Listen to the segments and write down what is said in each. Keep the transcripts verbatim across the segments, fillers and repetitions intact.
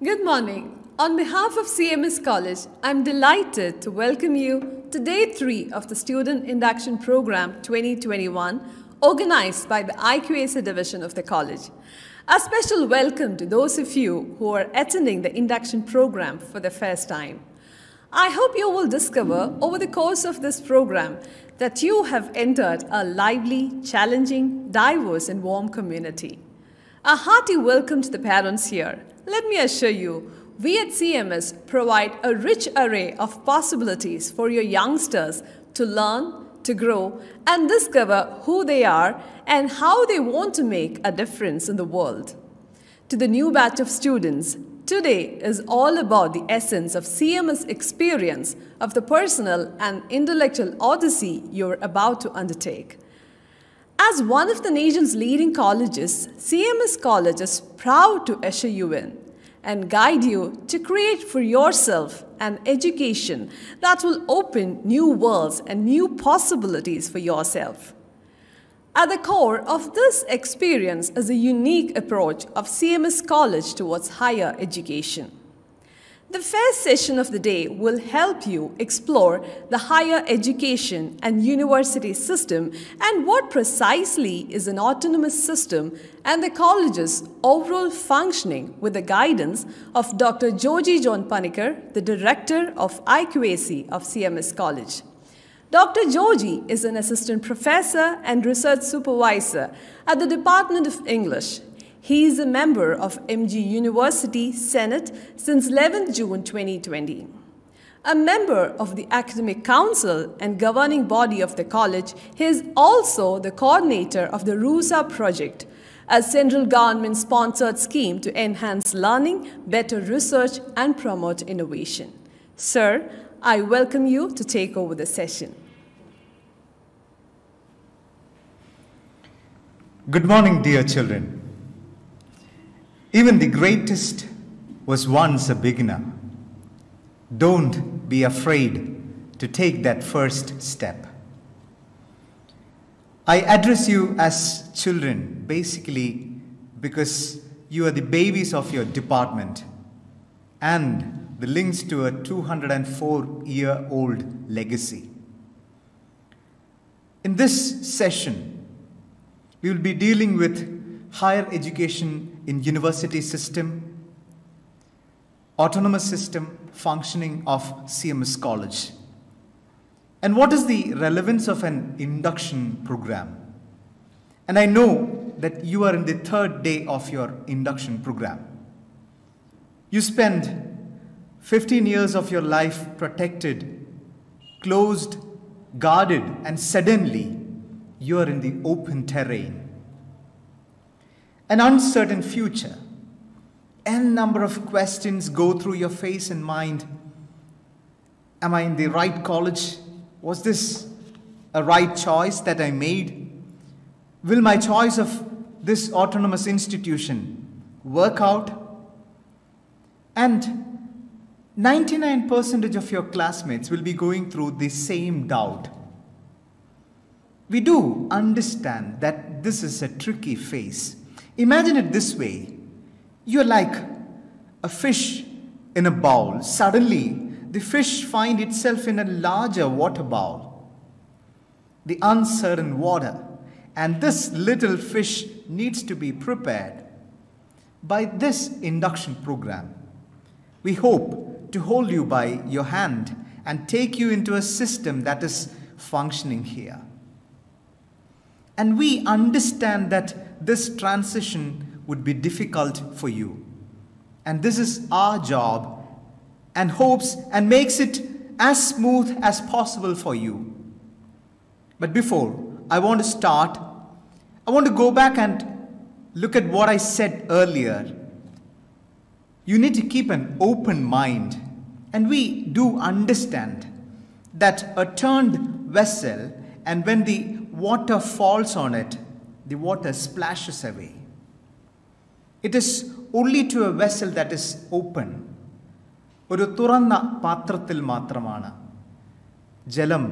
Good morning. On behalf of C M S College, I'm delighted to welcome you to Day three of the Student Induction Program twenty twenty-one, organized by the I Q A C Division of the College. A special welcome to those of you who are attending the induction program for the first time. I hope you will discover over the course of this program that you have entered a lively, challenging, diverse and warm community. A hearty welcome to the parents here. Let me assure you, we at C M S provide a rich array of possibilities for your youngsters to learn, to grow, and discover who they are and how they want to make a difference in the world. To the new batch of students, today is all about the essence of C M S experience of the personal and intellectual odyssey you're about to undertake. As one of the nation's leading colleges, C M S College is proud to usher you in and guide you to create for yourself an education that will open new worlds and new possibilities for yourself. At the core of this experience is a unique approach of C M S College towards higher education. The first session of the day will help you explore the higher education and university system and what precisely is an autonomous system and the college's overall functioning with the guidance of Doctor Joji John Panicker, the Director of I Q A C of C M S College. Doctor Joji is an Assistant Professor and Research Supervisor at the Department of English. He is a member of M G University Senate since eleventh June twenty twenty. A member of the Academic Council and governing body of the college, he is also the coordinator of the RUSA project, a central government-sponsored scheme to enhance learning, better research, and promote innovation. Sir, I welcome you to take over the session. Good morning, dear children. Even the greatest was once a beginner. Don't be afraid to take that first step. I address you as children, basically because you are the babies of your department and the links to a two hundred four year old legacy. In this session, we will be dealing with higher education in university system, autonomous system functioning of C M S College. And what is the relevance of an induction program? And I know that you are in the third day of your induction program. You spend fifteen years of your life protected, closed, guarded, and suddenly you are in the open terrain. An uncertain future, n number of questions go through your face and mind. Am I in the right college? Was this a right choice that I made? Will my choice of this autonomous institution work out? And ninety-nine percent of your classmates will be going through the same doubt. We do understand that this is a tricky phase. Imagine it this way, you're like a fish in a bowl. Suddenly, the fish finds itself in a larger water bowl, the uncertain water, and this little fish needs to be prepared. By this induction program, we hope to hold you by your hand and take you into a system that is functioning here. And we understand that this transition would be difficult for you. And this is our job and hopes and makes it as smooth as possible for you. But before I want to start, I want to go back and look at what I said earlier. You need to keep an open mind. And we do understand that a turned vessel, and when the water falls on it, the water splashes away. It is only to a vessel that is open. ഒരു തുറന്ന പാത്രത്തിൽ മാത്രമാണ് ജലം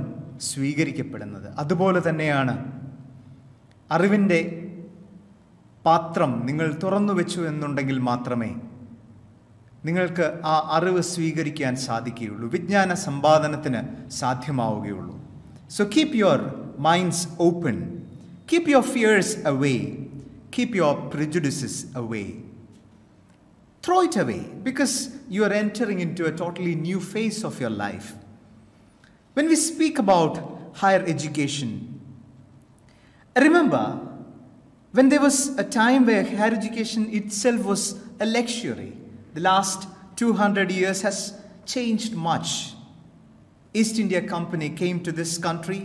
സ്വീകരിക്കപ്പെടുന്നത്. അതുപോലെ തന്നെയാണ് അറിവിൻ്റെ പാത്രം നിങ്ങൾ തുറന്നു വെച്ചു എന്നുണ്ടെങ്കിൽ മാത്രമേ നിങ്ങൾക്ക് ആ അറിവ് സ്വീകരിക്കാൻ സാധിക്കുകയുള്ളൂ, വിജ്ഞാന സമ്പാദനത്തിന് സാധ്യമാവുകയുള്ളൂ. So keep your minds open, keep your fears away, keep your prejudices away. Throw it away, because you are entering into a totally new phase of your life. When we speak about higher education, remember when there was a time where higher education itself was a luxury. The last two hundred years has changed much. East India Company came to this country.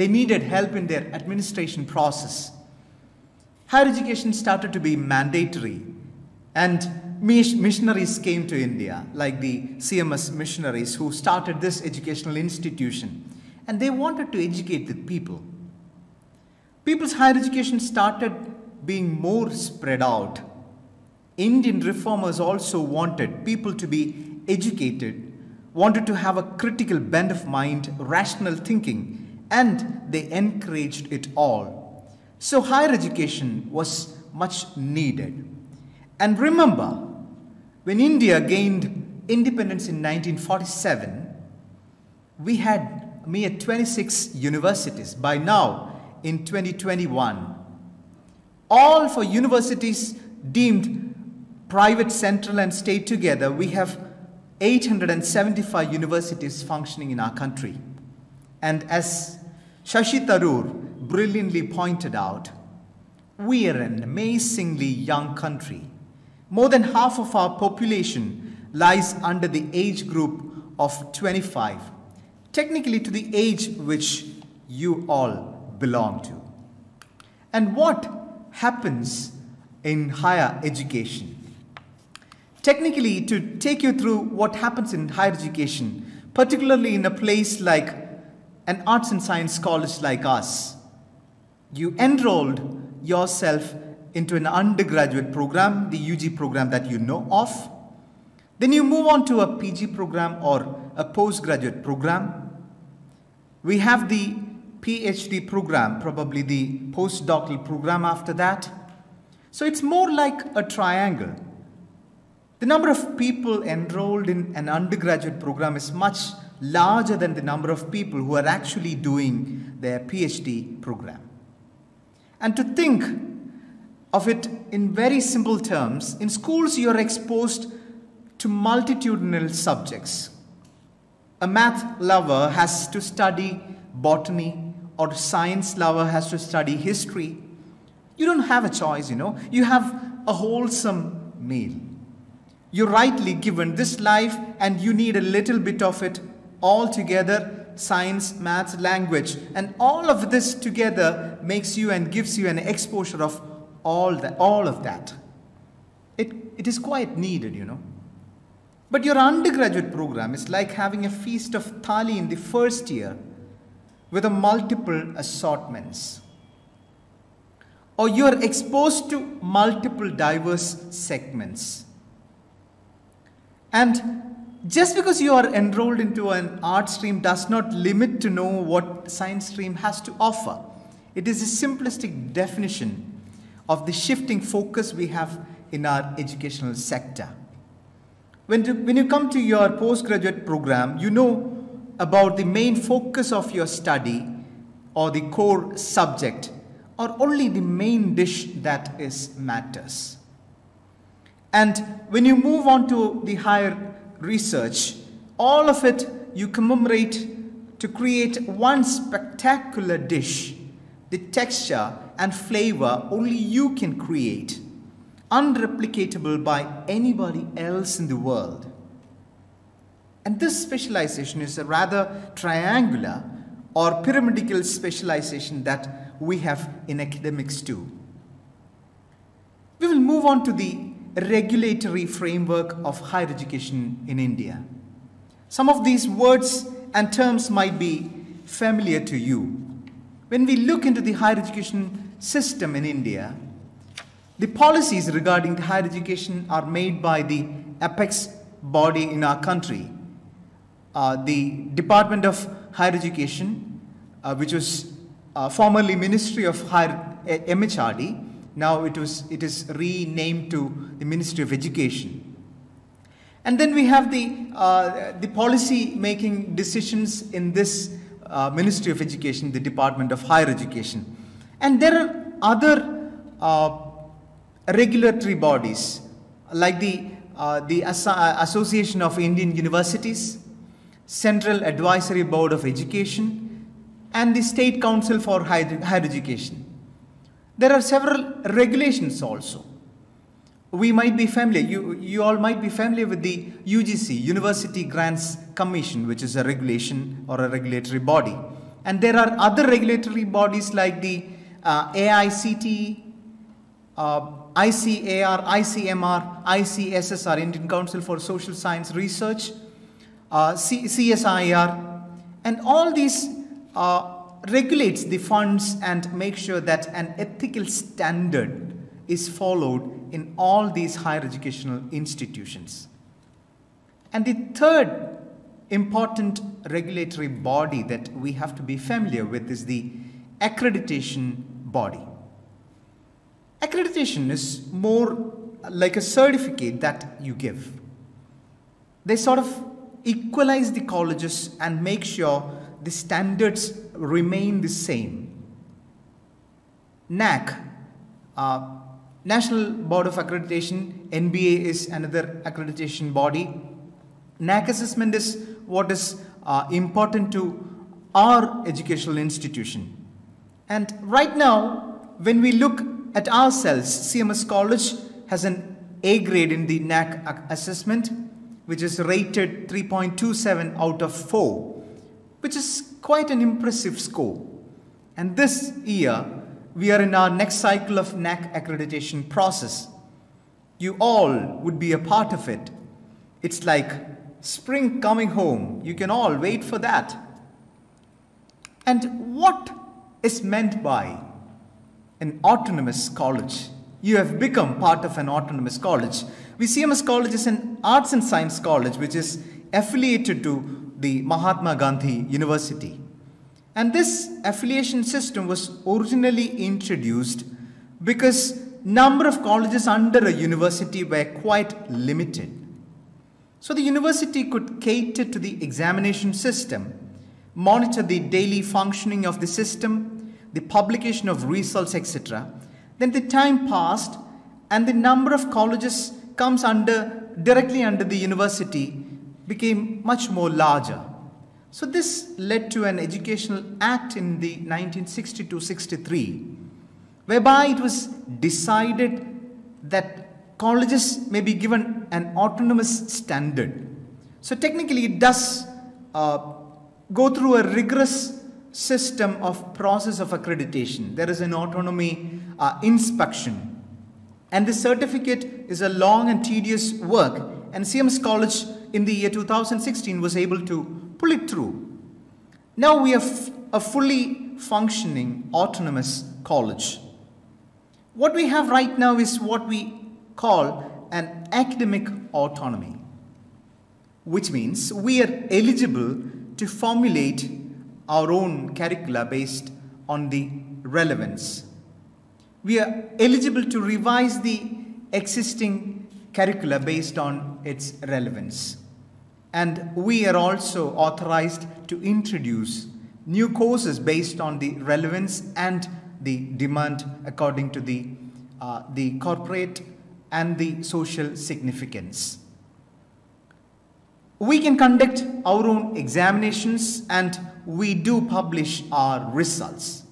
They needed help in their administration process. Higher education started to be mandatory. And missionaries came to India, like the C M S missionaries who started this educational institution. And they wanted to educate the people. People's higher education started being more spread out. Indian reformers also wanted people to be educated, wanted to have a critical bent of mind, rational thinking, and they encouraged it all. So higher education was much needed. And remember, when India gained independence in nineteen forty-seven, we had mere twenty-six universities. By now, in twenty twenty-one, all four universities deemed private, central and state together, we have eight hundred seventy-five universities functioning in our country. And as Shashi Tharoor brilliantly pointed out, we are an amazingly young country. More than half of our population lies under the age group of twenty-five, technically to the age which you all belong to. And what happens in higher education? Technically, to take you through what happens in higher education, particularly in a place like an arts and science college like us, you enrolled yourself into an undergraduate program, the U G program that you know of. Then you move on to a P G program or a postgraduate program. We have the P H D program, probably the postdoctoral program after that. So it's more like a triangle. The number of people enrolled in an undergraduate program is much larger than the number of people who are actually doing their P H D program. And to think of it in very simple terms, in schools you are exposed to multitudinal subjects. A math lover has to study botany, or science lover has to study history. You don't have a choice, you know. You have a wholesome meal. You're rightly given this life and you need a little bit of it all together. Science, maths, language, and all of this together makes you and gives you an exposure of all that, all of that. It, it is quite needed, you know. But your undergraduate program is like having a feast of thali in the first year with a multiple assortments. Or you are exposed to multiple diverse segments. And just because you are enrolled into an art stream does not limit to know what science stream has to offer. It is a simplistic definition of the shifting focus we have in our educational sector. When, to, when you come to your postgraduate program, you know about the main focus of your study or the core subject, or only the main dish that is matters. And when you move on to the higher research, all of it you commemorate to create one spectacular dish, the texture and flavor only you can create, unreplicatable by anybody else in the world. And this specialization is a rather triangular or pyramidical specialization that we have in academics too. We will move on to the regulatory framework of higher education in India. Some of these words and terms might be familiar to you. When we look into the higher education system in India, the policies regarding the higher education are made by the apex body in our country, uh, the Department of Higher Education, uh, which was uh, formerly Ministry of Higher M H R D. Now it was it is renamed to the Ministry of Education. And then we have the, uh, the policy making decisions in this uh, Ministry of Education, the Department of Higher Education. And there are other uh, regulatory bodies like the, uh, the As- Association of Indian Universities, Central Advisory Board of Education, and the State Council for Higher, Higher Education. There are several regulations also. We might be familiar, you, you all might be familiar with the U G C, University Grants Commission, which is a regulation or a regulatory body. And there are other regulatory bodies like the uh, A I C T, uh, I C A R, I C M R, I C S S R, Indian Council for Social Science Research, uh, C S I R, and all these Uh, regulates the funds and make sure that an ethical standard is followed in all these higher educational institutions. And the third important regulatory body that we have to be familiar with is the accreditation body. Accreditation is more like a certificate that you give. They sort of equalize the colleges and make sure the standards remain the same. N A C, uh, National Board of Accreditation, N B A is another accreditation body. N A C assessment is what is uh, important to our educational institution. And right now, when we look at ourselves, C M S College has an A grade in the N A C assessment, which is rated three point two seven out of four. Which is quite an impressive score. And this year, we are in our next cycle of N A C accreditation process. You all would be a part of it. It's like spring coming home. You can all wait for that. And what is meant by an autonomous college? You have become part of an autonomous college. We C M S College is an arts and science college, which is affiliated to the Mahatma Gandhi University. And this affiliation system was originally introduced because number of colleges under a university were quite limited. So the university could cater to the examination system, monitor the daily functioning of the system, the publication of results, et cetera. Then the time passed and the number of colleges comes under directly under the university became much more larger. So this led to an educational act in the nineteen sixty-two sixty-three, whereby it was decided that colleges may be given an autonomous standard. So technically it does uh, go through a rigorous system of process of accreditation. There is an autonomy uh, inspection. And the certificate is a long and tedious work, and C M S College in the year two thousand sixteen was able to pull it through. Now we have a fully functioning autonomous college. What we have right now is what we call an academic autonomy, which means we are eligible to formulate our own curricula based on the relevance. We are eligible to revise the existing curricula based on its relevance. And we are also authorized to introduce new courses based on the relevance and the demand according to the, uh, the corporate and the social significance. We can conduct our own examinations and we do publish our results.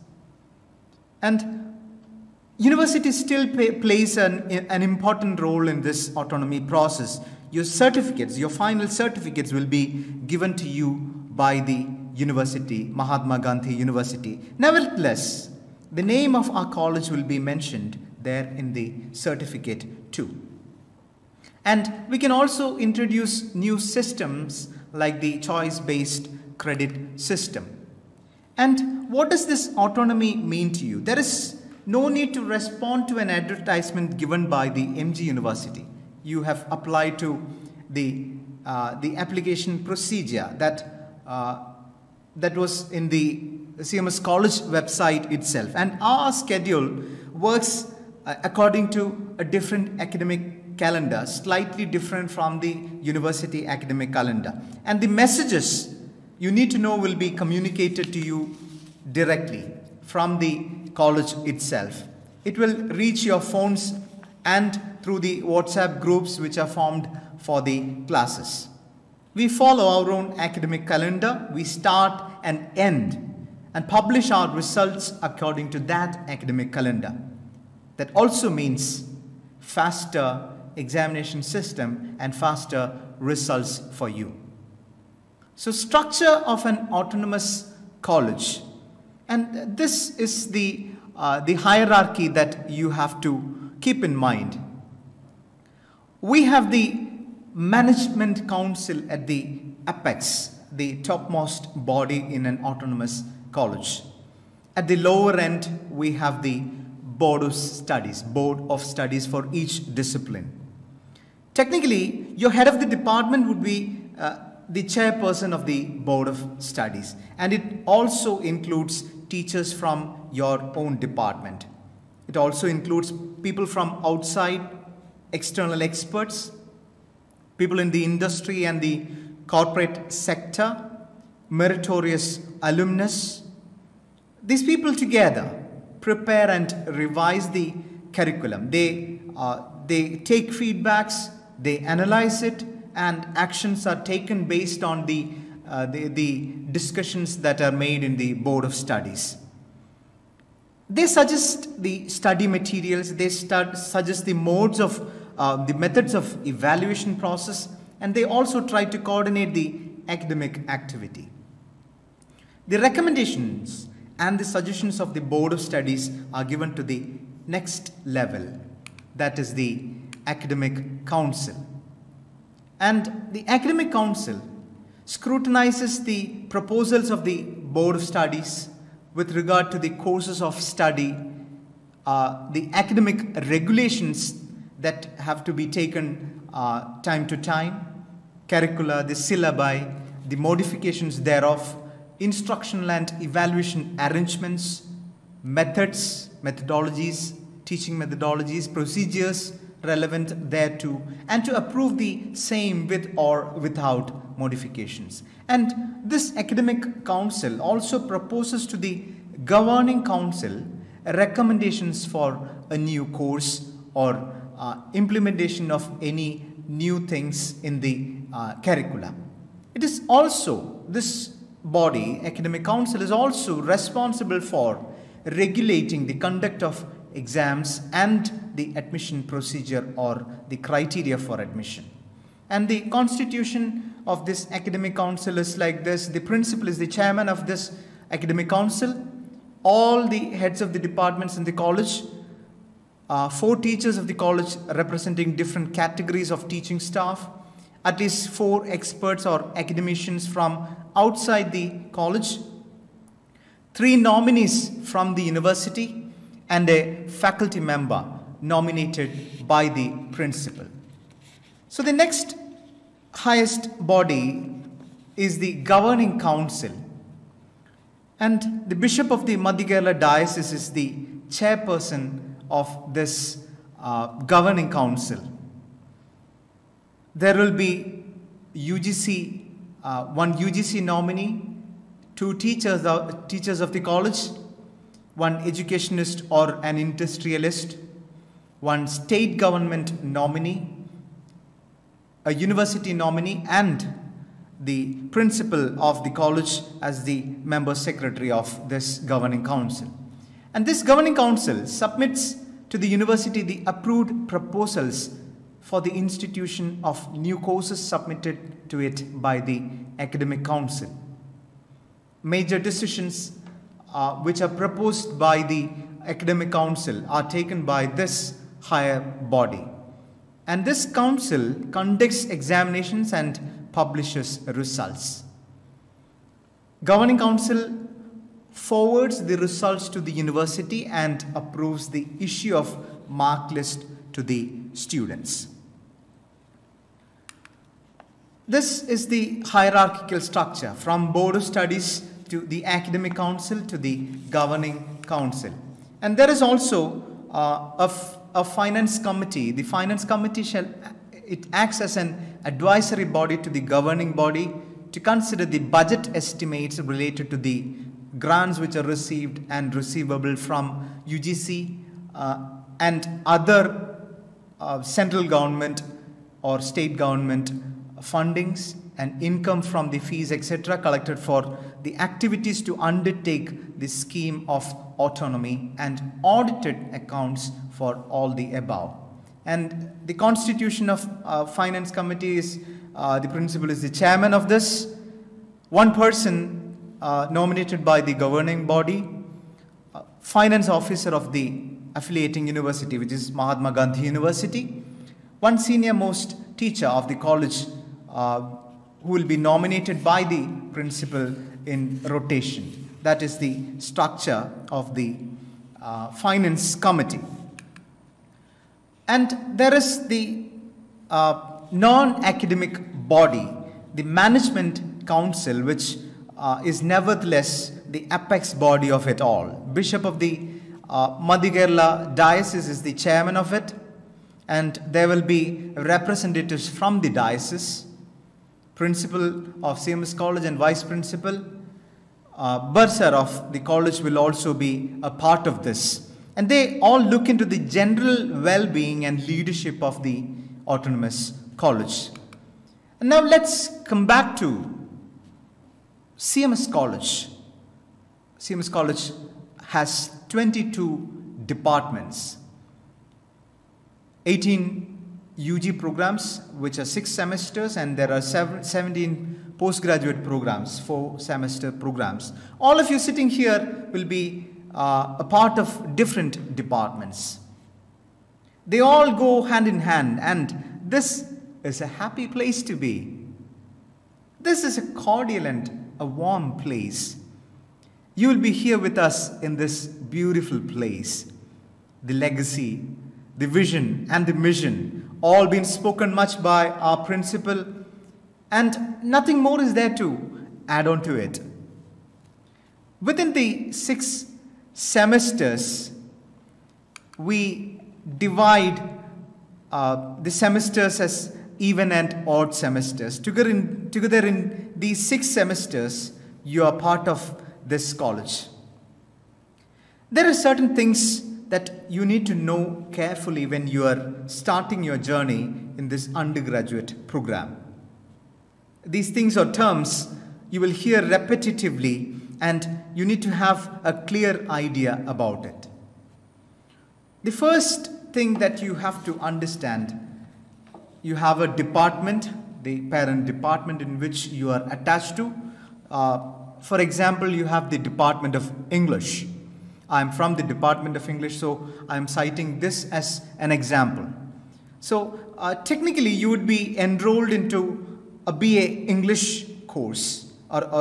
And university still pay, plays an, an important role in this autonomy process. Your certificates, your final certificates will be given to you by the university, Mahatma Gandhi University. Nevertheless, the name of our college will be mentioned there in the certificate too. And we can also introduce new systems like the choice-based credit system. And what does this autonomy mean to you? There is no need to respond to an advertisement given by the M G University. You have applied to the, uh, the application procedure that, uh, that was in the C M S College website itself. And our schedule works uh, according to a different academic calendar, slightly different from the university academic calendar. And the messages you need to know will be communicated to you directly from the college itself. It will reach your phones and through the WhatsApp groups which are formed for the classes. We follow our own academic calendar. We start and end and publish our results according to that academic calendar. That also means faster examination system and faster results for you. So structure of an autonomous college, and this is the, uh, the hierarchy that you have to keep in mind. We have the management council at the apex, the topmost body in an autonomous college. At the lower end, we have the Board of Studies, Board of Studies for each discipline. Technically, your head of the department would be uh, the chairperson of the Board of Studies, and it also includes teachers from your own department. It also includes people from outside, external experts, people in the industry and the corporate sector, meritorious alumnus. These people together prepare and revise the curriculum. They, uh, they take feedbacks, they analyze it, and actions are taken based on the, uh, the, the discussions that are made in the Board of Studies. They suggest the study materials, they start, suggest the modes of, uh, the methods of evaluation process, and they also try to coordinate the academic activity. The recommendations and the suggestions of the Board of Studies are given to the next level, that is the Academic Council. And the Academic Council scrutinizes the proposals of the Board of Studies with regard to the courses of study, uh, the academic regulations that have to be taken uh, time to time, curricula, the syllabi, the modifications thereof, instructional and evaluation arrangements, methods, methodologies, teaching methodologies, procedures relevant thereto, and to approve the same with or without modifications. And this academic council also proposes to the governing council recommendations for a new course or uh, implementation of any new things in the uh, curricula. It is also this body, Academic Council, is also responsible for regulating the conduct of exams and the admission procedure or the criteria for admission. And the constitution of this Academic Council is like this. The principal is the chairman of this Academic Council, all the heads of the departments in the college, uh, four teachers of the college representing different categories of teaching staff, at least four experts or academicians from outside the college, three nominees from the university, and a faculty member nominated by the principal. So the next highest body is the governing council, and the bishop of the Madhya Kerala diocese is the chairperson of this uh, governing council. There will be U G C Uh, one U G C nominee, two teachers, uh, teachers of the college, one educationist or an industrialist, one state government nominee, a university nominee, and the principal of the college as the member secretary of this governing council. And this governing council submits to the university the approved proposals for the institution of new courses submitted to it by the Academic Council. Major decisions uh, which are proposed by the Academic Council are taken by this higher body. And this council conducts examinations and publishes results. Governing Council forwards the results to the university and approves the issue of mark list to the students. This is the hierarchical structure from Board of Studies to the Academic Council to the Governing Council. And there is also uh, a, a finance committee. The finance committee shall, it acts as an advisory body to the governing body to consider the budget estimates related to the grants which are received and receivable from U G C uh, and other uh, central government or state government fundings and income from the fees, et cetera, collected for the activities to undertake the scheme of autonomy, and audited accounts for all the above. And the constitution of uh, finance committee is, uh, the principal is the chairman of this, one person uh, nominated by the governing body, uh, finance officer of the affiliating university, which is Mahatma Gandhi University, one senior most teacher of the college, uh, who will be nominated by the principal in rotation. That is the structure of the uh, finance committee. And there is the uh, non-academic body, the management council, which uh, is nevertheless the apex body of it all. Bishop of the uh, Madhya Diocese is the chairman of it, and there will be representatives from the diocese, principal of C M S College and vice principal. Uh, bursar of the college will also be a part of this. And they all look into the general well-being and leadership of the autonomous college. And now let's come back to C M S College. C M S College has twenty-two departments, eighteen U G programs, which are six semesters, and there are seventeen postgraduate programs, four semester programs. All of you sitting here will be Uh, a part of different departments. They all go hand in hand, and this is a happy place to be. This is a cordial and a warm place. You will be here with us in this beautiful place. The legacy, the vision and the mission, all been spoken much by our principal, and nothing more is there to add on to it. Within the six semesters, we divide uh, the semesters as even and odd semesters. Together in, together in these six semesters, you are part of this college. There are certain things that you need to know carefully when you are starting your journey in this undergraduate program. These things or terms you will hear repetitively, and you need to have a clear idea about it. The first thing that you have to understand, you have a department, the parent department in which you are attached to. Uh, for example, you have the Department of English. I'm from the Department of English, so I'm citing this as an example. So uh, technically, you would be enrolled into a B A English course, or a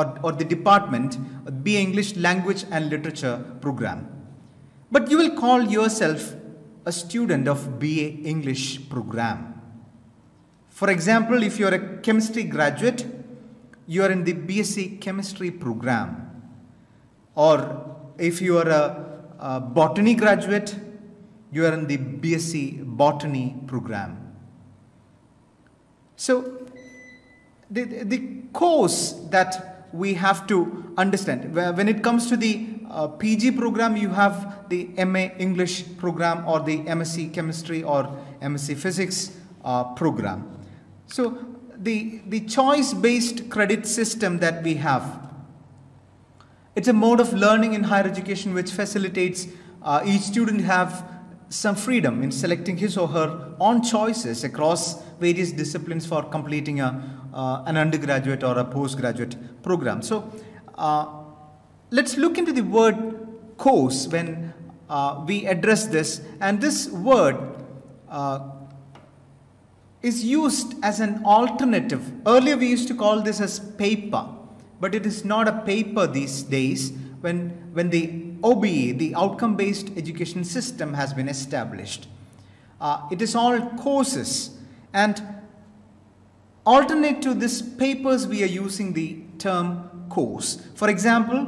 Or, or the department, B A English Language and Literature program. But you will call yourself a student of B A English program. For example, if you are a chemistry graduate, you are in the B Sc Chemistry program. Or if you are a, a botany graduate, you are in the B Sc Botany program. So the, the course that we have to understand. When it comes to the uh, P G program, you have the M A English program or the M Sc Chemistry or M Sc Physics uh, program. So the, the choice-based credit system that we have, it's a mode of learning in higher education which facilitates uh, each student have some freedom in selecting his or her own choices across various disciplines for completing a Uh, an undergraduate or a postgraduate program. So uh, let's look into the word course when uh, we address this, and this word uh, is used as an alternative. Earlier we used to call this as paper, but it is not a paper these days when, when the O B E, the outcome-based education system, has been established. Uh, it is all courses, and alternate to this papers, we are using the term course. For example,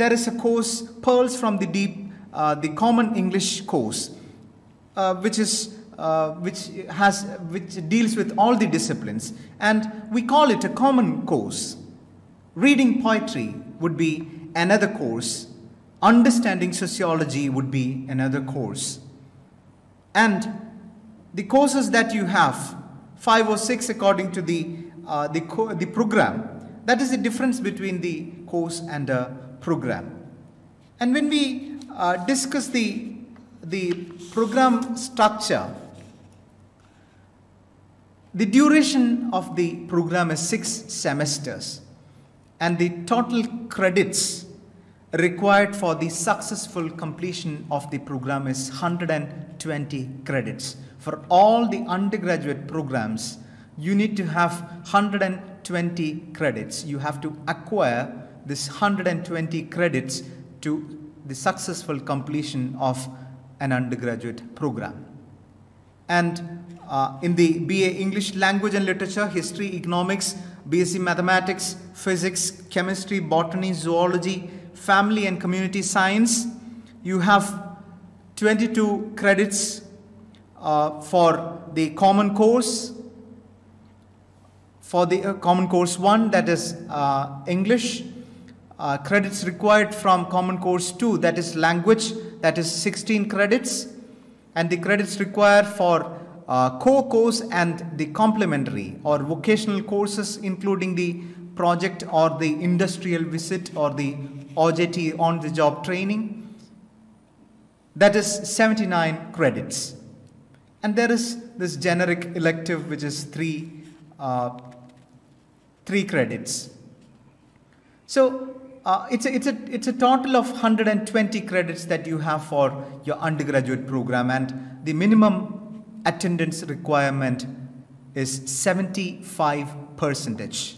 there is a course, Pearls from the Deep uh, the Common English course, uh, which is uh, which has which deals with all the disciplines, and we call it a common course. Reading poetry would be another course. Understanding sociology would be another course. And the courses that you have, five or six according to the uh, the, co the program, that is the difference between the course and a program. And when we uh, discuss the, the program structure, the duration of the program is six semesters, and the total credits required for the successful completion of the program is one hundred twenty credits. For all the undergraduate programs, you need to have one hundred twenty credits. You have to acquire this one hundred twenty credits to the successful completion of an undergraduate program. And uh, in the B A English Language and Literature, History, Economics, B S c Mathematics, Physics, Chemistry, Botany, Zoology, Family and Community Science, you have twenty-two credits uh, for the common course, for the uh, common course one, that is uh, English, uh, credits required from common course two, that is language, that is sixteen credits, and the credits required for uh, core course and the complementary or vocational courses, including the project or the industrial visit or the O J T on the job training, that is seventy-nine credits. And there is this generic elective which is three, uh, three credits. So uh, it's, a, it's, a, it's a total of one hundred twenty credits that you have for your undergraduate program, and the minimum attendance requirement is seventy-five percent.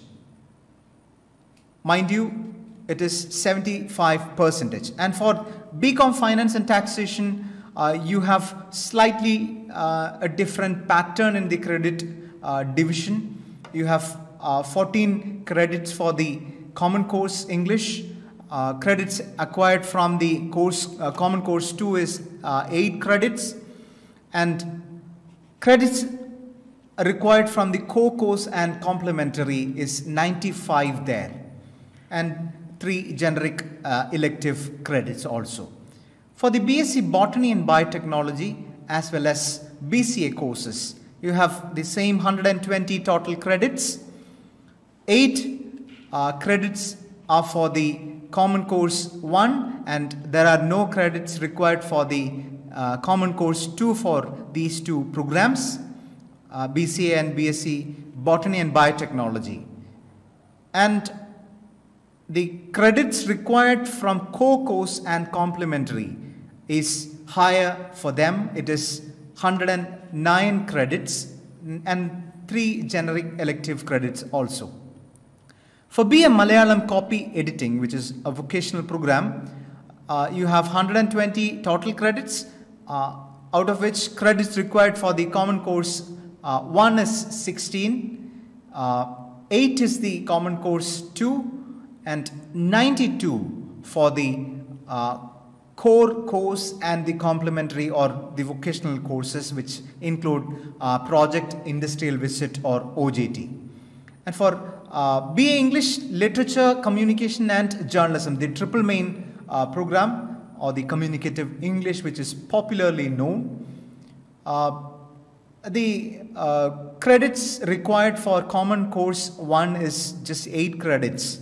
Mind you, it is seventy-five percent. And for BCom Finance and Taxation, uh, you have slightly uh, a different pattern in the credit uh, division. You have uh, fourteen credits for the common course English. Uh, credits acquired from the course uh, common course two is uh, eight credits, and credits required from the core course and complementary is ninety-five there, and three generic uh, elective credits also. For the B S c Botany and Biotechnology as well as B C A courses, you have the same one hundred twenty total credits. Eight uh, credits are for the Common Course one, and there are no credits required for the uh, Common Course two for these two programs, uh, B C A and B S c Botany and Biotechnology. And the credits required from core course and complementary is higher for them. It is one hundred nine credits and three generic elective credits also. For B A Malayalam Copy Editing, which is a vocational program, uh, you have one hundred twenty total credits, uh, out of which credits required for the common course uh, one is sixteen, uh, eight is the common course two, and ninety-two for the uh, core course and the complementary or the vocational courses, which include uh, project, industrial visit or O J T. And for uh, B A English Literature, Communication and Journalism, the triple main uh, program or the communicative English, which is popularly known, uh, the uh, credits required for common course one is just eight credits.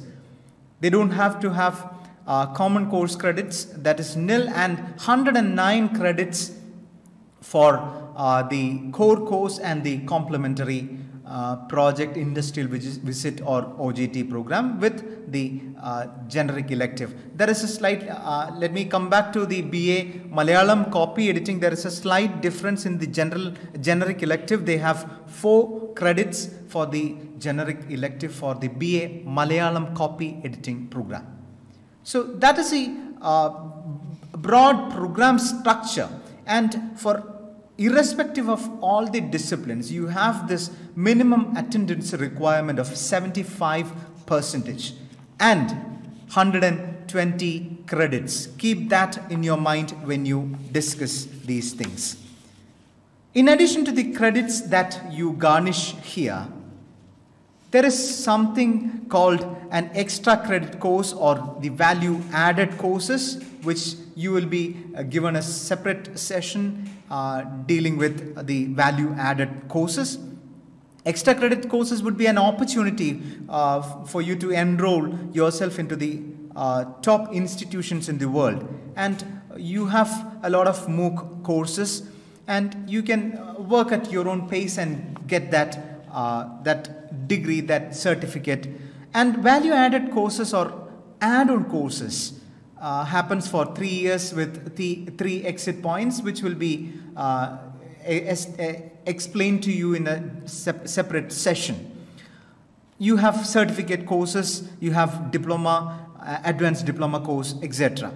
They don't have to have uh, common course credits, that is nil, and one hundred nine credits for uh, the core course and the complementary uh, project, industrial visit or O J T program with the uh, generic elective. There is a slight, uh, let me come back to the B A Malayalam Copy Editing. There is a slight difference in the general generic elective. They have four credits for the generic elective for the B A Malayalam Copy Editing program. So that is a uh, broad program structure, and for irrespective of all the disciplines, you have this minimum attendance requirement of seventy-five percent and one hundred twenty credits. Keep that in your mind when you discuss these things. In addition to the credits that you garnish here, there is something called an extra credit course or the value added courses, which you will be given a separate session uh, dealing with the value added courses. Extra credit courses would be an opportunity uh, for you to enroll yourself into the uh, top institutions in the world. And you have a lot of MOOC courses, and you can work at your own pace and get that uh, that degree, that certificate. And value added courses or add-on courses uh, happens for three years with the three exit points, which will be uh, a, a explained to you in a sep separate session. You have certificate courses, you have diploma, uh, advanced diploma course, et cetera.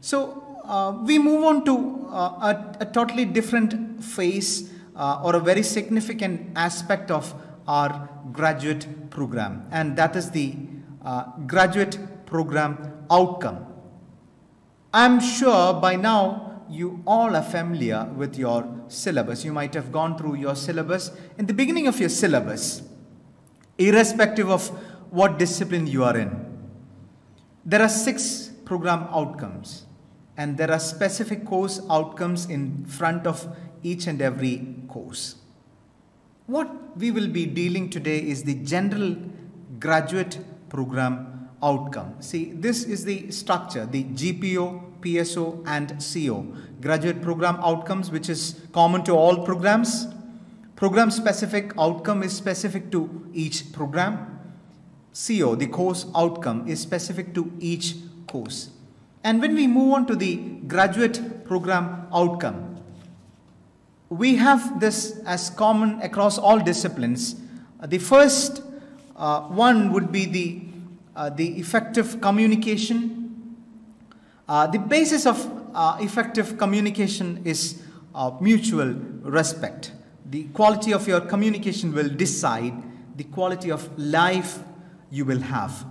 So uh, we move on to uh, a, a totally different phase uh, or a very significant aspect of our graduate program, and that is the uh, graduate program outcome. I'm sure by now you all are familiar with your syllabus. You might have gone through your syllabus. In the beginning of your syllabus, irrespective of what discipline you are in, there are six program outcomes, and there are specific course outcomes in front of each and every course. What we will be dealing today is the general graduate program outcome. See, this is the structure, the G P O, P S O and C O, graduate program outcomes, which is common to all programs. Program specific outcome is specific to each program. C O, the course outcome, is specific to each course. And when we move on to the graduate program outcome, we have this as common across all disciplines. The first uh, one would be the, uh, the effective communication. Uh, the basis of uh, effective communication is uh, mutual respect. The quality of your communication will decide the quality of life you will have.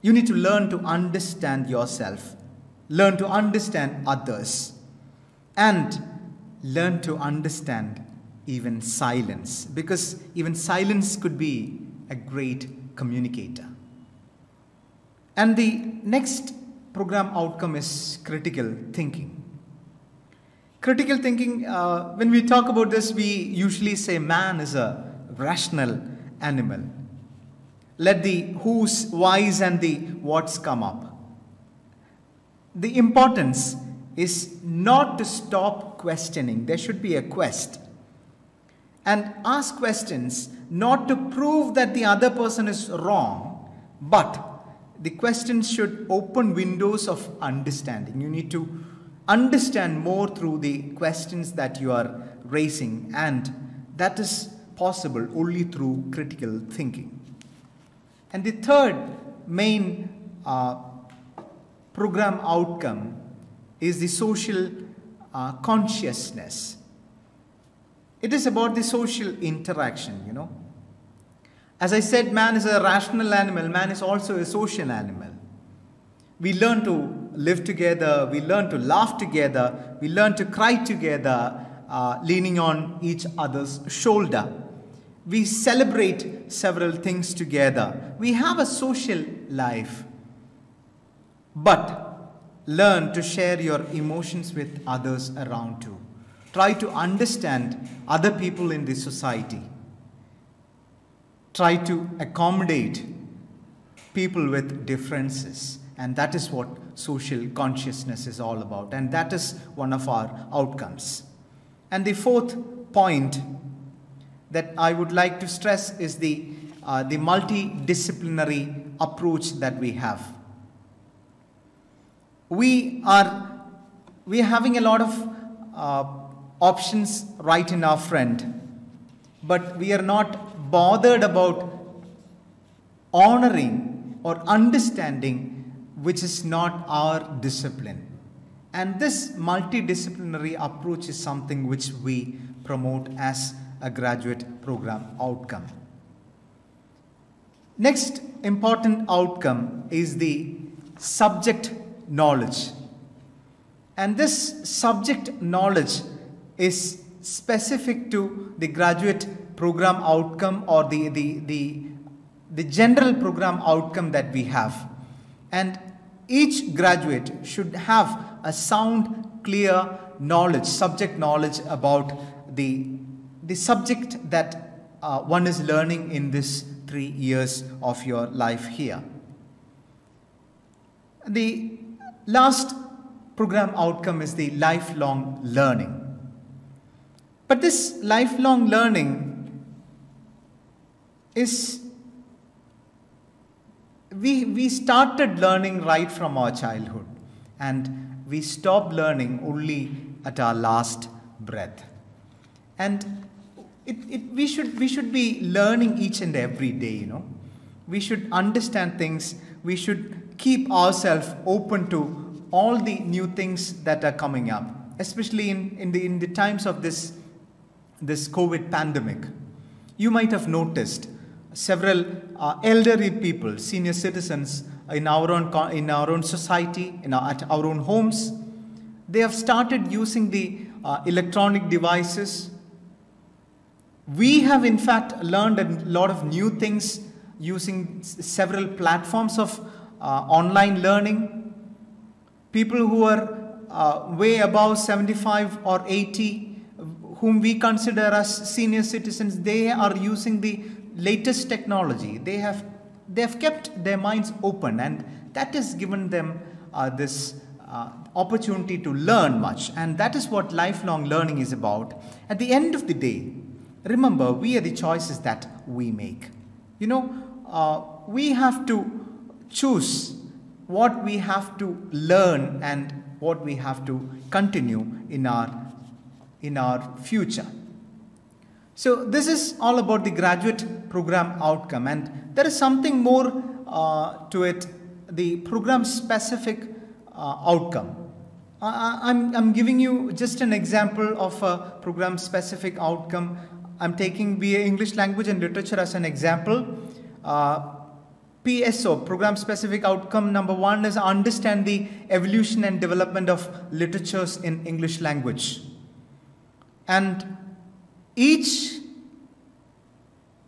You need to learn to understand yourself, learn to understand others, and learn to understand even silence, because even silence could be a great communicator. And the next program outcome is critical thinking. Critical thinking, uh, when we talk about this, we usually say man is a rational animal. Let the who's, why's and the what's come up. The importance is not to stop questioning. There should be a quest. And ask questions not to prove that the other person is wrong, but the questions should open windows of understanding. You need to understand more through the questions that you are raising, and that is possible only through critical thinking. And the third main uh, program outcome is the social uh, consciousness. It is about the social interaction, you know. As I said, man is a rational animal. Man is also a social animal. We learn to live together. We learn to laugh together. We learn to cry together, uh, leaning on each other's shoulder. We celebrate several things together. We have a social life. But learn to share your emotions with others around you. Try to understand other people in the society. Try to accommodate people with differences. And that is what social consciousness is all about. And that is one of our outcomes. And the fourth point that I would like to stress is the, uh, the multidisciplinary approach that we have. We are, we are having a lot of uh, options right in our friend, but we are not bothered about honoring or understanding which is not our discipline. And this multidisciplinary approach is something which we promote as a graduate program outcome. Next important outcome is the subject knowledge. And this subject knowledge is specific to the graduate program outcome or the, the, the, the general program outcome that we have. And each graduate should have a sound, clear knowledge, subject knowledge about the, the subject that uh, one is learning in this three years of your life here. The last program outcome is the lifelong learning. But this lifelong learning is, we, we started learning right from our childhood, and we stop learning only at our last breath. And it, it, we, should, we should be learning each and every day, you know. We should understand things, we should keep ourselves open to all the new things that are coming up, especially in, in, the, in the times of this, this COVID pandemic. You might have noticed several uh, elderly people, senior citizens in our own, in our own society, in our, at our own homes, they have started using the uh, electronic devices. We have in fact learned a lot of new things using several platforms of uh, online learning. People who are uh, way above seventy-five or eighty, whom we consider as senior citizens, they are using the latest technology. They have, they have kept their minds open, and that has given them uh, this uh, opportunity to learn much. And that is what lifelong learning is about. At the end of the day, remember, we are the choices that we make. You know, uh, we have to choose what we have to learn and what we have to continue in our, in our future. So this is all about the graduate program outcome, and there is something more uh, to it, the program specific uh, outcome. I, I'm, I'm giving you just an example of a program specific outcome. I'm taking B A English Language and Literature as an example. Uh, P S O, program specific outcome number one, is understand the evolution and development of literatures in English language. And each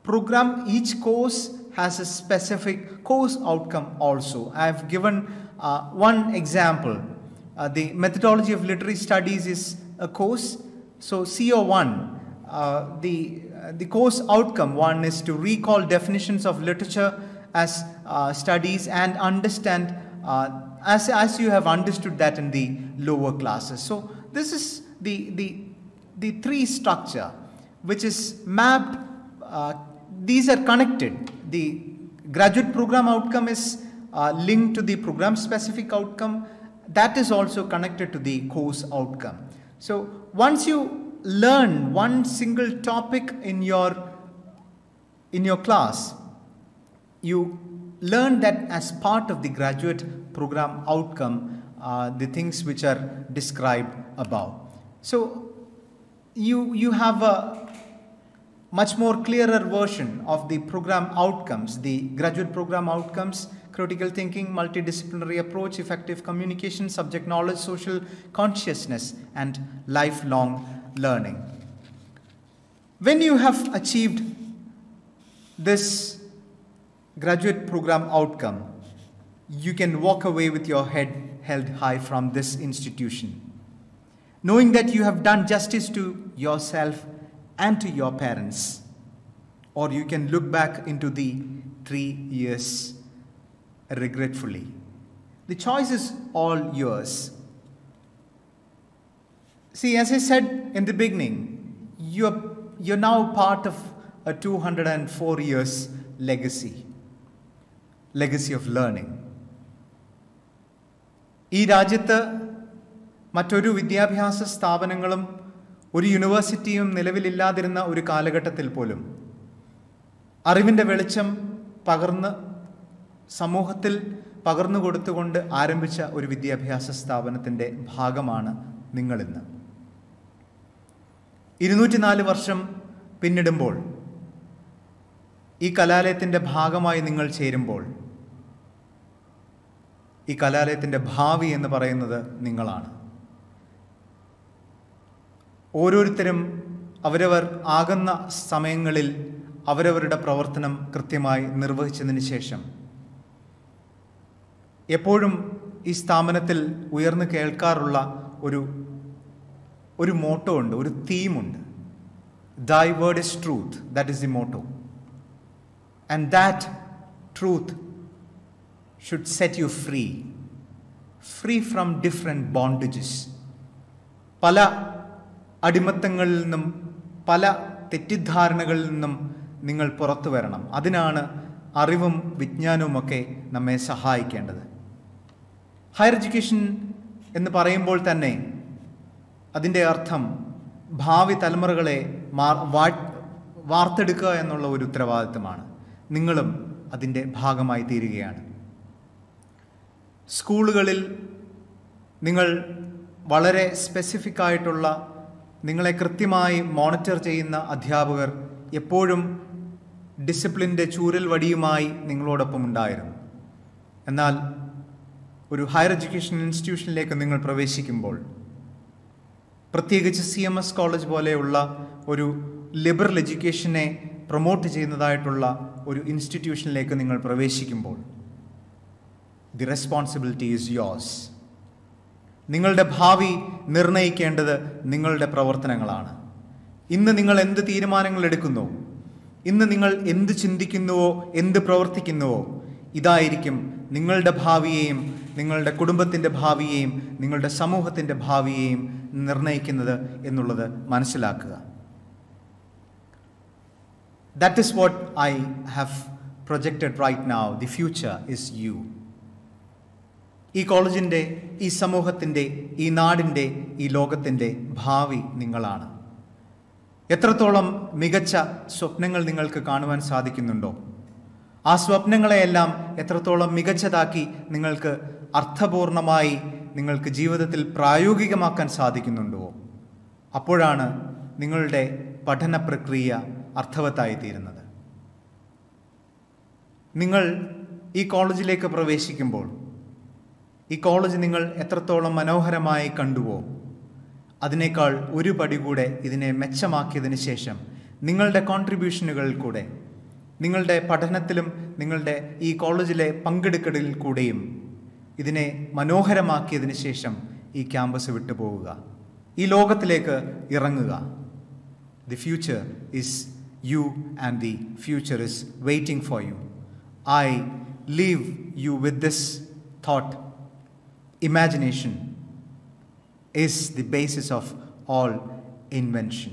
program, each course has a specific course outcome also. I have given uh, one example. Uh, the methodology of literary studies is a course. So C O one, uh, the, uh, the course outcome one is to recall definitions of literature as uh, studies and understand uh, as, as you have understood that in the lower classes. So this is the, the, the three structure which is mapped. Uh, these are connected. The graduate program outcome is uh, linked to the program specific outcome. That is also connected to the course outcome. So once you learn one single topic in your, in your class, you learn that as part of the graduate program outcome, uh, the things which are described above. So you, you have a much more clearer version of the program outcomes, the graduate program outcomes: critical thinking, multidisciplinary approach, effective communication, subject knowledge, social consciousness, and lifelong learning. When you have achieved this graduate program outcome, you can walk away with your head held high from this institution, knowing that you have done justice to yourself and to your parents. Or you can look back into the three years regretfully. The choice is all yours. See, as I said in the beginning, you're, you're now part of a two hundred and four years legacy. Legacy of learning. ഈ രാജ്യത്ത് മറ്റൊരു വിദ്യാഭ്യാസ സ്ഥാപനങ്ങളും ഒരു യൂണിവേഴ്സിറ്റിയും നിലവിലില്ലാതിരുന്ന ഒരു കാലഘട്ടത്തിൽ പോലും അറിവിൻ്റെ വെളിച്ചം പകർന്ന് സമൂഹത്തിൽ പകർന്നു കൊടുത്തുകൊണ്ട് ആരംഭിച്ച ഒരു വിദ്യാഭ്യാസ സ്ഥാപനത്തിൻ്റെ ഭാഗമാണ് നിങ്ങളിന്ന്. ഇരുന്നൂറ്റി നാല് വർഷം പിന്നിടുമ്പോൾ, ഈ കലാലയത്തിൻ്റെ ഭാഗമായി നിങ്ങൾ ചേരുമ്പോൾ, ഈ കലാലയത്തിൻ്റെ ഭാവി എന്ന് പറയുന്നത് നിങ്ങളാണ്. ഓരോരുത്തരും അവരവർ ആകുന്ന സമയങ്ങളിൽ അവരവരുടെ പ്രവർത്തനം കൃത്യമായി നിർവഹിച്ചതിന് ശേഷം എപ്പോഴും ഈ സ്ഥാപനത്തിൽ ഉയർന്നു കേൾക്കാറുള്ള ഒരു ഒരു മോട്ടോ ഉണ്ട്, ഒരു തീമുണ്ട്. Thy word is truth, that is the motto. And that truth should set you free, free from different bondages. പല അടിമത്തങ്ങളിൽ നിന്നും പല തെറ്റിദ്ധാരണകളിൽ നിന്നും നിങ്ങൾ പുറത്തു വരണം. അതിനാണ് അറിവും വിജ്ഞാനവുമൊക്കെ നമ്മെ സഹായിക്കേണ്ടത്. ഹയർ എഡ്യൂക്കേഷൻ എന്ന് പറയുമ്പോൾ തന്നെ അതിൻ്റെ അർത്ഥം ഭാവി തലമുറകളെ വാർത്തെടുക്കുക എന്നുള്ള ഒരു ഉത്തരവാദിത്തമാണ്. നിങ്ങളും അതിൻ്റെ ഭാഗമായി തീരുകയാണ്. സ്കൂളുകളിൽ നിങ്ങൾ വളരെ സ്പെസിഫിക് ആയിട്ടുള്ള, നിങ്ങളെ കൃത്യമായി മോണിറ്റർ ചെയ്യുന്ന അധ്യാപകർ എപ്പോഴും ഡിസിപ്ലിൻ്റെ ചൂരൽ വടിയുമായി നിങ്ങളോടൊപ്പം ഉണ്ടായിരുന്നു. എന്നാൽ ഒരു ഹയർ എഡ്യൂക്കേഷൻ ഇൻസ്റ്റിറ്റ്യൂഷനിലേക്ക് നിങ്ങൾ പ്രവേശിക്കുമ്പോൾ, പ്രത്യേകിച്ച് സി എം എസ് കോളേജ് പോലെയുള്ള ഒരു ലിബറൽ എഡ്യൂക്കേഷനെ പ്രൊമോട്ട് ചെയ്യുന്നതായിട്ടുള്ള ഒരു ഇൻസ്റ്റിറ്റ്യൂഷനിലേക്ക് നിങ്ങൾ പ്രവേശിക്കുമ്പോൾ, ദി റെസ്പോൺസിബിലിറ്റി ഈസ് യോഴ്സ്. നിങ്ങളുടെ ഭാവി നിർണയിക്കേണ്ടത് നിങ്ങളുടെ പ്രവർത്തനങ്ങളാണ്. ഇന്ന് നിങ്ങൾ എന്ത് തീരുമാനങ്ങൾ എടുക്കുന്നു, ഇന്ന് നിങ്ങൾ എന്ത് ചിന്തിക്കുന്നുവോ, എന്ത് പ്രവർത്തിക്കുന്നുവോ, ഇതായിരിക്കും നിങ്ങളുടെ ഭാവിയെയും നിങ്ങളുടെ കുടുംബത്തിൻ്റെ ഭാവിയെയും നിങ്ങളുടെ സമൂഹത്തിൻ്റെ ഭാവിയെയും നിർണയിക്കുന്നത് എന്നുള്ളത് മനസ്സിലാക്കുക. That is what I have projected right now. The future is you. ഈ കോളേജിൻ്റെ, ഈ സമൂഹത്തിൻ്റെ, ഈ നാടിൻ്റെ, ഈ ലോകത്തിൻ്റെ ഭാവി നിങ്ങളാണ്. എത്രത്തോളം മികച്ച സ്വപ്നങ്ങൾ നിങ്ങൾക്ക് കാണുവാൻ സാധിക്കുന്നുണ്ടോ, ആ സ്വപ്നങ്ങളെയെല്ലാം എത്രത്തോളം മികച്ചതാക്കി നിങ്ങൾക്ക് അർത്ഥപൂർണമായി നിങ്ങൾക്ക് ജീവിതത്തിൽ പ്രായോഗികമാക്കാൻ സാധിക്കുന്നുണ്ടോ, അപ്പോഴാണ് നിങ്ങളുടെ പഠന പ്രക്രിയ അർത്ഥവത്തായിത്തീരുന്നത്. നിങ്ങൾ ഈ കോളേജിലേക്ക് പ്രവേശിക്കുമ്പോൾ ഈ കോളേജ് നിങ്ങൾ എത്രത്തോളം മനോഹരമായി കണ്ടുവോ, അതിനേക്കാൾ ഒരു പടി കൂടെ ഇതിനെ മെച്ചമാക്കിയതിന് ശേഷം നിങ്ങളുടെ കോൺട്രിബ്യൂഷനുകളിൽ കൂടെ, നിങ്ങളുടെ പഠനത്തിലും നിങ്ങളുടെ ഈ കോളേജിലെ പങ്കെടുക്കലിൽ കൂടെയും ഇതിനെ മനോഹരമാക്കിയതിന് ശേഷം ഈ ക്യാമ്പസ് വിട്ടുപോവുക, ഈ ലോകത്തിലേക്ക് ഇറങ്ങുക. The future is you and the future is waiting for you. I leave you with this thought. Imagination is the basis of all invention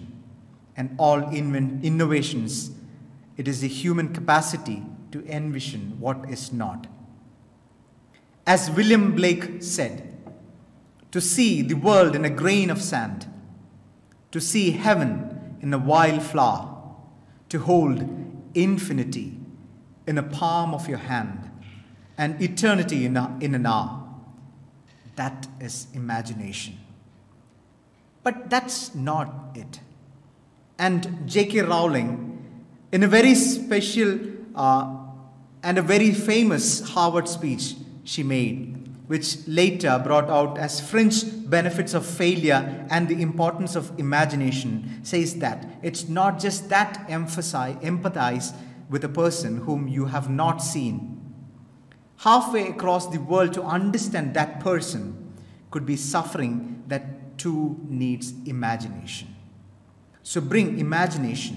and all inven- innovations. It is the human capacity to envision what is not. As William Blake said, to see the world in a grain of sand, to see heaven in a wild flower, to hold infinity in a palm of your hand and eternity in, a, in an hour. That is imagination. But that's not it. And J K Rowling, in a very special uh, and a very famous Harvard speech she made, which later brought out as fringe benefits of failure and the importance of imagination, says that it's not just that emphasize, empathize with a person whom you have not seen. Halfway across the world to understand that person could be suffering that too needs imagination. So bring imagination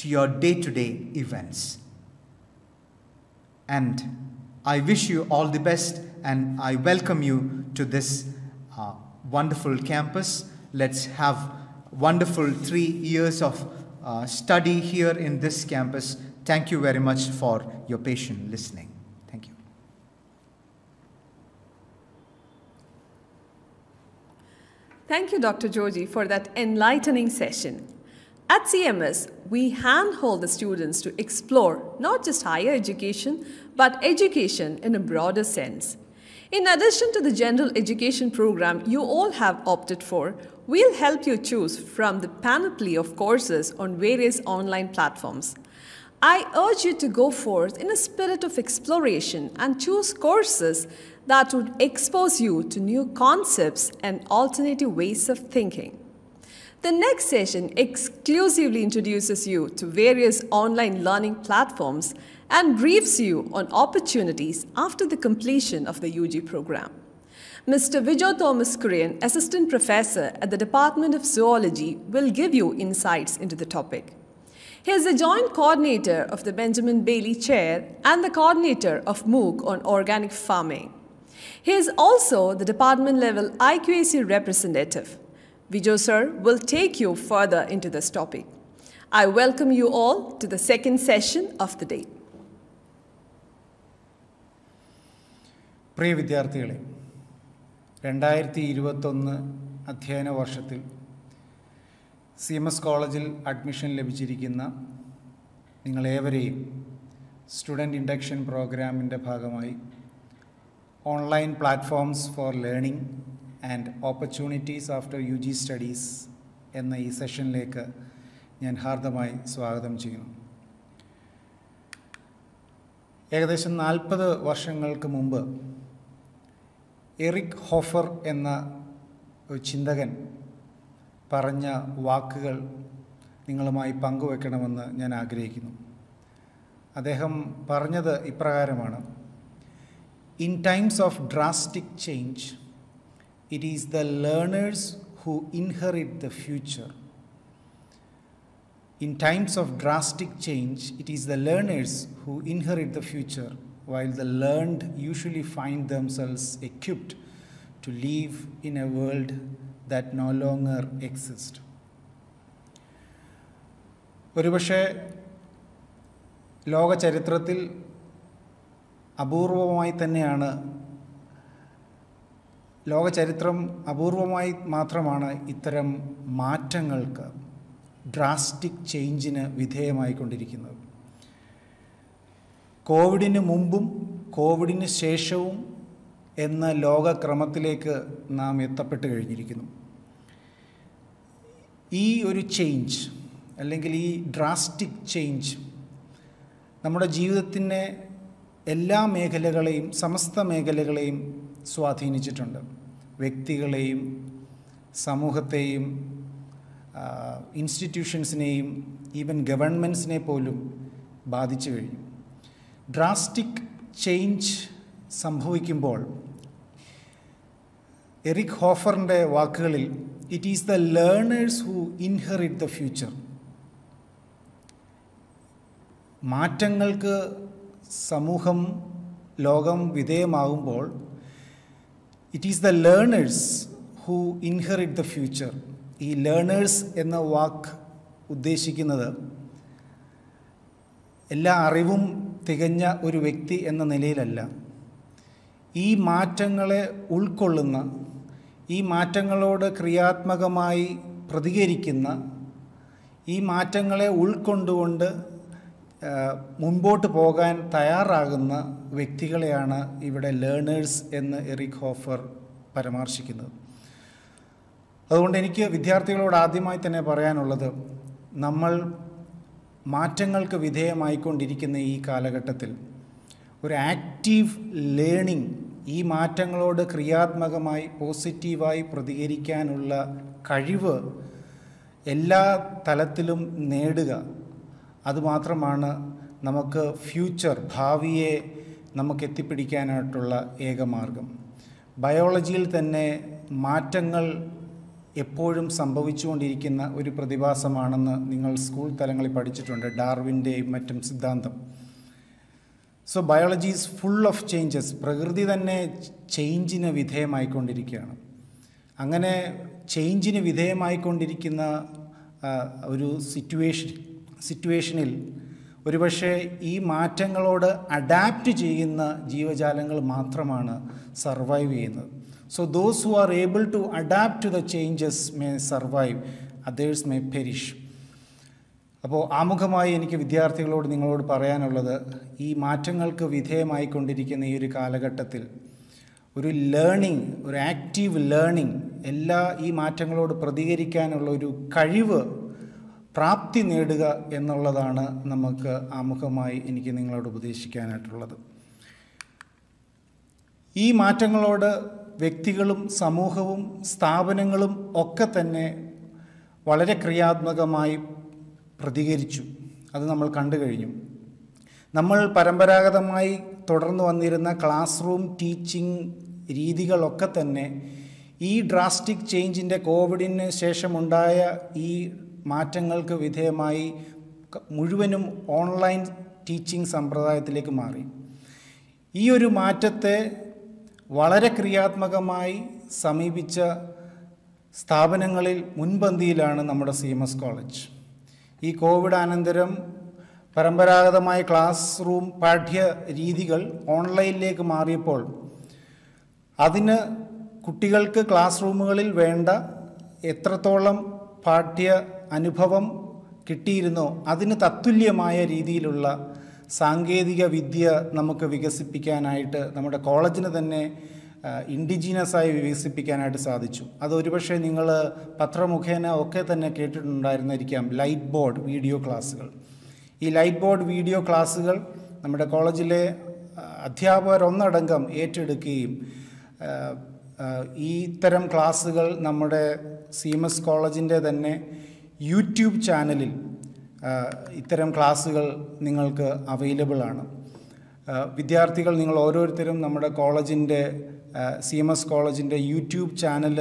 to your day-to-day events. And I wish you all the best and I welcome you to this uh, wonderful campus. Let's have wonderful three years of uh, study here in this campus. Thank you very much for your patient listening. Thank you, Doctor Joji, for that enlightening session. At C M S, we handhold the students to explore not just higher education, but education in a broader sense. In addition to the general education program you all have opted for, we'll help you choose from the panoply of courses on various online platforms. I urge you to go forth in a spirit of exploration and choose courses that would expose you to new concepts and alternative ways of thinking. The next session exclusively introduces you to various online learning platforms and briefs you on opportunities after the completion of the U G program. Mister Vijo Thomas Kurian, Assistant Professor at the Department of Zoology, will give you insights into the topic. He is the Joint Coordinator of the Benjamin Bailey Chair and the Coordinator of MOOC on Organic Farming. He is also the department-level I Q A C representative. Vijo sir will take you further into this topic. I welcome you all to the second session of the day. Priya Vidyarthikale, twenty twenty-one അധ്യയന വർഷത്തിൽ C M S College admission ലഭിച്ചിരിക്കുന്ന നിങ്ങളേവരെയും student induction പ്രോഗ്രാമിൻ്റെ ഭാഗമായി online platforms for learning and opportunities after U G studies എന്ന ഈ സെഷനിലേക്ക് ഞാൻ ഹാർദമായി സ്വാഗതം ചെയ്യുന്നു. ഏകദേശം നാൽപ്പത് വർഷങ്ങൾക്ക് മുമ്പ് എറിക് ഹോഫർ എന്ന ചിന്തകൻ പറഞ്ഞ വാക്കുകൾ നിങ്ങളുമായി പങ്കുവെക്കണമെന്ന് ഞാൻ ആഗ്രഹിക്കുന്നു. അദ്ദേഹം പറഞ്ഞത് ഇപ്രകാരമാണ്: In times of drastic change, it is the learners who inherit the future. In times of drastic change, it is the learners who inherit the future, while the learned usually find themselves equipped to live in a world that no longer exist. ഒരുപക്ഷേ ലോക ചരിത്രത്തിൽ അപൂർവമായി തന്നെയാണ് ലോക ചരിത്രം അപൂർവമായി മാത്രമാണ് ഇത്തരം മാറ്റങ്ങൾക്ക്, ഡ്രാസ്റ്റിക് ചേഞ്ചിന് വിധേയമായിക്കൊണ്ടിരിക്കുന്നത്. കോവിഡിന് മുമ്പും കോവിഡിന് ശേഷവും എന്ന ലോകക്രമത്തിലേക്ക് നാം എത്തപ്പെട്ട് കഴിഞ്ഞിരിക്കുന്നു. ഈ ഒരു ചേഞ്ച് അല്ലെങ്കിൽ ഈ ഡ്രാസ്റ്റിക് ചേഞ്ച് നമ്മുടെ ജീവിതത്തിൻ്റെ എല്ലാ മേഖലകളെയും സമസ്ത മേഖലകളെയും സ്വാധീനിച്ചിട്ടുണ്ട്. വ്യക്തികളെയും സമൂഹത്തെയും ഇൻസ്റ്റിറ്റ്യൂഷൻസിനെയും ഈവൻ ഗവൺമെൻറ്റ്സിനെ പോലും ബാധിച്ചു കഴിഞ്ഞു. ഡ്രാസ്റ്റിക് ചേഞ്ച് സംഭവിക്കുമ്പോൾ എറിക് ഹോഫറിൻ്റെ വാക്കുകളിൽ it is the learners who inherit the future, മാറ്റങ്ങൾക്ക് സമൂഹം ലോകം വിധേയമാകുമ്പോൾ it is the learners who inherit the future. ഈ ലേണേഴ്സ് എന്ന വാക്ക് ഉദ്ദേശിക്കുന്നത് എല്ലാ അറിവും തികഞ്ഞ ഒരു വ്യക്തി എന്ന നിലയിലല്ല, ഈ മാറ്റങ്ങളെ ഉൾക്കൊള്ളുന്ന, ഈ മാറ്റങ്ങളോട് ക്രിയാത്മകമായി പ്രതികരിക്കുന്ന, ഈ മാറ്റങ്ങളെ ഉൾക്കൊണ്ടുകൊണ്ട് മുൻപോട്ട് പോകാൻ തയ്യാറാകുന്ന വ്യക്തികളെയാണ് ഇവിടെ ലേണേഴ്സ് എന്ന് എറിക് ഹോഫർ പരാമർശിക്കുന്നത്. അതുകൊണ്ട് എനിക്ക് വിദ്യാർത്ഥികളോട് ആദ്യമായി തന്നെ പറയാനുള്ളത്, നമ്മൾ മാറ്റങ്ങൾക്ക് വിധേയമായിക്കൊണ്ടിരിക്കുന്ന ഈ കാലഘട്ടത്തിൽ ഒരു ആക്റ്റീവ് ലേണിംഗ്, ഈ മാറ്റങ്ങളോട് ക്രിയാത്മകമായി പോസിറ്റീവായി പ്രതികരിക്കാനുള്ള കഴിവ് എല്ലാ തലത്തിലും നേടുക, അതുമാത്രമാണ് നമുക്ക് ഫ്യൂച്ചർ, ഭാവിയെ നമുക്ക് എത്തിപ്പിടിക്കാനായിട്ടുള്ള ഏക മാർഗം. ബയോളജിയിൽ തന്നെ മാറ്റങ്ങൾ എപ്പോഴും സംഭവിച്ചുകൊണ്ടിരിക്കുന്ന ഒരു പ്രതിഭാസമാണെന്ന് നിങ്ങൾ സ്കൂൾ തലങ്ങളിൽ പഠിച്ചിട്ടുണ്ട്, ഡാർവിൻ്റെയും മറ്റും സിദ്ധാന്തം. So biology is full of changes. പ്രകൃതി തന്നെ ചേഞ്ചിന് വിധേയമായിക്കൊണ്ടിരിക്കുകയാണ്. അങ്ങനെ ചേഞ്ചിന് വിധേയമായിക്കൊണ്ടിരിക്കുന്ന ഒരു സിറ്റുവേഷൻ സിറ്റുവേഷനിൽ ഒരുപക്ഷെ ഈ മാറ്റങ്ങളോട് അഡാപ്റ്റ് ചെയ്യുന്ന ജീവജാലങ്ങൾ മാത്രമാണ് സർവൈവ് ചെയ്യുന്നത്. So those who are able to adapt to the changes may survive, others may perish. അപ്പോൾ ആമുഖമായി എനിക്ക് വിദ്യാർത്ഥികളോട് നിങ്ങളോട് പറയാനുള്ളത്, ഈ മാറ്റങ്ങൾക്ക് വിധേയമായിക്കൊണ്ടിരിക്കുന്ന ഈ ഒരു കാലഘട്ടത്തിൽ ഒരു ലേണിംഗ്, ഒരു ആക്റ്റീവ് ലേണിംഗ്, എല്ലാ ഈ മാറ്റങ്ങളോട് പ്രതികരിക്കാനുള്ള ഒരു കഴിവ് പ്രാപ്തി നേടുക എന്നുള്ളതാണ് നമുക്ക് ആമുഖമായി എനിക്ക് നിങ്ങളോട് ഉപദേശിക്കാനായിട്ടുള്ളത്. ഈ മാറ്റങ്ങളോട് വ്യക്തികളും സമൂഹവും സ്ഥാപനങ്ങളും ഒക്കെ തന്നെ വളരെ ക്രിയാത്മകമായി പ്രതികരിച്ചു. അത് നമ്മൾ കണ്ടു കഴിഞ്ഞു. നമ്മൾ പരമ്പരാഗതമായി തുടർന്നു വന്നിരുന്ന ക്ലാസ് റൂം ടീച്ചിങ് രീതികളൊക്കെ തന്നെ ഈ ഡ്രാസ്റ്റിക് ചേഞ്ചിൻ്റെ കോവിഡിന് ശേഷമുണ്ടായ ഈ മാറ്റങ്ങൾക്ക് വിധേയമായി മുഴുവനും ഓൺലൈൻ ടീച്ചിങ് സമ്പ്രദായത്തിലേക്ക് മാറി. ഈ ഒരു മാറ്റത്തെ വളരെ ക്രിയാത്മകമായി സമീപിച്ച സ്ഥാപനങ്ങളിൽ മുൻപന്തിയിലാണ് നമ്മുടെ സി എം എസ് കോളേജ്. ഈ കോവിഡ് അനന്തരം പരമ്പരാഗതമായ ക്ലാസ് റൂം പാഠ്യ രീതികൾ ഓൺലൈനിലേക്ക് മാറിയപ്പോൾ അതിന് കുട്ടികൾക്ക് ക്ലാസ് റൂമുകളിൽ വേണ്ട എത്രത്തോളം പാഠ്യ അനുഭവം കിട്ടിയിരുന്നോ അതിന് തത്തുല്യമായ രീതിയിലുള്ള സാങ്കേതിക വിദ്യ നമുക്ക് വികസിപ്പിക്കാനായിട്ട് നമ്മുടെ കോളേജിന് തന്നെ ഇൻഡിജീനസായി വികസിപ്പിക്കാനായിട്ട് സാധിച്ചു. അതൊരുപക്ഷെ നിങ്ങൾ പത്രമുഖേന ഒക്കെ തന്നെ കേട്ടിട്ടുണ്ടായിരുന്നിരിക്കാം, ലൈറ്റ് ബോർഡ് വീഡിയോ ക്ലാസ്സുകൾ. ഈ ലൈറ്റ് ബോർഡ് വീഡിയോ ക്ലാസ്സുകൾ നമ്മുടെ കോളേജിലെ അധ്യാപകരൊന്നടങ്കം ഏറ്റെടുക്കുകയും ഈ തരം ക്ലാസ്സുകൾ നമ്മുടെ സി എം എസ് കോളേജിൻ്റെ തന്നെ യൂട്യൂബ് ചാനലിൽ ഇത്തരം ക്ലാസ്സുകൾ നിങ്ങൾക്ക് അവൈലബിളാണ്. വിദ്യാർത്ഥികൾ നിങ്ങൾ ഓരോരുത്തരും നമ്മുടെ കോളേജിൻ്റെ സി എം എസ് കോളേജിൻ്റെ യൂട്യൂബ് ചാനൽ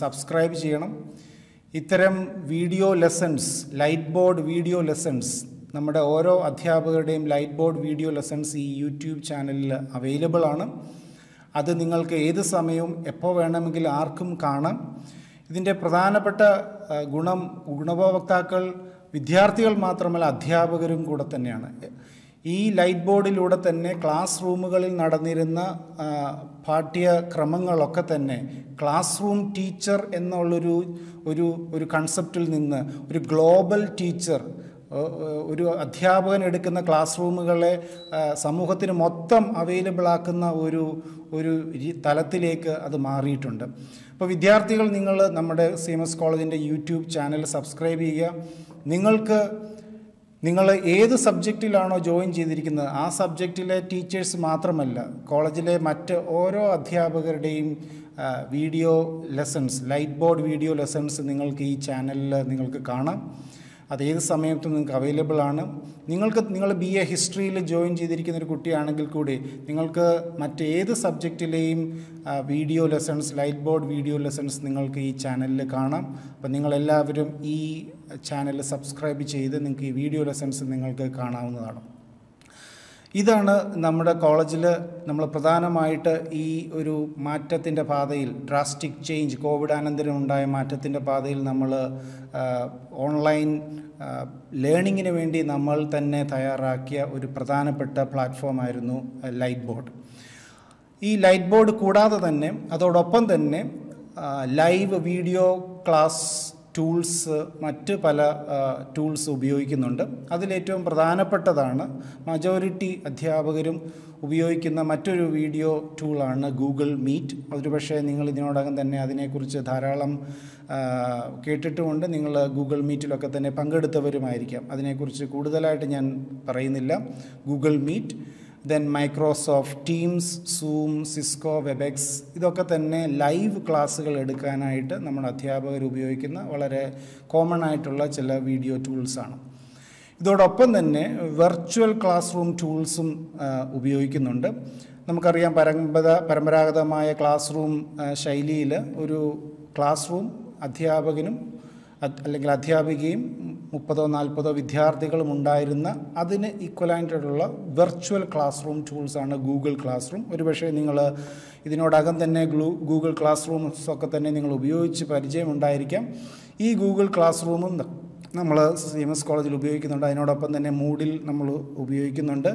സബ്സ്ക്രൈബ് ചെയ്യണം. ഇത്തരം video lessons, light board video lessons, നമ്മുടെ ഓരോ അധ്യാപകരുടെയും ലൈറ്റ് ബോർഡ് വീഡിയോ ലെസൺസ് ഈ യൂട്യൂബ് ചാനലിൽ അവൈലബിളാണ്. അത് നിങ്ങൾക്ക് ഏത് സമയവും എപ്പോൾ വേണമെങ്കിൽ ആർക്കും കാണാം. ഇതിൻ്റെ പ്രധാനപ്പെട്ട ഗുണം ഗുണഭോക്താക്കൾ വിദ്യാർത്ഥികൾ മാത്രമല്ല അധ്യാപകരും കൂടെ തന്നെയാണ്. ഈ ലൈറ്റ് ബോർഡിലൂടെ തന്നെ ക്ലാസ് റൂമുകളിൽ നടന്നിരുന്ന പാഠ്യക്രമങ്ങളൊക്കെ തന്നെ ക്ലാസ് റൂം ടീച്ചർ എന്നുള്ളൊരു ഒരു ഒരു കൺസെപ്റ്റിൽ നിന്ന് ഒരു ഗ്ലോബൽ ടീച്ചർ, ഒരു അധ്യാപകൻ എടുക്കുന്ന ക്ലാസ് റൂമുകളെ സമൂഹത്തിന് മൊത്തം അവൈലബിളാക്കുന്ന ഒരു ഒരു തലത്തിലേക്ക് അത് മാറിയിട്ടുണ്ട്. അപ്പോൾ വിദ്യാർത്ഥികൾ നിങ്ങൾ നമ്മുടെ സി എം എസ് കോളേജിൻ്റെ യൂട്യൂബ് ചാനൽ സബ്സ്ക്രൈബ് ചെയ്യുക. നിങ്ങൾക്ക് നിങ്ങൾ ഏത് സബ്ജക്റ്റിലാണോ ജോയിൻ ചെയ്തിരിക്കുന്നത് ആ സബ്ജക്റ്റിലെ ടീച്ചേഴ്സ് മാത്രമല്ല കോളേജിലെ മറ്റ് ഓരോ അധ്യാപകരുടെയും video lessons, light board video lessons നിങ്ങൾക്ക് ഈ ചാനലിൽ നിങ്ങൾക്ക് കാണാം. അതേത് സമയത്തും നിങ്ങൾക്ക് അവൈലബിൾ ആണ്. നിങ്ങൾക്ക് നിങ്ങൾ ബി എ ഹിസ്റ്ററിയിൽ ജോയിൻ ചെയ്തിരിക്കുന്ന ഒരു കുട്ടിയാണെങ്കിൽ കൂടി നിങ്ങൾക്ക് മറ്റേത് സബ്ജക്റ്റിലെയും video lessons, light board video lessons നിങ്ങൾക്ക് ഈ ചാനലിൽ കാണാം. അപ്പം നിങ്ങളെല്ലാവരും ഈ ചാനൽ സബ്സ്ക്രൈബ് ചെയ്ത് നിങ്ങൾക്ക് ഈ വീഡിയോ ലെസൺസ് നിങ്ങൾക്ക് കാണാവുന്നതാണ്. ഇതാണ് നമ്മുടെ കോളേജിൽ നമ്മൾ പ്രധാനമായിട്ട് ഈ ഒരു മാറ്റത്തിൻ്റെ പാതയിൽ, ഡ്രാസ്റ്റിക് ചേഞ്ച്, കോവിഡ് അനന്തരം ഉണ്ടായ മാറ്റത്തിൻ്റെ പാതയിൽ നമ്മൾ ഓൺലൈൻ ലേണിങ്ങിന് വേണ്ടി നമ്മൾ തന്നെ തയ്യാറാക്കിയ ഒരു പ്രധാനപ്പെട്ട പ്ലാറ്റ്ഫോമായിരുന്നു ലൈറ്റ് ബോർഡ്. ഈ ലൈറ്റ് ബോർഡ് കൂടാതെ തന്നെ അതോടൊപ്പം തന്നെ ലൈവ് വീഡിയോ ക്ലാസ് ടൂൾസ്, മറ്റ് പല ടൂൾസ് ഉപയോഗിക്കുന്നുണ്ട്. അതിലേറ്റവും പ്രധാനപ്പെട്ടതാണ് മജോറിറ്റി അധ്യാപകരും ഉപയോഗിക്കുന്ന മറ്റൊരു വീഡിയോ ടൂളാണ് ഗൂഗിൾ മീറ്റ്. ഒരുപക്ഷെ നിങ്ങൾ ഇതിനോടകം തന്നെ അതിനെക്കുറിച്ച് ധാരാളം കേട്ടിട്ടുമുണ്ട്, നിങ്ങൾ ഗൂഗിൾ മീറ്റിലൊക്കെ തന്നെ പങ്കെടുത്തവരുമായിരിക്കാം. അതിനെക്കുറിച്ച് കൂടുതലായിട്ട് ഞാൻ പറയുന്നില്ല. Google Meet, then Microsoft Teams, Zoom, Cisco Webex, ഇതൊക്കെ തന്നെ ലൈവ് ക്ലാസ്സുകൾ എടുക്കാനായിട്ട് നമ്മുടെ അധ്യാപകർ ഉപയോഗിക്കുന്ന വളരെ കോമൺ ആയിട്ടുള്ള ചില വീഡിയോ ടൂൾസാണ്. ഇതോടൊപ്പം തന്നെ വെർച്വൽ ക്ലാസ് റൂം ടൂൾസും ഉപയോഗിക്കുന്നുണ്ട്. നമുക്കറിയാം, പരമ്പര പരമ്പരാഗതമായ ക്ലാസ് റൂം ശൈലിയിൽ ഒരു ക്ലാസ് റൂം അധ്യാപകനും അല്ലെങ്കിൽ അധ്യാപികയും മുപ്പതോ നാൽപ്പതോ വിദ്യാർത്ഥികളും ഉണ്ടായിരുന്ന അതിന് ഈക്വലായിട്ടുള്ള വെർച്വൽ ക്ലാസ് റൂം ടൂൾസാണ് ഗൂഗിൾ ക്ലാസ് റൂം. ഒരുപക്ഷെ നിങ്ങൾ ഇതിനോടകം തന്നെ ഗൂഗിൾ ക്ലാസ് റൂംസ് ഒക്കെ തന്നെ നിങ്ങൾ ഉപയോഗിച്ച് പരിചയമുണ്ടായിരിക്കാം. ഈ ഗൂഗിൾ ക്ലാസ് റൂമും നമ്മൾ സി എം എസ് കോളേജിൽ ഉപയോഗിക്കുന്നുണ്ട്. അതിനോടൊപ്പം തന്നെ മൂഡിൽ നമ്മൾ ഉപയോഗിക്കുന്നുണ്ട്.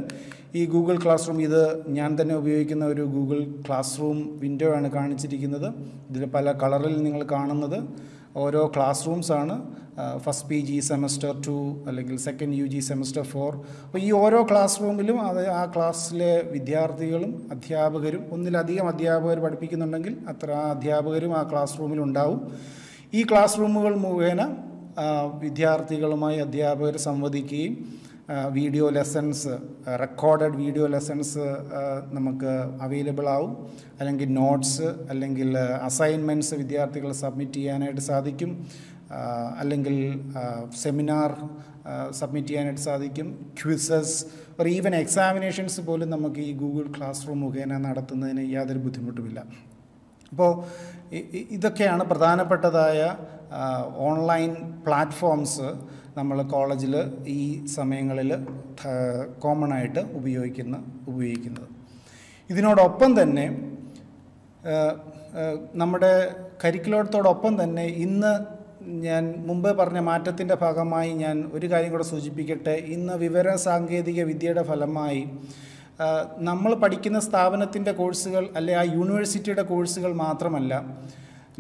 ഈ ഗൂഗിൾ ക്ലാസ് റൂം, ഇത് ഞാൻ തന്നെ ഉപയോഗിക്കുന്ന ഒരു ഗൂഗിൾ ക്ലാസ് റൂം വിൻഡോ ആണ് കാണിച്ചിരിക്കുന്നത്. ഇതിൽ പല കളറിൽ നിങ്ങൾ കാണുന്നത് ഓരോ ക്ലാസ് റൂംസാണ്. First P G semester two അല്ലെങ്കിൽ second U G semester four. അപ്പോൾ ഈ ഓരോ ക്ലാസ് റൂമിലും അത് ആ ക്ലാസ്സിലെ വിദ്യാർത്ഥികളും അധ്യാപകരും, ഒന്നിലധികം അധ്യാപകർ പഠിപ്പിക്കുന്നുണ്ടെങ്കിൽ അത്ര അധ്യാപകരും ആ ക്ലാസ് റൂമിലുണ്ടാവും. ഈ ക്ലാസ് റൂമുകൾ മുഖേന വിദ്യാർത്ഥികളുമായി അധ്യാപകർ സംവദിക്കുകയും Uh, video lessons, uh, recorded video lessons uh, uh, available now, along notes, along assignments, vidyarthigal submit cheyanayittu sadhikkum, along seminar submit cheyanayittu sadhikkum, quizzes or even examinations polum namakku ee Google Classroom mukhena nadathunnadine yathir buddhimuttumilla. So idokkeyanu pradhanapettadaya online platforms നമ്മൾ കോളേജിൽ ഈ സമയങ്ങളിൽ common ആയിട്ട് ഉപയോഗിക്കുന്ന ഉപയോഗിക്കുന്നത്. ഇതിനോടൊപ്പം തന്നെ നമ്മുടെ കരിക്കുലത്തോടൊപ്പം തന്നെ ഇന്ന് ഞാൻ മുമ്പ് പറഞ്ഞ മാറ്റത്തിൻ്റെ ഭാഗമായി ഞാൻ ഒരു കാര്യം കൂടെ സൂചിപ്പിക്കട്ടെ. ഇന്ന് വിവര സാങ്കേതിക വിദ്യയുടെ ഫലമായി നമ്മൾ പഠിക്കുന്ന സ്ഥാപനത്തിൻ്റെ കോഴ്സുകൾ അല്ലെ ആ യൂണിവേഴ്സിറ്റിയുടെ കോഴ്സുകൾ മാത്രമല്ല,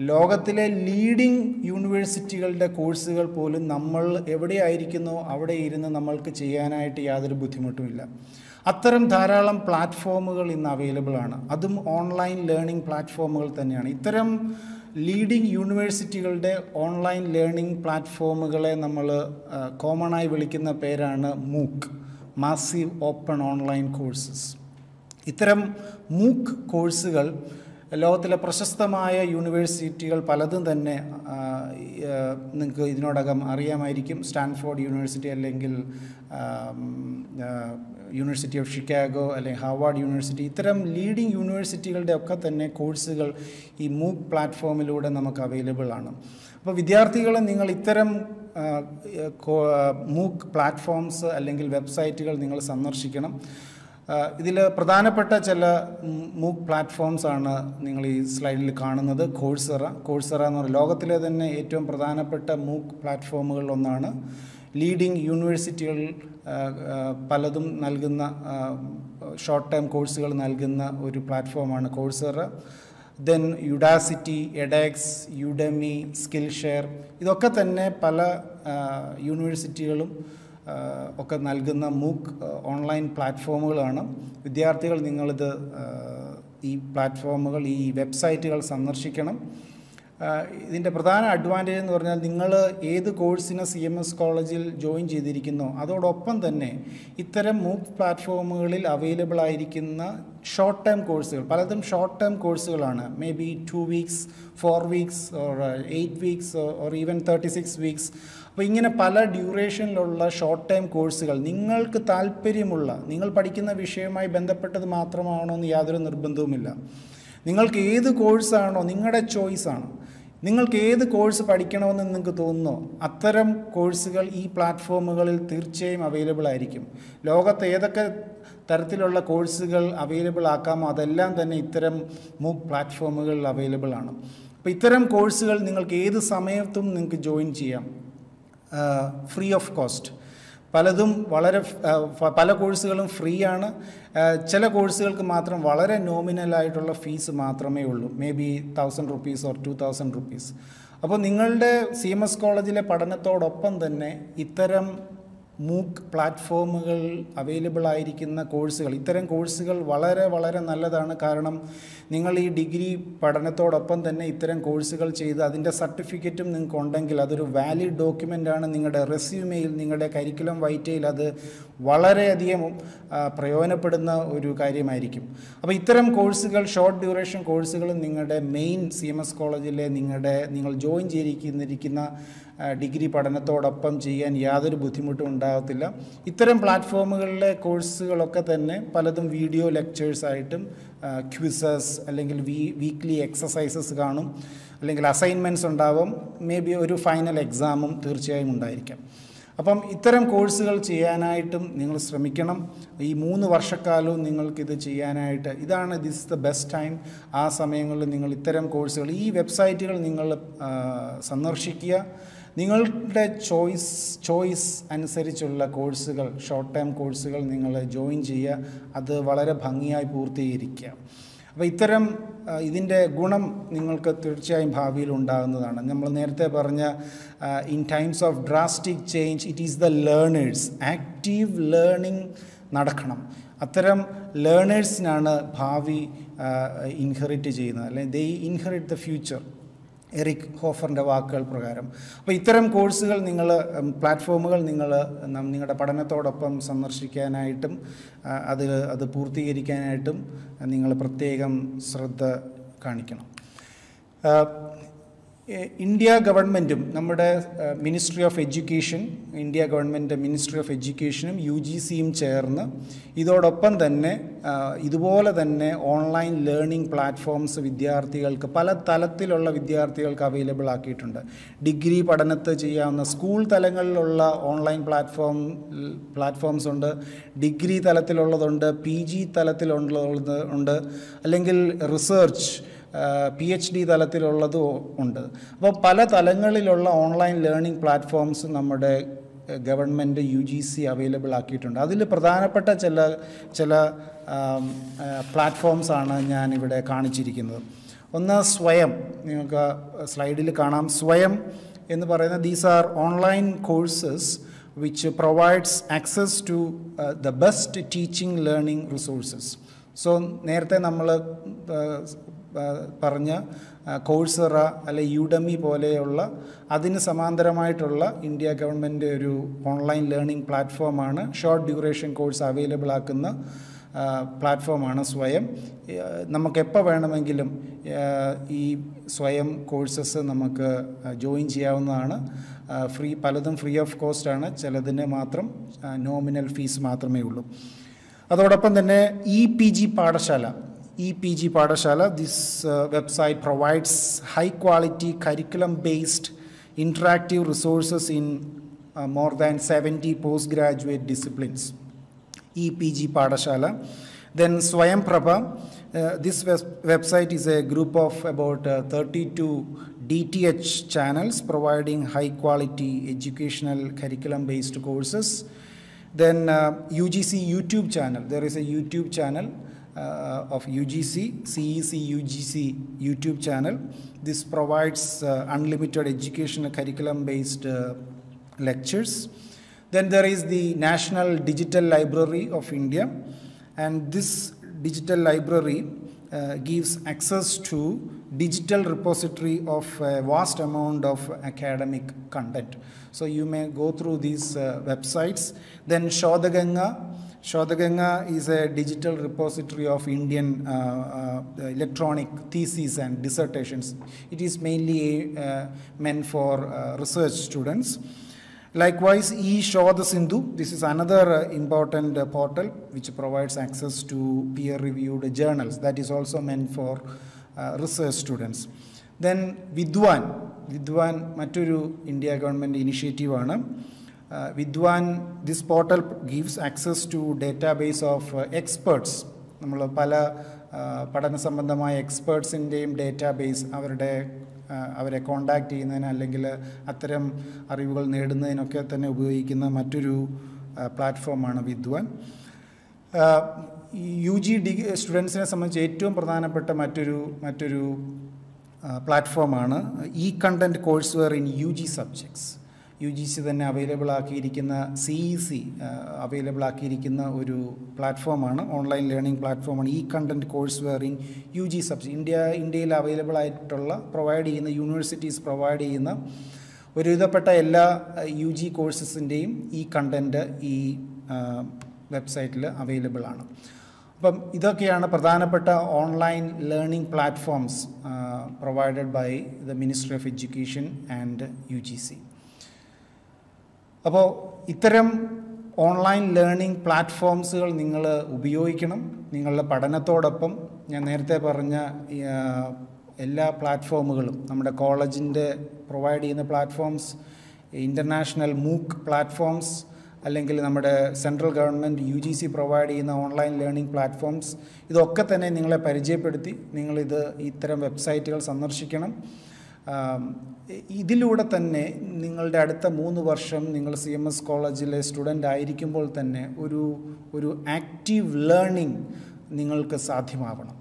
ലോകത്തിലെ ലീഡിംഗ് യൂണിവേഴ്സിറ്റികളുടെ കോഴ്സുകൾ പോലും നമ്മൾ എവിടെയായിരിക്കുന്നോ അവിടെ ഇരുന്ന് നമ്മൾക്ക് ചെയ്യാനായിട്ട് യാതൊരു ബുദ്ധിമുട്ടുമില്ല. അത്തരം ധാരാളം പ്ലാറ്റ്ഫോമുകൾ ഇന്ന് അവൈലബിൾ ആണ്. അതും ഓൺലൈൻ ലേണിംഗ് പ്ലാറ്റ്ഫോമുകൾ തന്നെയാണ്. ഇത്തരം ലീഡിംഗ് യൂണിവേഴ്സിറ്റികളുടെ ഓൺലൈൻ ലേണിംഗ് പ്ലാറ്റ്ഫോമുകളെ നമ്മൾ കോമണായി വിളിക്കുന്ന പേരാണ് മൂക്ക്, മാസീവ് ഓപ്പൺ ഓൺലൈൻ കോഴ്സസ്. ഇത്തരം മൂക്ക് കോഴ്സുകൾ ലോകത്തിലെ പ്രശസ്തമായ യൂണിവേഴ്സിറ്റികൾ പലതും തന്നെ നിങ്ങൾക്ക് ഇതിനോടകം അറിയാമായിരിക്കും. സ്റ്റാൻഫോർഡ് യൂണിവേഴ്സിറ്റി അല്ലെങ്കിൽ യൂണിവേഴ്സിറ്റി ഓഫ് ഷിക്കാഗോ അല്ലെങ്കിൽ ഹാർവാർഡ് യൂണിവേഴ്സിറ്റി, ഇത്തരം ലീഡിംഗ് യൂണിവേഴ്സിറ്റികളുടെ ഒക്കെ തന്നെ കോഴ്സുകൾ ഈ മൂക്ക് പ്ലാറ്റ്ഫോമിലൂടെ നമുക്ക് അവൈലബിൾ ആണ്. അപ്പോൾ വിദ്യാർത്ഥികളെ നിങ്ങൾ ഇത്തരം മൂക്ക് പ്ലാറ്റ്ഫോംസ് അല്ലെങ്കിൽ വെബ്സൈറ്റുകൾ നിങ്ങൾ സന്ദർശിക്കണം. ഇതിൽ പ്രധാനപ്പെട്ട ചില മൂക്ക് പ്ലാറ്റ്ഫോംസാണ് നിങ്ങൾ ഈ സ്ലൈഡിൽ കാണുന്നത്. കോഴ്സറ, കോഴ്സറ എന്ന് പറഞ്ഞാൽ ലോകത്തിലെ തന്നെ ഏറ്റവും പ്രധാനപ്പെട്ട മൂക്ക് പ്ലാറ്റ്ഫോമുകളിൽ ഒന്നാണ്. ലീഡിംഗ് യൂണിവേഴ്സിറ്റികൾ പലതും നൽകുന്ന ഷോർട്ട് ടൈം കോഴ്സുകൾ നൽകുന്ന ഒരു പ്ലാറ്റ്ഫോമാണ് Coursera. Then Udacity, edX, Udemy, Skillshare, ഇതൊക്കെ തന്നെ പല യൂണിവേഴ്സിറ്റികളും ഒക്കെ നൽകുന്ന മൂക്ക് ഓൺലൈൻ പ്ലാറ്റ്ഫോമുകളാണ്. വിദ്യാർത്ഥികൾ നിങ്ങളിത് ഈ പ്ലാറ്റ്ഫോമുകൾ ഈ വെബ്സൈറ്റുകൾ സന്ദർശിക്കണം. ഇതിൻ്റെ പ്രധാന അഡ്വാൻറ്റേജ് എന്ന് പറഞ്ഞാൽ നിങ്ങൾ ഏത് കോഴ്സിന് സി എം എസ് കോളേജിൽ ജോയിൻ ചെയ്തിരിക്കുന്നോ അതോടൊപ്പം തന്നെ ഇത്തരം മൂക്ക് പ്ലാറ്റ്ഫോമുകളിൽ അവൈലബിൾ ആയിരിക്കുന്ന ഷോർട്ട് ടൈം കോഴ്സുകൾ, പലതും ഷോർട്ട് ടൈം കോഴ്സുകളാണ്. Maybe two weeks, four weeks or eight weeks or even thirty six weeks. അപ്പോൾ ഇങ്ങനെ പല ഡ്യൂറേഷനിലുള്ള ഷോർട്ട് ടൈം കോഴ്സുകൾ നിങ്ങൾക്ക് താല്പര്യമുള്ള, നിങ്ങൾ പഠിക്കുന്ന വിഷയവുമായി ബന്ധപ്പെട്ടത് മാത്രമാണോ എന്ന് യാതൊരു നിർബന്ധവുമില്ല. നിങ്ങൾക്ക് ഏത് കോഴ്സാണോ നിങ്ങളുടെ ചോയ്സാണ്, നിങ്ങൾക്ക് ഏത് കോഴ്സ് പഠിക്കണമെന്ന് നിങ്ങൾക്ക് തോന്നുന്നോ അത്തരം കോഴ്സുകൾ ഈ പ്ലാറ്റ്ഫോമുകളിൽ തീർച്ചയായും അവൈലബിൾ ആയിരിക്കും. ലോകത്ത് ഏതൊക്കെ തരത്തിലുള്ള കോഴ്സുകൾ അവൈലബിൾ ആക്കാമോ അതെല്ലാം തന്നെ ഇത്തരം മൂക്ക് പ്ലാറ്റ്ഫോമുകളിൽ അവൈലബിൾ ആണ്. അപ്പോൾ ഇത്തരം കോഴ്സുകൾ നിങ്ങൾക്ക് ഏത് സമയത്തും നിങ്ങൾക്ക് ജോയിൻ ചെയ്യാം, ഫ്രീ ഓഫ് കോസ്റ്റ്. പലതും വളരെ പല കോഴ്സുകളും ഫ്രീ ആണ്. ചില കോഴ്സുകൾക്ക് മാത്രം വളരെ നോമിനലായിട്ടുള്ള ഫീസ് മാത്രമേ ഉള്ളൂ, maybe thousand rupees or two thousand rupees. അപ്പോൾ നിങ്ങളുടെ സി എം എസ് കോളേജിലെ പഠനത്തോടൊപ്പം തന്നെ ഇത്തരം മൂക്ക് പ്ലാറ്റ്ഫോമുകൾ അവൈലബിൾ ആയിരിക്കുന്ന കോഴ്സുകൾ, ഇത്തരം കോഴ്സുകൾ വളരെ വളരെ നല്ലതാണ്. കാരണം നിങ്ങൾ ഈ ഡിഗ്രി പഠനത്തോടൊപ്പം തന്നെ ഇത്തരം കോഴ്സുകൾ ചെയ്ത് അതിൻ്റെ സർട്ടിഫിക്കറ്റും നിങ്ങൾക്ക് ഉണ്ടെങ്കിൽ അതൊരു വാലിഡ് ഡോക്യുമെൻ്റാണ്. നിങ്ങളുടെ റെസ്യൂമെയിൽ, നിങ്ങളുടെ കരിക്കുലം വൈറ്റയിൽ അത് വളരെയധികം പ്രയോജനപ്പെടുന്ന ഒരു കാര്യമായിരിക്കും. അപ്പോൾ ഇത്തരം കോഴ്സുകൾ, ഷോർട്ട് ഡ്യൂറേഷൻ കോഴ്സുകൾ നിങ്ങളുടെ മെയിൻ സി എം എസ് കോളേജിലെ നിങ്ങളുടെ നിങ്ങൾ ജോയിൻ ചെയ്തിരിക്കുന്ന ഡിഗ്രി പഠനത്തോടൊപ്പം ചെയ്യാൻ യാതൊരു ബുദ്ധിമുട്ടും ഉണ്ടാകത്തില്ല. ഇത്തരം പ്ലാറ്റ്ഫോമുകളിലെ കോഴ്സുകളൊക്കെ തന്നെ പലതും വീഡിയോ ലെക്ചേഴ്സായിട്ടും ക്വിസസ് അല്ലെങ്കിൽ വീ വീക്ക്ലി എക്സസൈസസ് കാണും, അല്ലെങ്കിൽ അസൈൻമെൻറ്റ്സ് ഉണ്ടാവും, മേ ബി ഒരു ഫൈനൽ എക്സാമും തീർച്ചയായും ഉണ്ടായിരിക്കാം. അപ്പം ഇത്തരം കോഴ്സുകൾ ചെയ്യാനായിട്ടും നിങ്ങൾ ശ്രമിക്കണം. ഈ മൂന്ന് വർഷക്കാലവും നിങ്ങൾക്കിത് ചെയ്യാനായിട്ട് ഇതാണ് this is the best time. ആ സമയങ്ങളിൽ നിങ്ങൾ ഇത്തരം കോഴ്സുകൾ, ഈ വെബ്സൈറ്റുകൾ നിങ്ങൾ സന്ദർശിക്കുക. നിങ്ങളുടെ ചോയ്സ് ചോയ്സ് അനുസരിച്ചുള്ള കോഴ്സുകൾ, ഷോർട്ട് ടൈം കോഴ്സുകൾ നിങ്ങൾ ജോയിൻ ചെയ്യുക, അത് വളരെ ഭംഗിയായി പൂർത്തീകരിക്കുക. അപ്പോൾ ഇത്തരം ഇതിൻ്റെ ഗുണം നിങ്ങൾക്ക് തീർച്ചയായും ഭാവിയിൽ ഉണ്ടാകുന്നതാണ്. നമ്മൾ നേരത്തെ പറഞ്ഞ in times of drastic change it is the learners, active learning നടക്കണം. അത്തരം ലേണേഴ്സിനാണ് ഭാവി ഇൻഹെറിറ്റ് ചെയ്യുന്നത്, അല്ലെങ്കിൽ they inherit the future. Eric Hoffer and the Wakal program. But Iterum courses, Ningle platform, Ningle, Naming at Padanathodopum, Samarshika item, other other Purti Erican item, and Ningle Prategam Sradha Karnikan. India government, number Ministry of Education, India government, Ministry of Education, U G C chairna, either open than Idubola than online learning platforms with the Artial Kapala Talatilola with the Artial available Akitunda. Degree Padanatajiana school Talangalola online platform platforms under degree Talatilola under P G Talatilonda under Alangil research. Uh, PhD തലത്തിലുള്ളതു ഉണ്ട് അപ്പോൾ പല തലങ്ങളിലുള്ള online learning platforms നമ്മുടെ government U G C available ആക്കിയിട്ടുണ്ട് അതിൽ പ്രധാനപ്പെട്ട ചില ചില പ്ലാറ്റ്ഫോംസ് ആണ് ഞാൻ ഇവിടെ കാണിച്ചിരിക്കുന്നത് ഒന്ന് സ്വയം നിങ്ങൾക്ക് സ്ലൈഡിൽ കാണാം സ്വയം എന്ന് പറയുന്നത് these are online courses which provides access to uh, the best teaching learning resources so നേരത്തെ നമ്മൾ Parna, Corsera, Udemy, Poleola, Adin Samandramitola, India government online learning platform, ana, short duration course available akana, uh, platform, ana, Swayam, Namakeppa Vanamangilum, E. Swayam courses, Namaka, join Giavana, free Paladam, free of cost, ana, Chaladine Matram, uh, nominal fees Matramulu. Adodapan the E P G Padashala. E P G Padashala, this uh, website provides high-quality, curriculum-based, interactive resources in uh, more than seventy postgraduate disciplines. E P G Padashala. Then Swayam Prabha, uh, this web website is a group of about uh, thirty-two D T H channels providing high-quality educational curriculum-based courses. Then uh, U G C YouTube channel, there is a YouTube channel. Uh, of U G C, C E C U G C YouTube channel. This provides uh, unlimited educational curriculum-based uh, lectures. Then there is the National Digital Library of India, and this digital library uh, gives access to digital repository of a vast amount of academic content. So you may go through these uh, websites. Then Shodaganga. Shodaganga is a digital repository of Indian uh, uh, electronic theses and dissertations. It is mainly uh, meant for uh, research students. Likewise, eShodha Sindhu, this is another uh, important uh, portal which provides access to peer-reviewed journals. That is also meant for uh, research students. Then Vidwan, Vidwan Maturu India government initiative. Uh, Vidwan, this portal gives access to database of uh, experts. Nammal pala padana sambandhamaya experts indeyum database avarude avare contact cheyyunnadhina allengil atharam arivukal nedunnadhinokke thanne upayogikkunna mattoru platform aanu Vidwan. U G students ne sambandhichu ettavum pradhanappetta mattoru mattoru platform aanu e-content courseware in U G subjects. U G C then available Akirikina C E C uh, available Akirikina Uru platform on online learning platform on e-content courseware in U G subs India India available at Tola provided in the universities provided in the Uruda Patella U G courses in name e-content e uh, website available on. But Idakiana Pradhanapata online learning platforms uh, provided by the Ministry of Education and U G C. So, Iterum online learning platforms are Ningala Ubioikinum, Ningala Padanathodapum, Yanerte Parana, Ella platform, Namada college in the providing the platforms, international MOOC platforms, Alangal Namada central government, U G C providing the online learning platforms. This is Ningala Parijapati, Ningal the Iterum website, Sandarshikam. ഇതിലൂടെ തന്നെ നിങ്ങളുടെ അടുത്ത മൂന്ന് വർഷം നിങ്ങൾ C M S കോളേജിലെ student ആയിരിക്കുമ്പോൾ തന്നെ ഒരു ഒരു ആക്റ്റീവ് ലേണിംഗ് നിങ്ങൾക്ക് സാധ്യമാവണം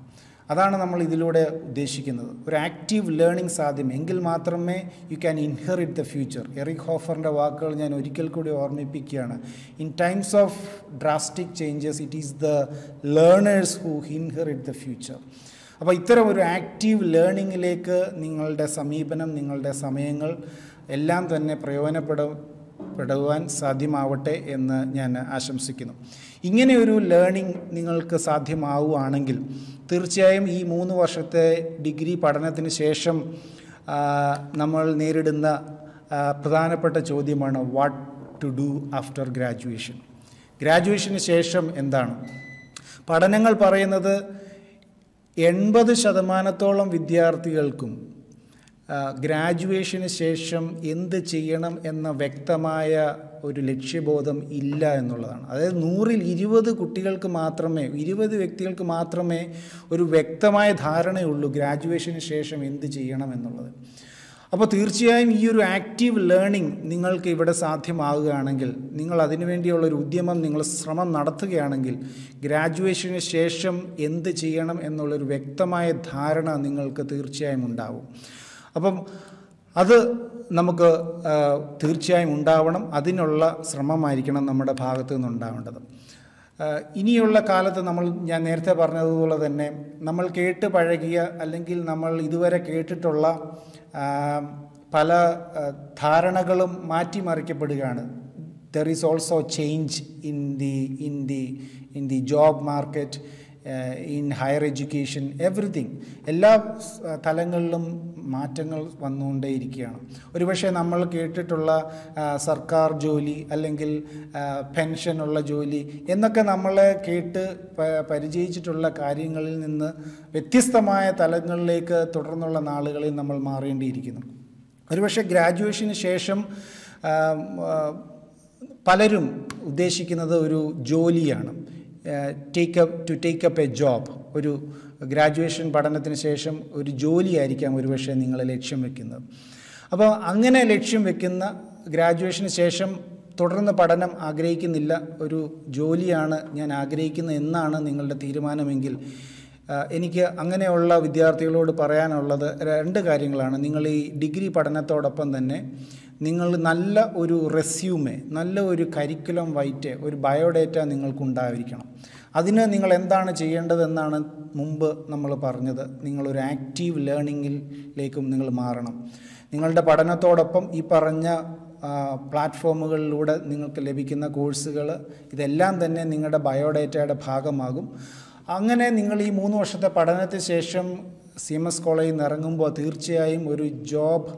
അതാണ് നമ്മൾ ഇതിലൂടെ ഉദ്ദേശിക്കുന്നത് ഒരു ആക്റ്റീവ് ലേണിംഗ് സാധ്യമെങ്കിൽ മാത്രമേ you can inherit the future Eric ഹോഫറിന്റെ വാക്കുകൾ ഞാൻ ഒരിക്കൽ കൂടി ഓർമ്മിപ്പിക്കുകയാണ് in times of drastic changes it is the learners who inherit the future അപ്പോൾ ഇത്തരം ഒരു ആക്റ്റീവ് ലേണിങ്ങിലേക്ക് നിങ്ങളുടെ സമീപനം, നിങ്ങളുടെ സമയങ്ങൾ എല്ലാം തന്നെ പ്രയോജനപ്പെടുവാൻ സാധ്യമാവട്ടെ എന്ന് ഞാൻ ആശംസിക്കുന്നു. ഇങ്ങനെ ഒരു ലേണിംഗ് നിങ്ങൾക്ക് സാധ്യമാവുകയാണെങ്കിൽ തീർച്ചയായും ഈ മൂന്ന് വർഷത്തെ ഡിഗ്രി പഠനത്തിന് ശേഷം നമ്മൾ നേരിടുന്ന പ്രധാനപ്പെട്ട ചോദ്യമാണ് what to do after graduation. ഗ്രാജുവേഷന് ശേഷം എന്താണ്? പഠനങ്ങൾ പറയുന്നത് എൺപത് ശതമാനത്തോളം വിദ്യാർത്ഥികൾക്കും ഗ്രാജുവേഷന് ശേഷം എന്ത് ചെയ്യണം എന്ന വ്യക്തമായ ഒരു ലക്ഷ്യബോധം ഇല്ല എന്നുള്ളതാണ്. അതായത് നൂറിൽ ഇരുപത് കുട്ടികൾക്ക് മാത്രമേ, ഇരുപത് വ്യക്തികൾക്ക് മാത്രമേ ഒരു വ്യക്തമായ ധാരണയുള്ളൂ ഗ്രാജുവേഷന് ശേഷം എന്ത് ചെയ്യണം എന്നുള്ളത്. അപ്പോൾ തീർച്ചയായും ഈ ഒരു ആക്റ്റീവ് ലേണിംഗ് നിങ്ങൾക്ക് ഇവിടെ സാധ്യമാവുകയാണെങ്കിൽ, നിങ്ങൾ അതിനുവേണ്ടിയുള്ളൊരു ഉദ്യമം, നിങ്ങൾ ശ്രമം നടത്തുകയാണെങ്കിൽ ഗ്രാജുവേഷന് ശേഷം എന്ത് ചെയ്യണം എന്നുള്ളൊരു വ്യക്തമായ ധാരണ നിങ്ങൾക്ക് തീർച്ചയായും ഉണ്ടാവും. അപ്പം അത് നമുക്ക് തീർച്ചയായും ഉണ്ടാവണം. അതിനുള്ള ശ്രമമായിരിക്കണം നമ്മുടെ ഭാഗത്തു നിന്നുണ്ടാവേണ്ടത്. ഇനിയുള്ള കാലത്ത് നമ്മൾ, ഞാൻ നേരത്തെ പറഞ്ഞതുപോലെ തന്നെ, നമ്മൾ കേട്ട് പഴകിയ അല്ലെങ്കിൽ നമ്മൾ ഇതുവരെ കേട്ടിട്ടുള്ള പല ധാരണകളും മാറ്റിമറിക്കപ്പെടുകയാണ്. There is also change in the in the in the job market, in higher education, everything. എല്ലാ തലങ്ങളിലും മാറ്റങ്ങൾ വന്നുകൊണ്ടേയിരിക്കുകയാണ്. ഒരുപക്ഷെ നമ്മൾ കേട്ടിട്ടുള്ള സർക്കാർ ജോലി അല്ലെങ്കിൽ പെൻഷനുള്ള ജോലി എന്നൊക്കെ നമ്മളെ കേട്ട് പരിചയിച്ചിട്ടുള്ള കാര്യങ്ങളിൽ നിന്ന് വ്യത്യസ്തമായ തലങ്ങളിലേക്ക് തുടർന്നുള്ള നാളുകളിൽ നമ്മൾ മാറേണ്ടിയിരിക്കുന്നു. ഒരുപക്ഷെ ഗ്രാജുവേഷന് ശേഷം പലരും ഉദ്ദേശിക്കുന്നത് ഒരു ജോലിയാണ്, take up to take up a job. ഒരു ഗ്രാജുവേഷൻ പഠനത്തിന് ശേഷം ഒരു ജോലിയായിരിക്കാം ഒരുപക്ഷെ നിങ്ങൾ ലക്ഷ്യം വെക്കുന്നത്. അപ്പോൾ അങ്ങനെ ലക്ഷ്യം വെക്കുന്ന, ഗ്രാജുവേഷന് ശേഷം തുടർന്ന് പഠനം ആഗ്രഹിക്കുന്നില്ല, ഒരു ജോലിയാണ് ഞാൻ ആഗ്രഹിക്കുന്നത് എന്നാണ് നിങ്ങളുടെ തീരുമാനമെങ്കിൽ എനിക്ക് അങ്ങനെയുള്ള വിദ്യാർത്ഥികളോട് പറയാനുള്ളത് രണ്ട് കാര്യങ്ങളാണ്. നിങ്ങൾ ഈ ഡിഗ്രി പഠനത്തോടൊപ്പം തന്നെ നിങ്ങൾ നല്ല ഒരു റെസ്യൂമേ, നല്ല ഒരു കരിക്കുലം വൈറ്റ്, ഒരു ബയോഡേറ്റ നിങ്ങൾക്കുണ്ടായിരിക്കണം. അതിന് നിങ്ങൾ എന്താണ് ചെയ്യേണ്ടതെന്നാണ് മുമ്പ് നമ്മൾ പറഞ്ഞത്. നിങ്ങളൊരു ആക്റ്റീവ് ലേണിങ്ങിലേക്കും നിങ്ങൾ മാറണം. നിങ്ങളുടെ പഠനത്തോടൊപ്പം ഈ പറഞ്ഞ പ്ലാറ്റ്ഫോമുകളിലൂടെ നിങ്ങൾക്ക് ലഭിക്കുന്ന കോഴ്സുകൾ ഇതെല്ലാം തന്നെ നിങ്ങളുടെ ബയോഡേറ്റയുടെ ഭാഗമാകും. അങ്ങനെ നിങ്ങൾ ഈ മൂന്ന് വർഷത്തെ പഠനത്തിന് ശേഷം സി എം എസ് കോളേജിൽ നിന്ന് ഇറങ്ങുമ്പോൾ തീർച്ചയായും ഒരു ജോബ്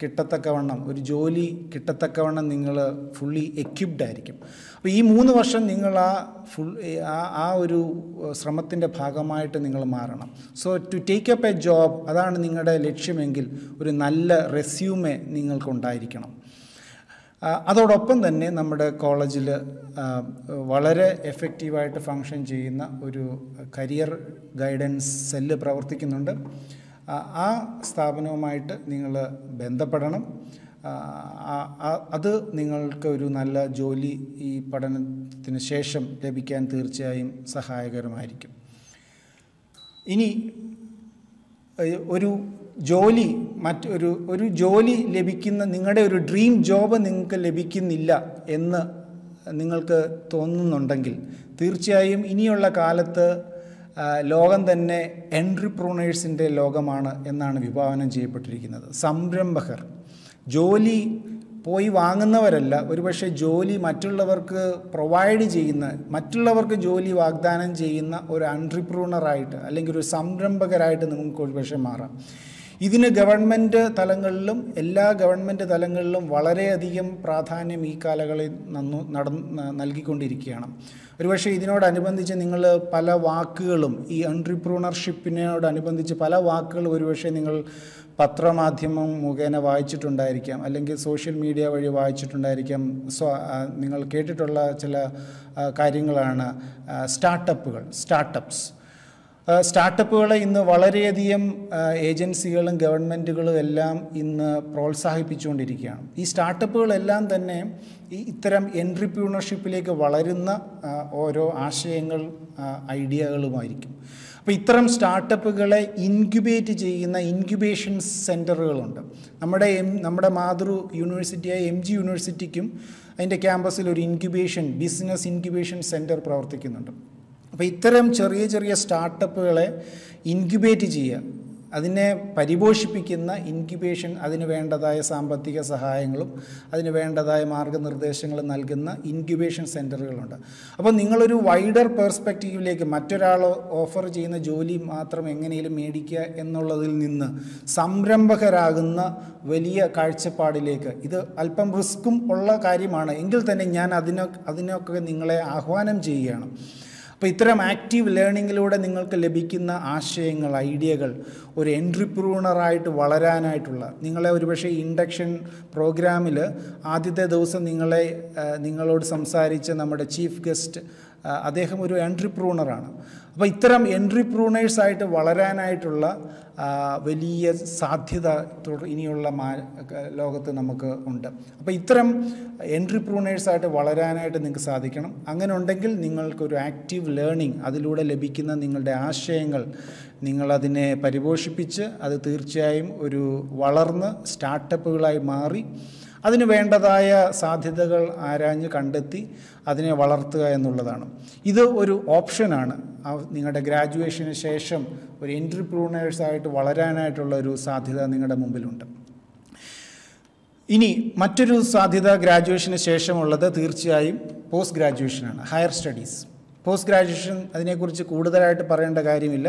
കിട്ടത്തക്കവണ്ണം, ഒരു ജോലി കിട്ടത്തക്കവണ്ണം നിങ്ങൾ ഫുള്ളി എക്യുപ്ഡ് ആയിരിക്കും. അപ്പോൾ ഈ മൂന്ന് വർഷം നിങ്ങൾ ആ ഫുൾ ആ ആ ഒരു ശ്രമത്തിൻ്റെ ഭാഗമായിട്ട് നിങ്ങൾ മാറണം. So to take up a job, അതാണ് നിങ്ങളുടെ ലക്ഷ്യമെങ്കിൽ ഒരു നല്ല റെസ്യൂമേ നിങ്ങൾക്കുണ്ടായിരിക്കണം. അതോടൊപ്പം തന്നെ നമ്മുടെ കോളേജിൽ വളരെ എഫക്റ്റീവായിട്ട് ഫങ്ഷൻ ചെയ്യുന്ന ഒരു കരിയർ ഗൈഡൻസ് സെല്ല് പ്രവർത്തിക്കുന്നുണ്ട്. ആ സ്ഥാപനവുമായിട്ട് നിങ്ങൾ ബന്ധപ്പെടണം. അത് നിങ്ങൾക്ക് ഒരു നല്ല ജോലി ഈ പഠനത്തിന് ശേഷം ലഭിക്കാൻ തീർച്ചയായും സഹായകരമായിരിക്കും. ഇനി ഒരു ജോലി, മറ്റൊരു ഒരു ജോലി ലഭിക്കുന്ന, നിങ്ങളുടെ ഒരു ഡ്രീം ജോബ് നിങ്ങൾക്ക് ലഭിക്കുന്നില്ല എന്ന് നിങ്ങൾക്ക് തോന്നുന്നുണ്ടെങ്കിൽ തീർച്ചയായും ഇനിയുള്ള കാലത്ത് ലോകം തന്നെ എൻട്രപ്രൂണേഴ്സിൻ്റെ ലോകമാണ് എന്നാണ് വിഭാവനം ചെയ്യപ്പെട്ടിരിക്കുന്നത്. സംരംഭകർ, ജോലി പോയി വാങ്ങുന്നവരല്ല, ഒരുപക്ഷെ ജോലി മറ്റുള്ളവർക്ക് പ്രൊവൈഡ് ചെയ്യുന്ന, മറ്റുള്ളവർക്ക് ജോലി വാഗ്ദാനം ചെയ്യുന്ന ഒരു എൻട്രപ്രൂണറായിട്ട് അല്ലെങ്കിൽ ഒരു സംരംഭകരായിട്ട് നിങ്ങൾക്ക് ഒരുപക്ഷെ മാറാം. ഇതിന് ഗവൺമെൻറ് തലങ്ങളിലും എല്ലാ ഗവൺമെൻറ് തലങ്ങളിലും വളരെയധികം പ്രാധാന്യം ഈ കാലങ്ങളിൽ നന്നു നടന്ന് നൽകിക്കൊണ്ടിരിക്കുകയാണ്. ഒരുപക്ഷെ ഇതിനോടനുബന്ധിച്ച് നിങ്ങൾ പല വാക്കുകളും, ഈ എൻട്രപ്രൂണർഷിപ്പിനോടനുബന്ധിച്ച് പല വാക്കുകൾ ഒരുപക്ഷെ നിങ്ങൾ പത്രമാധ്യമം മുഖേന വായിച്ചിട്ടുണ്ടായിരിക്കാം, അല്ലെങ്കിൽ സോഷ്യൽ മീഡിയ വഴി വായിച്ചിട്ടുണ്ടായിരിക്കാം. സോ നിങ്ങൾ കേട്ടിട്ടുള്ള ചില കാര്യങ്ങളാണ് സ്റ്റാർട്ടപ്പുകൾ, സ്റ്റാർട്ടപ്പ്സ്. സ്റ്റാർട്ടപ്പുകളെ ഇന്ന് വളരെയധികം ഏജൻസികളും ഗവൺമെൻറ്റുകളും എല്ലാം ഇന്ന് പ്രോത്സാഹിപ്പിച്ചുകൊണ്ടിരിക്കുകയാണ്. ഈ സ്റ്റാർട്ടപ്പുകളെല്ലാം തന്നെ ഈ ഇത്തരം എൻട്രപ്രൂണർഷിപ്പിലേക്ക് വളരുന്ന ഓരോ ആശയങ്ങൾ, ഐഡിയകളുമായിരിക്കും. അപ്പോൾ ഇത്തരം സ്റ്റാർട്ടപ്പുകളെ ഇൻക്യുബേറ്റ് ചെയ്യുന്ന ഇൻക്യുബേഷൻ സെൻറ്ററുകളുണ്ട്. നമ്മുടെ എം നമ്മുടെ മാതൃ യൂണിവേഴ്സിറ്റിയായ എം ജി യൂണിവേഴ്സിറ്റിക്കും അതിൻ്റെ ക്യാമ്പസിൽ ഒരു ഇൻക്യുബേഷൻ, ബിസിനസ് ഇൻക്യുബേഷൻ സെൻറ്റർ പ്രവർത്തിക്കുന്നുണ്ട്. അപ്പോൾ ഇത്തരം ചെറിയ ചെറിയ സ്റ്റാർട്ടപ്പുകളെ ഇൻക്യുബേറ്റ് ചെയ്യുക, അതിനെ പരിപോഷിപ്പിക്കുന്ന ഇൻക്യുബേഷൻ, അതിന് വേണ്ടതായ സാമ്പത്തിക സഹായങ്ങളും അതിന് വേണ്ടതായ മാർഗ്ഗനിർദ്ദേശങ്ങളും നൽകുന്ന ഇൻക്യുബേഷൻ സെൻറ്ററുകളുണ്ട്. അപ്പോൾ നിങ്ങളൊരു വൈഡർ പേഴ്സ്പെക്റ്റീവിലേക്ക്, മറ്റൊരാൾ ഓഫർ ചെയ്യുന്ന ജോലി മാത്രം എങ്ങനെയും മേടിക്കുക എന്നുള്ളതിൽ നിന്ന് സംരംഭകരാകുന്ന വലിയ കാഴ്ചപ്പാടിലേക്ക്, ഇത് അല്പം റിസ്ക്കും ഉള്ള കാര്യമാണ് എങ്കിൽ തന്നെ ഞാൻ അതിനൊ അതിനൊക്കെ നിങ്ങളെ ആഹ്വാനം ചെയ്യുകയാണ്. അപ്പോൾ ഇത്തരം ആക്റ്റീവ് ലേണിങ്ങിലൂടെ നിങ്ങൾക്ക് ലഭിക്കുന്ന ആശയങ്ങൾ, ഐഡിയകൾ, ഒരു എൻട്രിപ്രൂണറായിട്ട് വളരാനായിട്ടുള്ള, നിങ്ങളെ ഒരുപക്ഷെ ഇൻഡക്ഷൻ പ്രോഗ്രാമിൽ ആദ്യത്തെ ദിവസം നിങ്ങളെ നിങ്ങളോട് സംസാരിച്ച നമ്മുടെ ചീഫ് ഗസ്റ്റ്, അദ്ദേഹം ഒരു എൻട്രിപ്രൂണറാണ്. അപ്പോൾ ഇത്തരം എൻട്രിപ്രൂണേഴ്സായിട്ട് വളരാനായിട്ടുള്ള വലിയ സാധ്യത ഇനിയുള്ള ലോകത്ത് നമുക്ക് ഉണ്ട്. അപ്പോൾ ഇത്തരം എൻട്രിപ്രൂണേഴ്സായിട്ട് വളരാനായിട്ട് നിങ്ങൾക്ക് സാധിക്കണം. അങ്ങനെ ഉണ്ടെങ്കിൽ നിങ്ങൾക്കൊരു ആക്റ്റീവ് ലേണിംഗ്, അതിലൂടെ ലഭിക്കുന്ന നിങ്ങളുടെ ആശയങ്ങൾ നിങ്ങളതിനെ പരിപോഷിപ്പിച്ച് അത് തീർച്ചയായും ഒരു വളർന്ന് സ്റ്റാർട്ടപ്പുകളായി മാറി അതിന് വേണ്ടതായ സാധ്യതകൾ ആരാഞ്ഞ് കണ്ടെത്തി അതിനെ വളർത്തുക എന്നുള്ളതാണ്. ഇത് ഒരു ഓപ്ഷനാണ്. നിങ്ങളുടെ ഗ്രാജുവേഷന് ശേഷം ഒരു എൻട്രിപ്രൂണേഴ്സായിട്ട് വളരാനായിട്ടുള്ള ഒരു സാധ്യത നിങ്ങളുടെ മുമ്പിലുണ്ട്. ഇനി മറ്റൊരു സാധ്യത ഗ്രാജുവേഷന് ശേഷമുള്ളത് തീർച്ചയായും പോസ്റ്റ് ഗ്രാജുവേഷനാണ്, ഹയർ സ്റ്റഡീസ്. പോസ്റ്റ് ഗ്രാജുവേഷൻ അതിനെക്കുറിച്ച് കൂടുതലായിട്ട് പറയേണ്ട കാര്യമില്ല.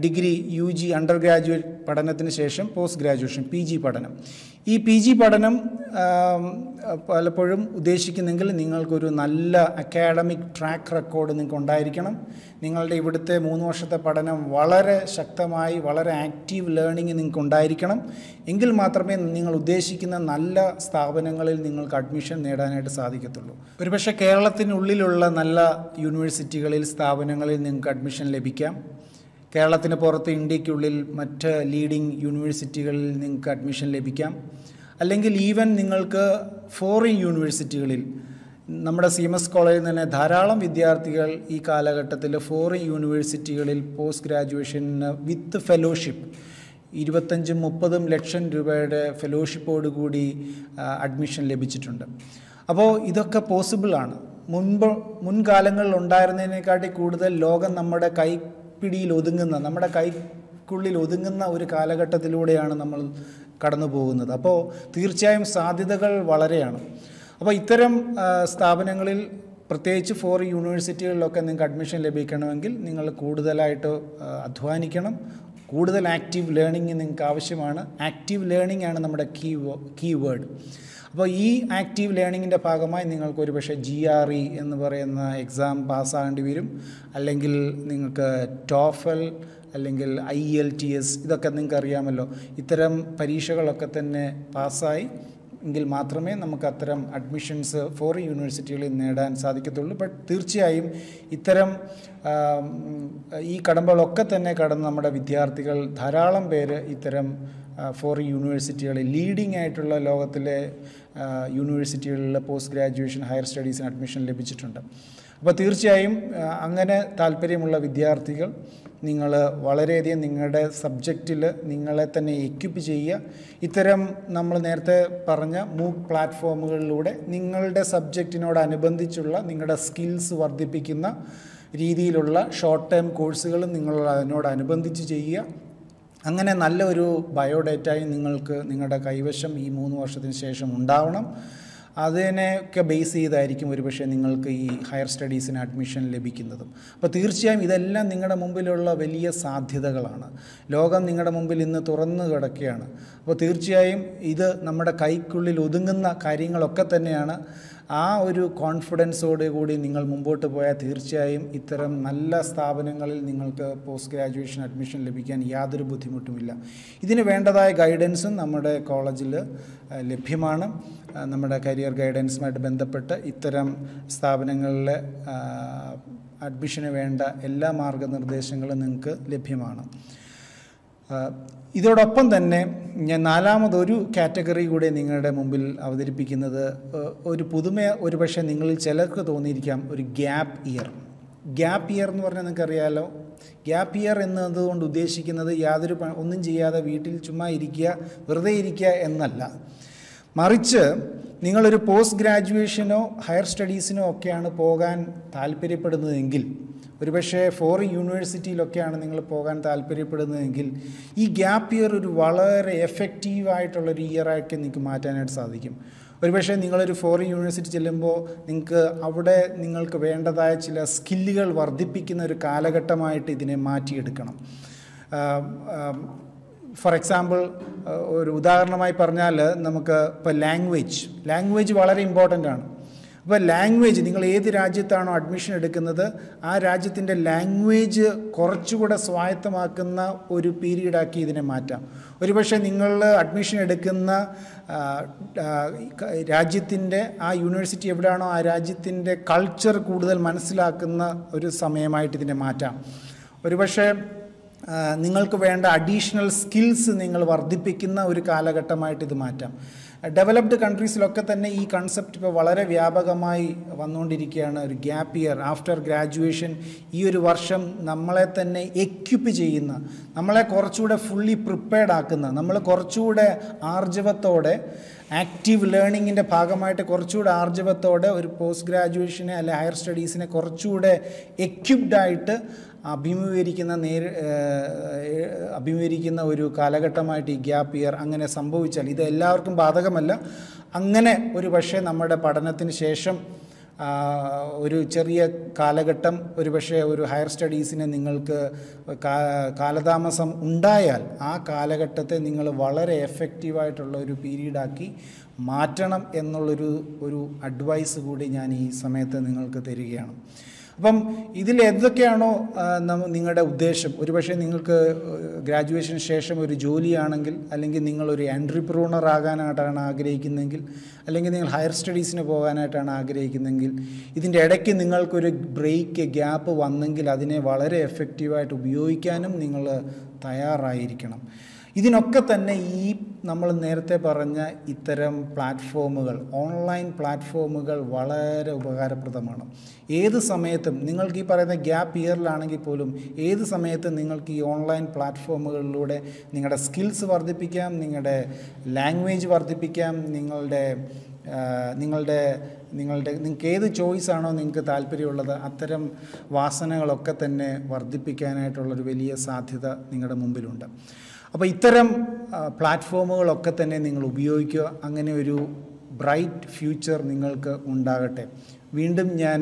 Degree, U G, undergraduate പഠനത്തിന് ശേഷം പോസ്റ്റ് ഗ്രാജുവേഷൻ, പി ജി പഠനം. ഈ പി ജി പഠനം പലപ്പോഴും ഉദ്ദേശിക്കുന്നെങ്കിൽ നിങ്ങൾക്കൊരു നല്ല അക്കാഡമിക് ട്രാക്ക് റെക്കോർഡ് നിങ്ങൾക്ക് ഉണ്ടായിരിക്കണം. നിങ്ങളുടെ ഇവിടുത്തെ മൂന്ന് വർഷത്തെ പഠനം വളരെ ശക്തമായി, വളരെ ആക്റ്റീവ് ലേണിംഗ് നിങ്ങൾക്ക് ഉണ്ടായിരിക്കണം. എങ്കിൽ മാത്രമേ നിങ്ങൾ ഉദ്ദേശിക്കുന്ന നല്ല സ്ഥാപനങ്ങളിൽ നിങ്ങൾക്ക് അഡ്മിഷൻ നേടാനായിട്ട് സാധിക്കത്തുള്ളൂ. ഒരുപക്ഷെ കേരളത്തിനുള്ളിലുള്ള നല്ല യൂണിവേഴ്സിറ്റികളിൽ, സ്ഥാപനങ്ങളിൽ നിങ്ങൾക്ക് അഡ്മിഷൻ ലഭിക്കാം. കേരളത്തിന് പുറത്ത്, ഇന്ത്യയ്ക്കുള്ളിൽ മറ്റ് ലീഡിംഗ് യൂണിവേഴ്സിറ്റികളിൽ നിങ്ങൾക്ക് അഡ്മിഷൻ ലഭിക്കാം. അല്ലെങ്കിൽ ഈവൻ നിങ്ങൾക്ക് ഫോറിൻ യൂണിവേഴ്സിറ്റികളിൽ, നമ്മുടെ സി എം എസ് കോളേജിൽ തന്നെ ധാരാളം വിദ്യാർത്ഥികൾ ഈ കാലഘട്ടത്തിൽ ഫോറിൻ യൂണിവേഴ്സിറ്റികളിൽ പോസ്റ്റ് ഗ്രാജുവേഷന് വിത്ത് ഫെലോഷിപ്പ് ഇരുപത്തഞ്ചും മുപ്പതും ലക്ഷം രൂപയുടെ ഫെലോഷിപ്പോടുകൂടി അഡ്മിഷൻ ലഭിച്ചിട്ടുണ്ട്. അപ്പോൾ ഇതൊക്കെ പോസിബിളാണ്. മുൻപ് മുൻകാലങ്ങളിൽ ഉണ്ടായിരുന്നതിനെക്കാട്ടി കൂടുതൽ ലോകം നമ്മുടെ കൈ പിടിയിൽ ഒതുങ്ങുന്ന, നമ്മുടെ കൈക്കുള്ളിൽ ഒതുങ്ങുന്ന ഒരു കാലഘട്ടത്തിലൂടെയാണ് നമ്മൾ കടന്നു പോകുന്നത്. അപ്പോൾ തീർച്ചയായും സാധ്യതകൾ വളരെയാണ്. അപ്പോൾ ഇത്തരം സ്ഥാപനങ്ങളിൽ, പ്രത്യേകിച്ച് ഫോർ യൂണിവേഴ്സിറ്റികളിലൊക്കെ നിങ്ങൾക്ക് അഡ്മിഷൻ ലഭിക്കണമെങ്കിൽ നിങ്ങൾ കൂടുതലായിട്ട് അധ്വാനിക്കണം. കൂടുതൽ ആക്റ്റീവ് ലേണിംഗ് നിങ്ങൾക്ക് ആവശ്യമാണ്. ആക്റ്റീവ് ലേണിംഗ് ആണ് നമ്മുടെ കീ കീവേഡ്. അപ്പോൾ ഈ ആക്റ്റീവ് ലേണിങ്ങിൻ്റെ ഭാഗമായി നിങ്ങൾക്ക് ഒരുപക്ഷെ ജി ആർ ഇ എന്ന് പറയുന്ന എക്സാം പാസ്സാകേണ്ടി വരും. അല്ലെങ്കിൽ നിങ്ങൾക്ക് ടോഫൽ, അല്ലെങ്കിൽ ഐ എൽ ടി എസ്, ഇതൊക്കെ നിങ്ങൾക്ക് അറിയാമല്ലോ. ഇത്തരം പരീക്ഷകളൊക്കെ തന്നെ പാസ്സായി എങ്കിൽ മാത്രമേ നമുക്ക് അത്തരം അഡ്മിഷൻസ് ഫോറിൻ യൂണിവേഴ്സിറ്റികളിൽ നേടാൻ സാധിക്കത്തുള്ളൂ. ബട്ട് തീർച്ചയായും ഇത്തരം ഈ കടമ്പകളൊക്കെ തന്നെ കടന്ന് നമ്മുടെ വിദ്യാർത്ഥികൾ, ധാരാളം പേര് ഇത്തരം ഫോറിൻ യൂണിവേഴ്സിറ്റികളിൽ, ലീഡിംഗ് ആയിട്ടുള്ള ലോകത്തിലെ യൂണിവേഴ്സിറ്റികളിലെ പോസ്റ്റ് ഗ്രാജുവേഷൻ, ഹയർ സ്റ്റഡീസിന് അഡ്മിഷൻ ലഭിച്ചിട്ടുണ്ട്. അപ്പോൾ തീർച്ചയായും അങ്ങനെ താല്പര്യമുള്ള വിദ്യാർത്ഥികൾ, നിങ്ങൾ വളരെയധികം നിങ്ങളുടെ സബ്ജക്റ്റിൽ നിങ്ങളെ തന്നെ എക്യുപ്പ് ചെയ്യുക. ഇത്തരം നമ്മൾ നേരത്തെ പറഞ്ഞ മൂക്ക് പ്ലാറ്റ്ഫോമുകളിലൂടെ നിങ്ങളുടെ സബ്ജക്റ്റിനോടനുബന്ധിച്ചുള്ള നിങ്ങളുടെ സ്കിൽസ് വർദ്ധിപ്പിക്കുന്ന രീതിയിലുള്ള ഷോർട്ട് ടേം കോഴ്സുകളും നിങ്ങൾ അതിനോടനുബന്ധിച്ച് ചെയ്യുക. അങ്ങനെ നല്ലൊരു ബയോഡേറ്റയും നിങ്ങൾക്ക് നിങ്ങളുടെ കൈവശം ഈ മൂന്ന് വർഷത്തിന് ശേഷം ഉണ്ടാവണം. അതിനെയൊക്കെ ബേസ് ചെയ്തായിരിക്കും ഒരുപക്ഷെ നിങ്ങൾക്ക് ഈ ഹയർ സ്റ്റഡീസിന് അഡ്മിഷൻ ലഭിക്കുന്നതും. അപ്പോൾ തീർച്ചയായും ഇതെല്ലാം നിങ്ങളുടെ മുമ്പിലുള്ള വലിയ സാധ്യതകളാണ്. ലോകം നിങ്ങളുടെ മുമ്പിൽ ഇന്ന് തുറന്നു കിടക്കുകയാണ്. അപ്പോൾ തീർച്ചയായും ഇത് നമ്മുടെ കൈക്കുള്ളിൽ ഒതുങ്ങുന്ന കാര്യങ്ങളൊക്കെ തന്നെയാണ്. ആ ഒരു കോൺഫിഡൻസോട് കൂടി നിങ്ങൾ മുമ്പോട്ട് പോയാൽ തീർച്ചയായും ഇത്തരം നല്ല സ്ഥാപനങ്ങളിൽ നിങ്ങൾക്ക് പോസ്റ്റ് ഗ്രാജുവേഷൻ അഡ്മിഷൻ ലഭിക്കാൻ യാതൊരു ബുദ്ധിമുട്ടുമില്ല. ഇതിന് വേണ്ടതായ ഗൈഡൻസും നമ്മുടെ കോളേജിൽ ലഭ്യമാണ്. നമ്മുടെ കരിയർ ഗൈഡൻസുമായിട്ട് ബന്ധപ്പെട്ട് ഇത്തരം സ്ഥാപനങ്ങളിലെ അഡ്മിഷന് വേണ്ട എല്ലാ മാർഗ്ഗനിർദ്ദേശങ്ങളും നിങ്ങൾക്ക് ലഭ്യമാണ്. ഇതോടൊപ്പം തന്നെ ഞാൻ നാലാമതൊരു കാറ്റഗറി കൂടെ നിങ്ങളുടെ മുമ്പിൽ അവതരിപ്പിക്കുന്നത് ഒരു പുതുമ ഒരുപക്ഷെ നിങ്ങളിൽ ചിലർക്ക് തോന്നിയിരിക്കാം, ഒരു ഗ്യാപ്പ് ഇയർ. ഗ്യാപ്പ് ഇയർ എന്ന് പറഞ്ഞാൽ നിങ്ങൾക്കറിയാമല്ലോ, ഗ്യാപ്പ് ഇയർ എന്നതുകൊണ്ട് ഉദ്ദേശിക്കുന്നത് യാതൊരു ഒന്നും ചെയ്യാതെ വീട്ടിൽ ചുമ്മാ ഇരിക്കുക, വെറുതെ ഇരിക്കുക എന്നല്ല. മറിച്ച് നിങ്ങളൊരു പോസ്റ്റ് ഗ്രാജുവേഷനോ ഹയർ സ്റ്റഡീസിനോ ഒക്കെയാണ് പോകാൻ താല്പര്യപ്പെടുന്നതെങ്കിൽ, Uribeshe foreign university Lokan and Pogan, the Alperipodangil. E gap year would valor effective itoler year I can Nikumatan at Sadikim. Uribeshe Ningal foreign university Chilembo, Ninka Avade Ningalka Venda Chilla, skilligal Vardipic in a Kalagatamite in a Mati Edekanum. For example, Udarnamai Parnala, Namaka language. Language is very important. But language, you can admission to the language, a period. Admission to university, culture. Uh, Ningalku venda additional skills Ningal vardhippikkunna oru kaalaghattamaayittu idu maatham. Developed countries lokke thanne ee concept ipo valare vyapakamayi vannondirikkaana oru gap year after graduation ee oru varsham nammale thanne equip cheyyunna nammale korchude fully prepared aakunna nammale korchude arjavathode active learning inde bhagamayitte korchude arjavathode oru post graduation ne alle higher studies ne korchude equipped aayittu അഭിമുഖീകരിക്കുന്ന നേരെ അഭിമുഖീകരിക്കുന്ന ഒരു കാലഘട്ടമായിട്ട് ഈ gap year അങ്ങനെ സംഭവിച്ചാൽ ഇത് എല്ലാവർക്കും ബാധകമല്ല അങ്ങനെ ഒരുപക്ഷേ നമ്മുടെ പഠനത്തിന് ശേഷം ഒരു ചെറിയ കാലഘട്ടം ഒരുപക്ഷേ ഒരു ഹയർ സ്റ്റഡീസിനെ നിങ്ങൾക്ക് കാലതാമസം ഉണ്ടായാൽ ആ കാലഘട്ടത്തെ നിങ്ങൾ വളരെ എഫക്റ്റീവ് ആയിട്ടുള്ള ഒരു പീരീഡ് ആക്കി മാറ്റണം എന്നുള്ള ഒരു ഒരു അഡ്വൈസ് കൂടി ഞാൻ ഈ സമയത്ത് നിങ്ങൾക്ക് തരികയാണ്. If you have a ഉദ്ദേശം ഒരുപക്ഷേ നിങ്ങൾക്ക് ഗ്രാജുവേഷൻ ശേഷം ഒരു ജോലിയാണെങ്കിൽ അല്ലെങ്കിൽ നിങ്ങൾ ഒരു എന്റർപ്രനർ ആകാനാണ് ആഗ്രഹിക്കുന്നതെങ്കിൽ അല്ലെങ്കിൽ നിങ്ങൾ ഹയർ സ്റ്റഡീസിന് പോകാനാണ് ആഗ്രഹിക്കുന്നതെങ്കിൽ ഇതിന്റെ ഇടയ്ക്ക് നിങ്ങൾക്ക് ഒരു ബ്രേക്ക് ഗ്യാപ്പ് വന്നെങ്കിൽ അതിനെ വളരെ എഫക്റ്റീവ് ആയിട്ട് ഉപയോഗിക്കാനും നിങ്ങൾ തയ്യാറായിരിക്കണം. ഇതിനൊക്കെ തന്നെ ഈ നമ്മൾ നേരത്തെ പറഞ്ഞ ഇത്തരം പ്ലാറ്റ്ഫോമുകൾ ഓൺലൈൻ പ്ലാറ്റ്ഫോമുകൾ വളരെ ഉപകാരപ്രദമാണ്. ഏത് സമയത്തും നിങ്ങൾക്ക് ഈ പറയുന്ന ഗ്യാപ്പ് ഇയറിലാണെങ്കിൽ പോലും ഏത് സമയത്തും നിങ്ങൾക്ക് ഈ ഓൺലൈൻ പ്ലാറ്റ്ഫോമുകളിലൂടെ നിങ്ങളുടെ സ്കിൽസ് വർദ്ധിപ്പിക്കാം, നിങ്ങളുടെ ലാംഗ്വേജ് വർദ്ധിപ്പിക്കാം, നിങ്ങളുടെ നിങ്ങളുടെ നിങ്ങളുടെ നിങ്ങൾക്ക് ഏത് ചോയ്സ് ആണോ നിങ്ങൾക്ക് താൽപര്യമുള്ളത് അത്തരം വാസനകളൊക്കെ തന്നെ വർദ്ധിപ്പിക്കാനായിട്ടുള്ള ഒരു വലിയ സാധ്യത നിങ്ങളുടെ മുമ്പിലുണ്ട്. അപ്പോൾ ഇത്തരം പ്ലാറ്റ്ഫോമുകളൊക്കെ തന്നെ നിങ്ങൾ ഉപയോഗിക്കുക. അങ്ങനെ ഒരു ബ്രൈറ്റ് ഫ്യൂച്ചർ നിങ്ങൾക്ക് ഉണ്ടാകട്ടെ. വീണ്ടും ഞാൻ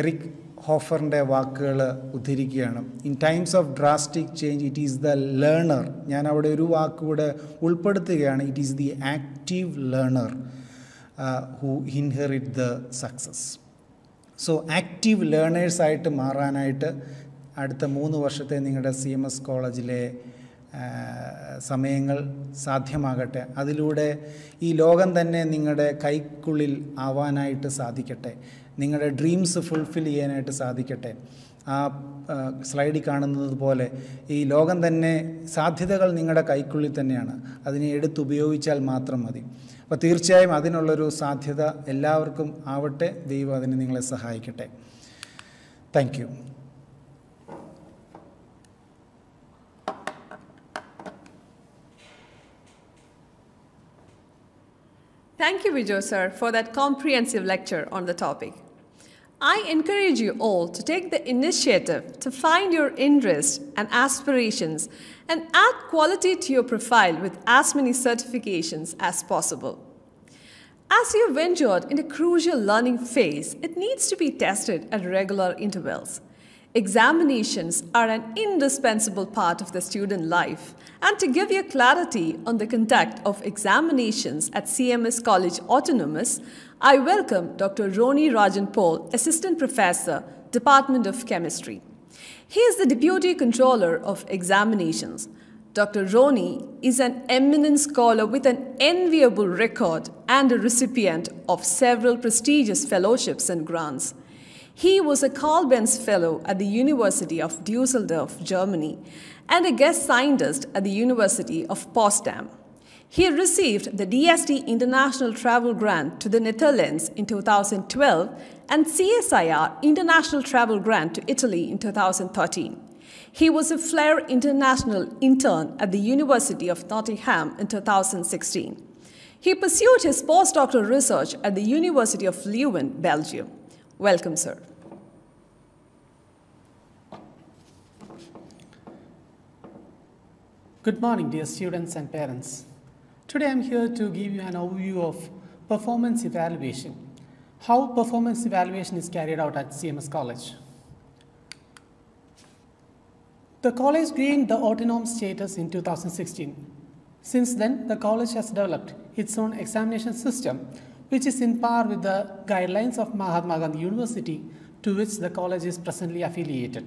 എറിക് ഹോഫറിന്റെ വാക്കുകൾ ഉദ്ധരിക്കുകയാണ്. In times of drastic change it is the learner. ഞാൻ അവിടെ ഒരു വാക്ക് കൂടെ ഉൾപ്പെടുത്തുകയാണ്. It is the active learner who inherit the success. So active ലേണേഴ്സായിട്ട് മാറാനായിട്ട് അടുത്ത മൂന്ന് വർഷത്തെ നിങ്ങളുടെ സി എം എസ് കോളേജിലെ സമയങ്ങൾ സാധ്യമാകട്ടെ. അതിലൂടെ ഈ ലോകം തന്നെ നിങ്ങളുടെ കൈക്കുള്ളിൽ ആവാനായിട്ട് സാധിക്കട്ടെ. നിങ്ങളുടെ ഡ്രീംസ് ഫുൾഫിൽ ചെയ്യാനായിട്ട് സാധിക്കട്ടെ. ആ സ്ലൈഡിൽ കാണുന്നത് പോലെ ഈ ലോകം തന്നെ സാധ്യതകൾ നിങ്ങളുടെ കൈക്കുള്ളിൽ തന്നെയാണ്. അതിനെ എടുത്തുപയോഗിച്ചാൽ മാത്രം മതി. അപ്പോൾ തീർച്ചയായും അതിനുള്ളൊരു സാധ്യത എല്ലാവർക്കും ആവട്ടെ. ദൈവം അതിന് നിങ്ങളെ സഹായിക്കട്ടെ. Thank you. Thank you, Vijo sir, for that comprehensive lecture on the topic. I encourage you all to take the initiative to find your interests and aspirations and add quality to your profile with as many certifications as possible. As you've ventured into a crucial learning phase, it needs to be tested at regular intervals. Examinations are an indispensable part of the student life, and to give you clarity on the conduct of examinations at C M S College Autonomous, I welcome Doctor Roni Rajan Paul, Assistant Professor, Department of Chemistry. He is the Deputy Controller of Examinations. Doctor Roni is an eminent scholar with an enviable record and a recipient of several prestigious fellowships and grants. He was a Carl Benz Fellow at the University of Dusseldorf, Germany, and a guest scientist at the University of Potsdam. He received the D S T International Travel Grant to the Netherlands in two thousand twelve and C S I R International Travel Grant to Italy in two thousand thirteen. He was a Flair International Intern at the University of Nottingham in two thousand sixteen. He pursued his postdoctoral research at the University of Leuven, Belgium. Welcome, sir. Good morning, dear students and parents. Today I am here to give you an overview of performance evaluation. How performance evaluation is carried out at C M S College. The college gained the autonomous status in two thousand sixteen. Since then, the college has developed its own examination system, which is in par with the guidelines of Mahatma Gandhi University, to which the college is presently affiliated.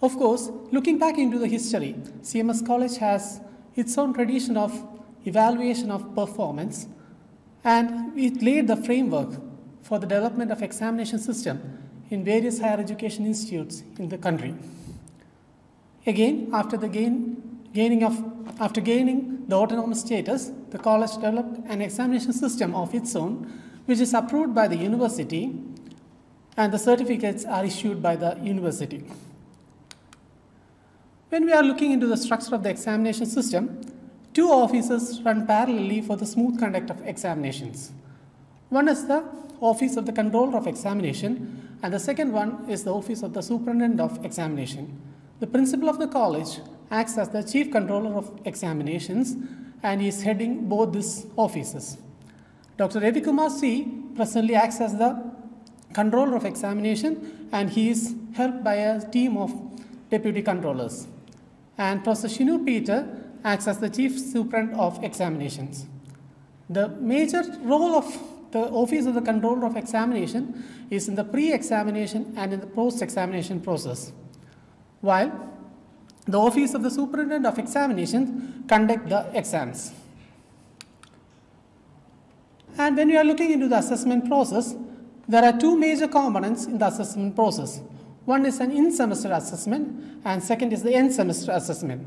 Of course, looking back into the history, C M S College has its own tradition of evaluation of performance, and it laid the framework for the development of examination system in various higher education institutes in the country. Again, after the gain, gaining of after gaining the autonomous status, the college developed an examination system of its own, which is approved by the university, and the certificates are issued by the university. When we are looking into the structure of the examination system, two offices run parallelly for the smooth conduct of examinations. One is the Office of the Controller of Examination, and the second one is the Office of the Superintendent of Examination. The principal of the college acts as the Chief Controller of Examinations and is heading both these offices. Doctor Ravi Kumar C presently acts as the Controller of Examination, and he is helped by a team of Deputy Controllers. And Professor Shinu Peter acts as the Chief Superintendent of Examinations. The major role of the Office of the Controller of Examination is in the pre-examination and in the post-examination process, while the Office of the Superintendent of Examinations conduct the exams. And when we are looking into the assessment process, there are two major components in the assessment process. One is an in-semester assessment, and second is the end-semester assessment.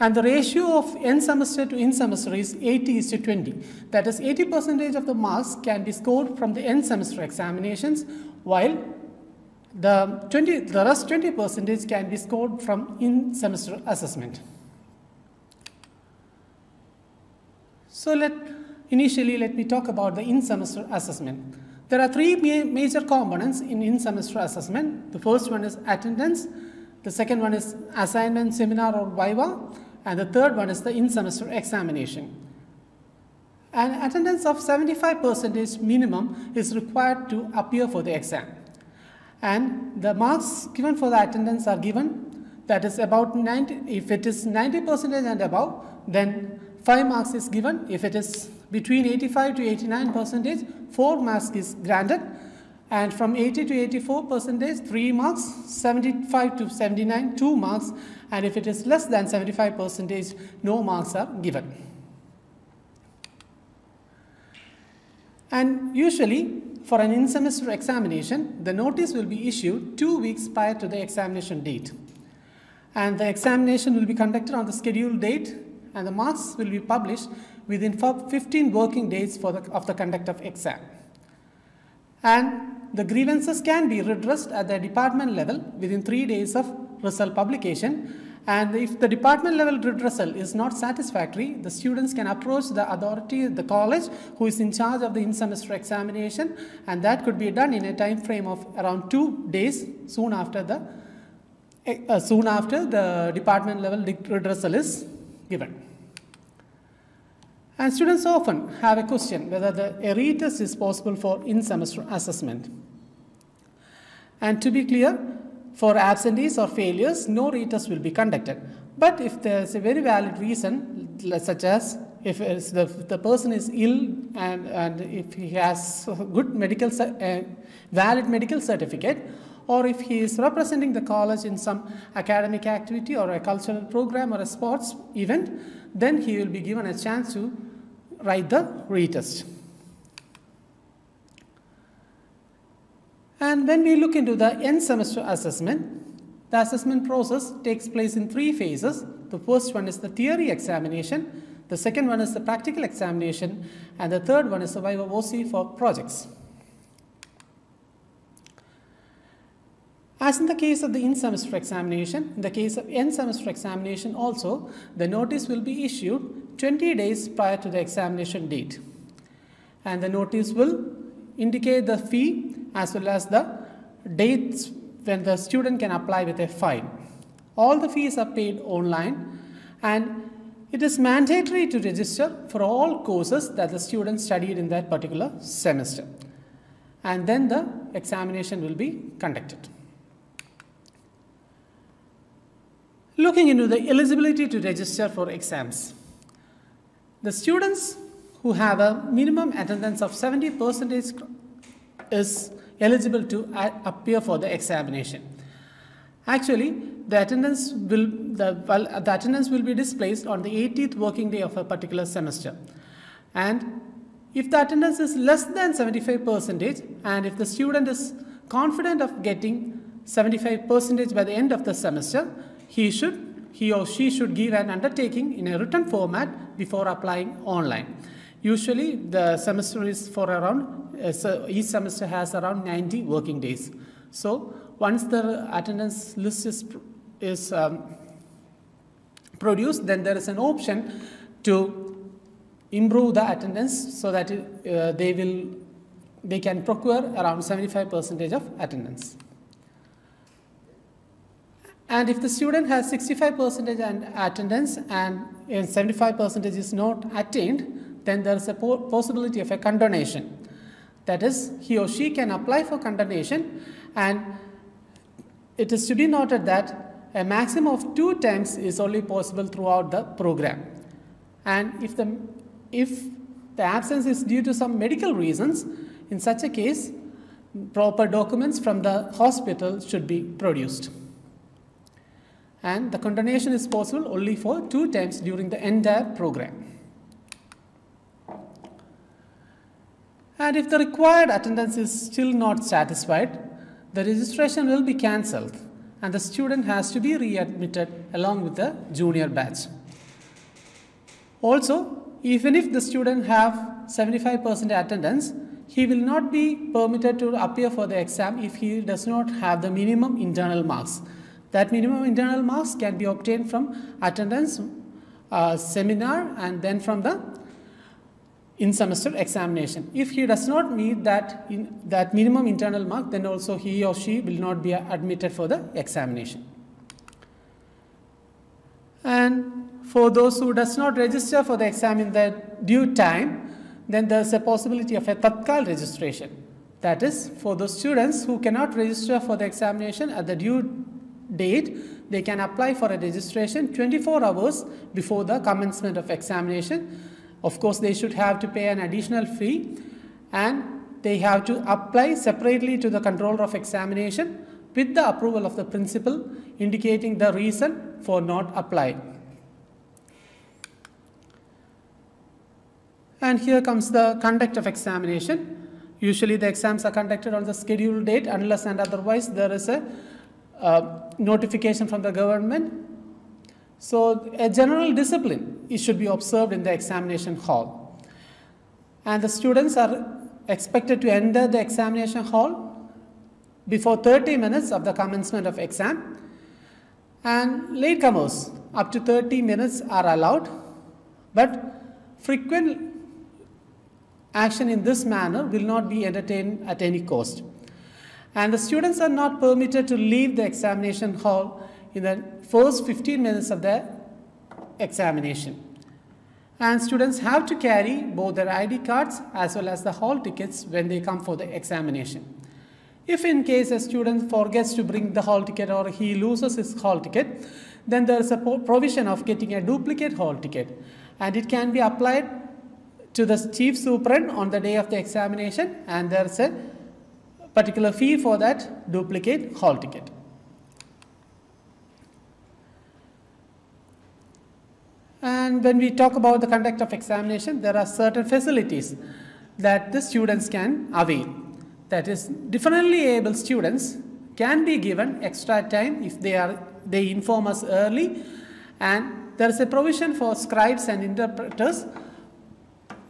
And the ratio of end semester to in semester is eighty is to twenty. That is, eighty percent of the marks can be scored from the end semester examinations, while the twenty, the rest twenty percent can be scored from in semester assessment. So let initially let me talk about the in semester assessment. There are three ma major components in in semester assessment. The first one is attendance. The second one is assignment, seminar, or viva. And the third one is the in-semester examination. An attendance of seventy-five percent minimum is required to appear for the exam. And the marks given for the attendance are given. That is about ninety, if it is ninety percent and above, then five marks is given. If it is between eighty-five to eighty-nine percent, four marks is granted. And from eighty to eighty-four percent, three marks, seventy-five to seventy-nine, two marks, and if it is less than seventy-five percent, no marks are given. And usually, for an in-semester examination, the notice will be issued two weeks prior to the examination date. And the examination will be conducted on the scheduled date, and the marks will be published within fifteen working days for the, of the conduct of exam. And the grievances can be redressed at the department level within three days of result publication. And if the department level redressal is not satisfactory, the students can approach the authority of the college who is in charge of the in-semester examination, and that could be done in a time frame of around two days soon after the, uh, soon after the department level redressal is given. And students often have a question whether the a retest is possible for in-semester assessment. And to be clear, for absentees or failures, no retest will be conducted. But if there is a very valid reason, such as if the, if the person is ill and, and if he has a good medical, uh, valid medical certificate, or if he is representing the college in some academic activity or a cultural program or a sports event, then he will be given a chance to write the retest. And when we look into the end semester assessment, the assessment process takes place in three phases. The first one is the theory examination, the second one is the practical examination, and the third one is the viva voce for projects. As in the case of the in-semester examination, in the case of end-semester examination also, the notice will be issued twenty days prior to the examination date. And the notice will indicate the fee as well as the dates when the student can apply with a fine. All the fees are paid online, and it is mandatory to register for all courses that the student studied in that particular semester, and then the examination will be conducted. Looking into the eligibility to register for exams, the students who have a minimum attendance of seventy percent is eligible to appear for the examination. Actually, the attendance will the, well, the attendance will be displayed on the eighteenth working day of a particular semester, and if the attendance is less than seventy-five percent, and if the student is confident of getting seventy-five percent by the end of the semester, he should he or she should give an undertaking in a written format before applying online. Usually, the semester is for around uh, so each semester has around ninety working days. So once the attendance list is, is um, produced, then there is an option to improve the attendance so that it, uh, they will they can procure around seventy-five percent of attendance. And if the student has sixty-five percent attendance and seventy-five percent is not attained, then there is a po possibility of a condonation. That is, he or she can apply for condonation, and it is to be noted that a maximum of two times is only possible throughout the program. And if the, if the absence is due to some medical reasons, in such a case, proper documents from the hospital should be produced. And the condonation is possible only for two times during the entire program. And if the required attendance is still not satisfied, the registration will be cancelled, and the student has to be readmitted along with the junior batch. Also, even if the student have seventy-five percent attendance, he will not be permitted to appear for the exam if he does not have the minimum internal marks. That minimum internal marks can be obtained from attendance, uh, seminar, and then from the in-semester examination. If he does not meet that, in, that minimum internal mark, then also he or she will not be admitted for the examination. And for those who does not register for the exam in the due time, then there is a possibility of a tatkal registration. That is, for those students who cannot register for the examination at the due date, they can apply for a registration twenty-four hours before the commencement of examination. Of course, they should have to pay an additional fee, and they have to apply separately to the controller of examination with the approval of the principal, indicating the reason for not applying. And here comes the conduct of examination. Usually the exams are conducted on the scheduled date unless and otherwise there is a Uh, notification from the government. So a general discipline it should be observed in the examination hall, and the students are expected to enter the examination hall before thirty minutes of the commencement of exam, and latecomers up to thirty minutes are allowed, but frequent action in this manner will not be entertained at any cost. And the students are not permitted to leave the examination hall in the first fifteen minutes of the examination. And students have to carry both their I D cards as well as the hall tickets when they come for the examination. If in case a student forgets to bring the hall ticket or he loses his hall ticket, then there is a provision of getting a duplicate hall ticket, and it can be applied to the chief superintendent on the day of the examination, and there is a particular fee for that duplicate hall ticket. And when we talk about the conduct of examination, there are certain facilities that the students can avail. That is, differently able students can be given extra time if they are they inform us early, and there is a provision for scribes and interpreters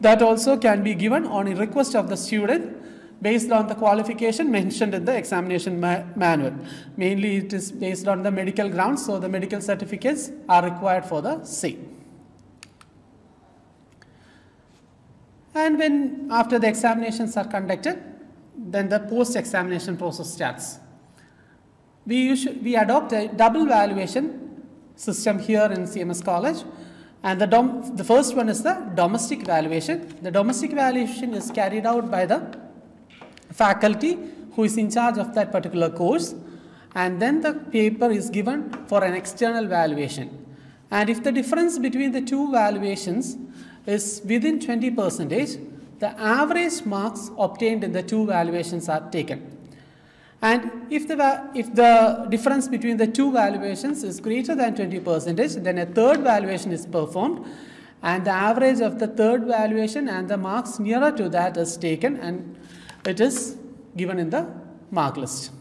that also can be given on a request of the student, based on the qualification mentioned in the examination ma manual. Mainly it is based on the medical grounds, so the medical certificates are required for the same. And when after the examinations are conducted, then the post-examination process starts. we usually, we adopt a double valuation system here in C M S College, and the dom the first one is the domestic valuation. The domestic valuation is carried out by the faculty who is in charge of that particular course, and then the paper is given for an external valuation. And if the difference between the two valuations is within twenty percentage, the average marks obtained in the two valuations are taken. And if the, if the difference between the two valuations is greater than twenty percentage, then a third valuation is performed, and the average of the third valuation and the marks nearer to that is taken, and it is given in the mark list.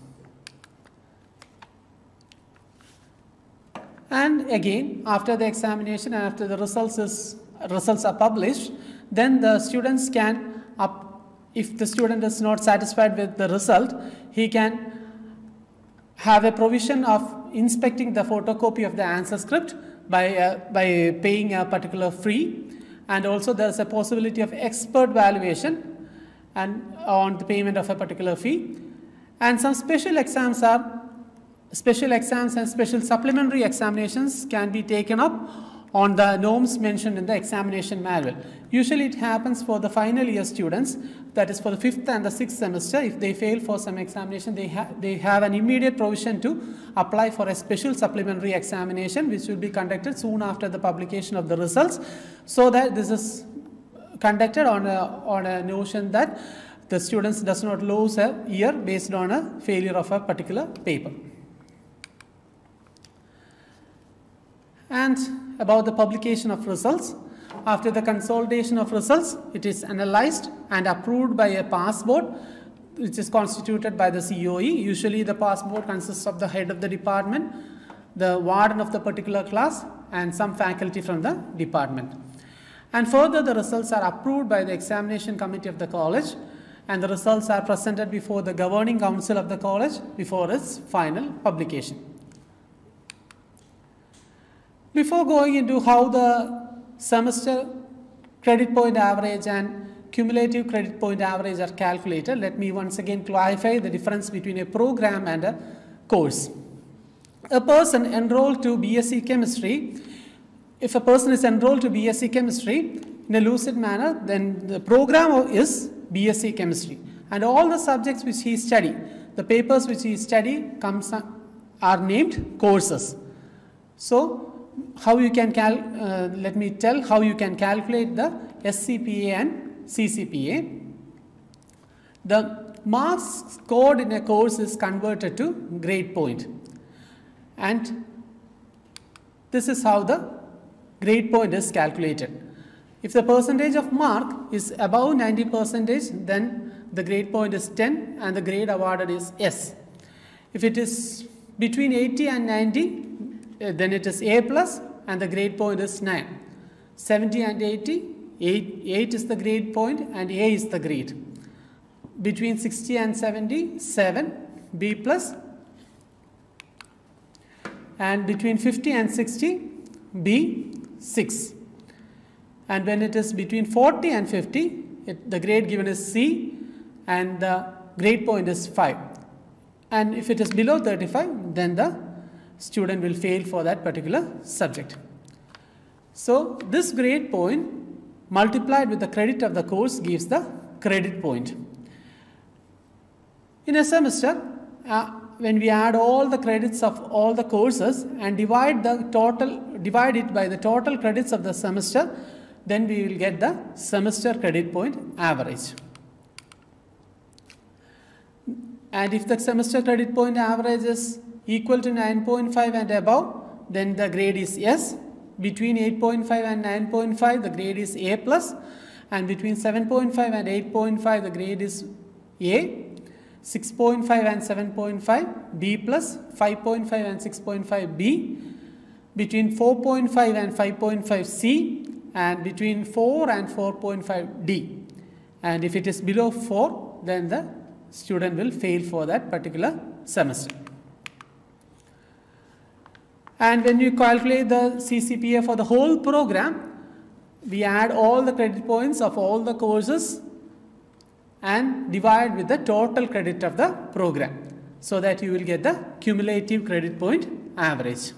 And again, after the examination and after the results is results are published, then the students can up if the student is not satisfied with the result, he can have a provision of inspecting the photocopy of the answer script by uh, by paying a particular fee, and also there is a possibility of expert valuation and on the payment of a particular fee. And some special exams are Special exams and special supplementary examinations can be taken up on the norms mentioned in the examination manual. Usually it happens for the final year students, that is for the fifth and the sixth semester. If they fail for some examination, they, ha they have an immediate provision to apply for a special supplementary examination, which will be conducted soon after the publication of the results, so that this is conducted on a, on a notion that the students does not lose a year based on a failure of a particular paper. And about the publication of results, after the consolidation of results, it is analyzed and approved by a pass board, which is constituted by the C O E. Usually the pass board consists of the head of the department, the warden of the particular class, and some faculty from the department. And further, the results are approved by the examination committee of the college, and the results are presented before the governing council of the college before its final publication. Before going into how the semester credit point average and cumulative credit point average are calculated, let me once again clarify the difference between a program and a course. A person enrolled to B Sc Chemistry, if a person is enrolled to B Sc Chemistry in a lucid manner, then the program is B Sc Chemistry. And all the subjects which he study, the papers which he study comes, are named courses. So, how you can cal uh, let me tell how you can calculate the S C P A and C C P A. The marks scored in a course is converted to grade point, and this is how the grade point is calculated. If the percentage of mark is above ninety percentage, then the grade point is ten and the grade awarded is S. If it is between eighty and ninety, then it is A plus and the grade point is nine. seventy and eighty, eight, eight is the grade point and A is the grade. Between sixty and seventy, seven, B plus. And between fifty and sixty, B, six. And when it is between forty and fifty, it, the grade given is C and the grade point is five. And if it is below thirty-five, then the student will fail for that particular subject. So this grade point multiplied with the credit of the course gives the credit point. In a semester, uh, when we add all the credits of all the courses and divide the total, divide it by the total credits of the semester, then we will get the semester credit point average. And if the semester credit point average is equal to nine point five and above, then the grade is S. Between eight point five and nine point five, the grade is A plus, and between seven point five and eight point five, the grade is A. six point five and seven point five, B plus. Five point five and six point five, B. Between four point five and five point five, C, and between four and four point five, D. And if it is below four, then the student will fail for that particular semester. And when you calculate the C C P A for the whole program, we add all the credit points of all the courses and divide with the total credit of the program. so that you will get the cumulative credit point average.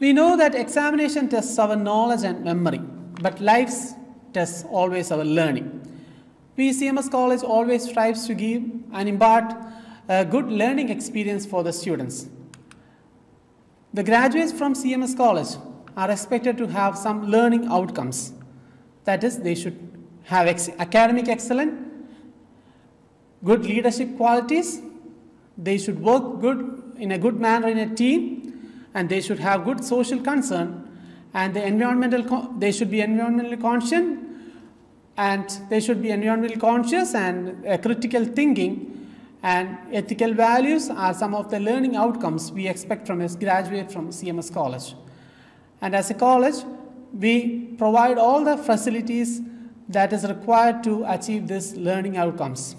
We know that examination tests our knowledge and memory, but life's tests always our learning. We C M S College always strives to give and impart a good learning experience for the students. The graduates from C M S College are expected to have some learning outcomes. That is, they should have ex academic excellence, good leadership qualities, they should work good in a good manner in a team, and they should have good social concern, and the environmental con they should be environmentally conscious, and they should be environmentally conscious and uh, critical thinking. And ethical values are some of the learning outcomes we expect from a graduate from C M S College. And as a college, we provide all the facilities that is required to achieve these learning outcomes.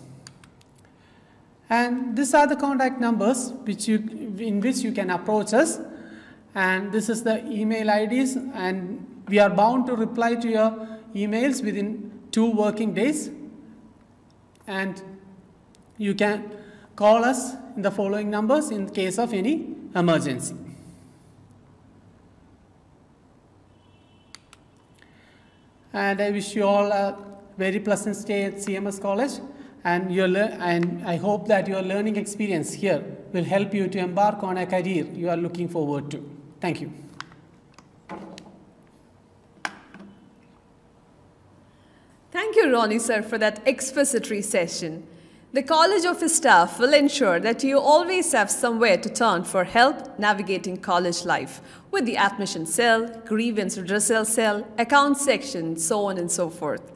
And these are the contact numbers which you, in which you can approach us. And this is the email I Ds, and we are bound to reply to your emails within two working days. And you can call us in the following numbers in case of any emergency. And I wish you all a very pleasant stay at C M S College, and, your and I hope that your learning experience here will help you to embark on a career you are looking forward to. Thank you. Thank you, Ronnie sir, for that expository session. The College Office staff will ensure that you always have somewhere to turn for help navigating college life with the admission cell, grievance redressal cell, account section, so on and so forth.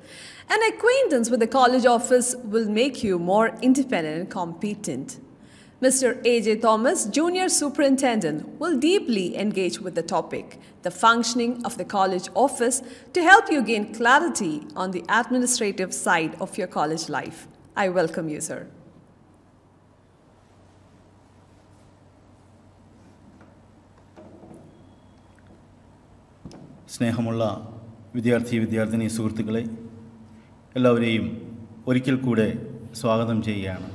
An acquaintance with the College Office will make you more independent and competent. Mister A J Thomas, Junior Superintendent, will deeply engage with the topic, the functioning of the College Office, to help you gain clarity on the administrative side of your college life. I welcome you, sir. സ്നേഹമുള്ള വിദ്യാർത്ഥി വിദ്യാർത്ഥിനി സുഹൃത്തുക്കളെ, എല്ലാവരെയും ഒരിക്കൽ കൂടെ സ്വാഗതം ചെയ്യുകയാണ്.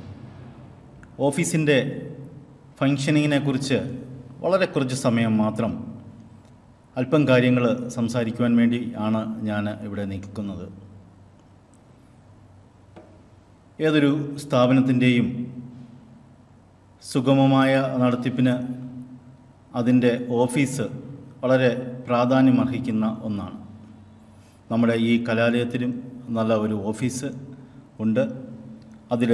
ഓഫീസിൻ്റെ ഫങ്ഷനിങ്ങിനെ കുറിച്ച് വളരെ കുറച്ച് സമയം മാത്രം അല്പം കാര്യങ്ങൾ സംസാരിക്കുവാൻ വേണ്ടി ആണ് ഞാൻ ഇവിടെ നിൽക്കുന്നത്. ഏതൊരു സ്ഥാപനത്തിൻ്റെയും സുഗമമായ നടത്തിപ്പിന് അതിൻ്റെ ഓഫീസ് വളരെ പ്രാധാന്യമർഹിക്കുന്ന ഒന്നാണ്. നമ്മുടെ ഈ കലാലയത്തിലും നല്ല ഒരു ഓഫീസ് ഉണ്ട്. അതിൽ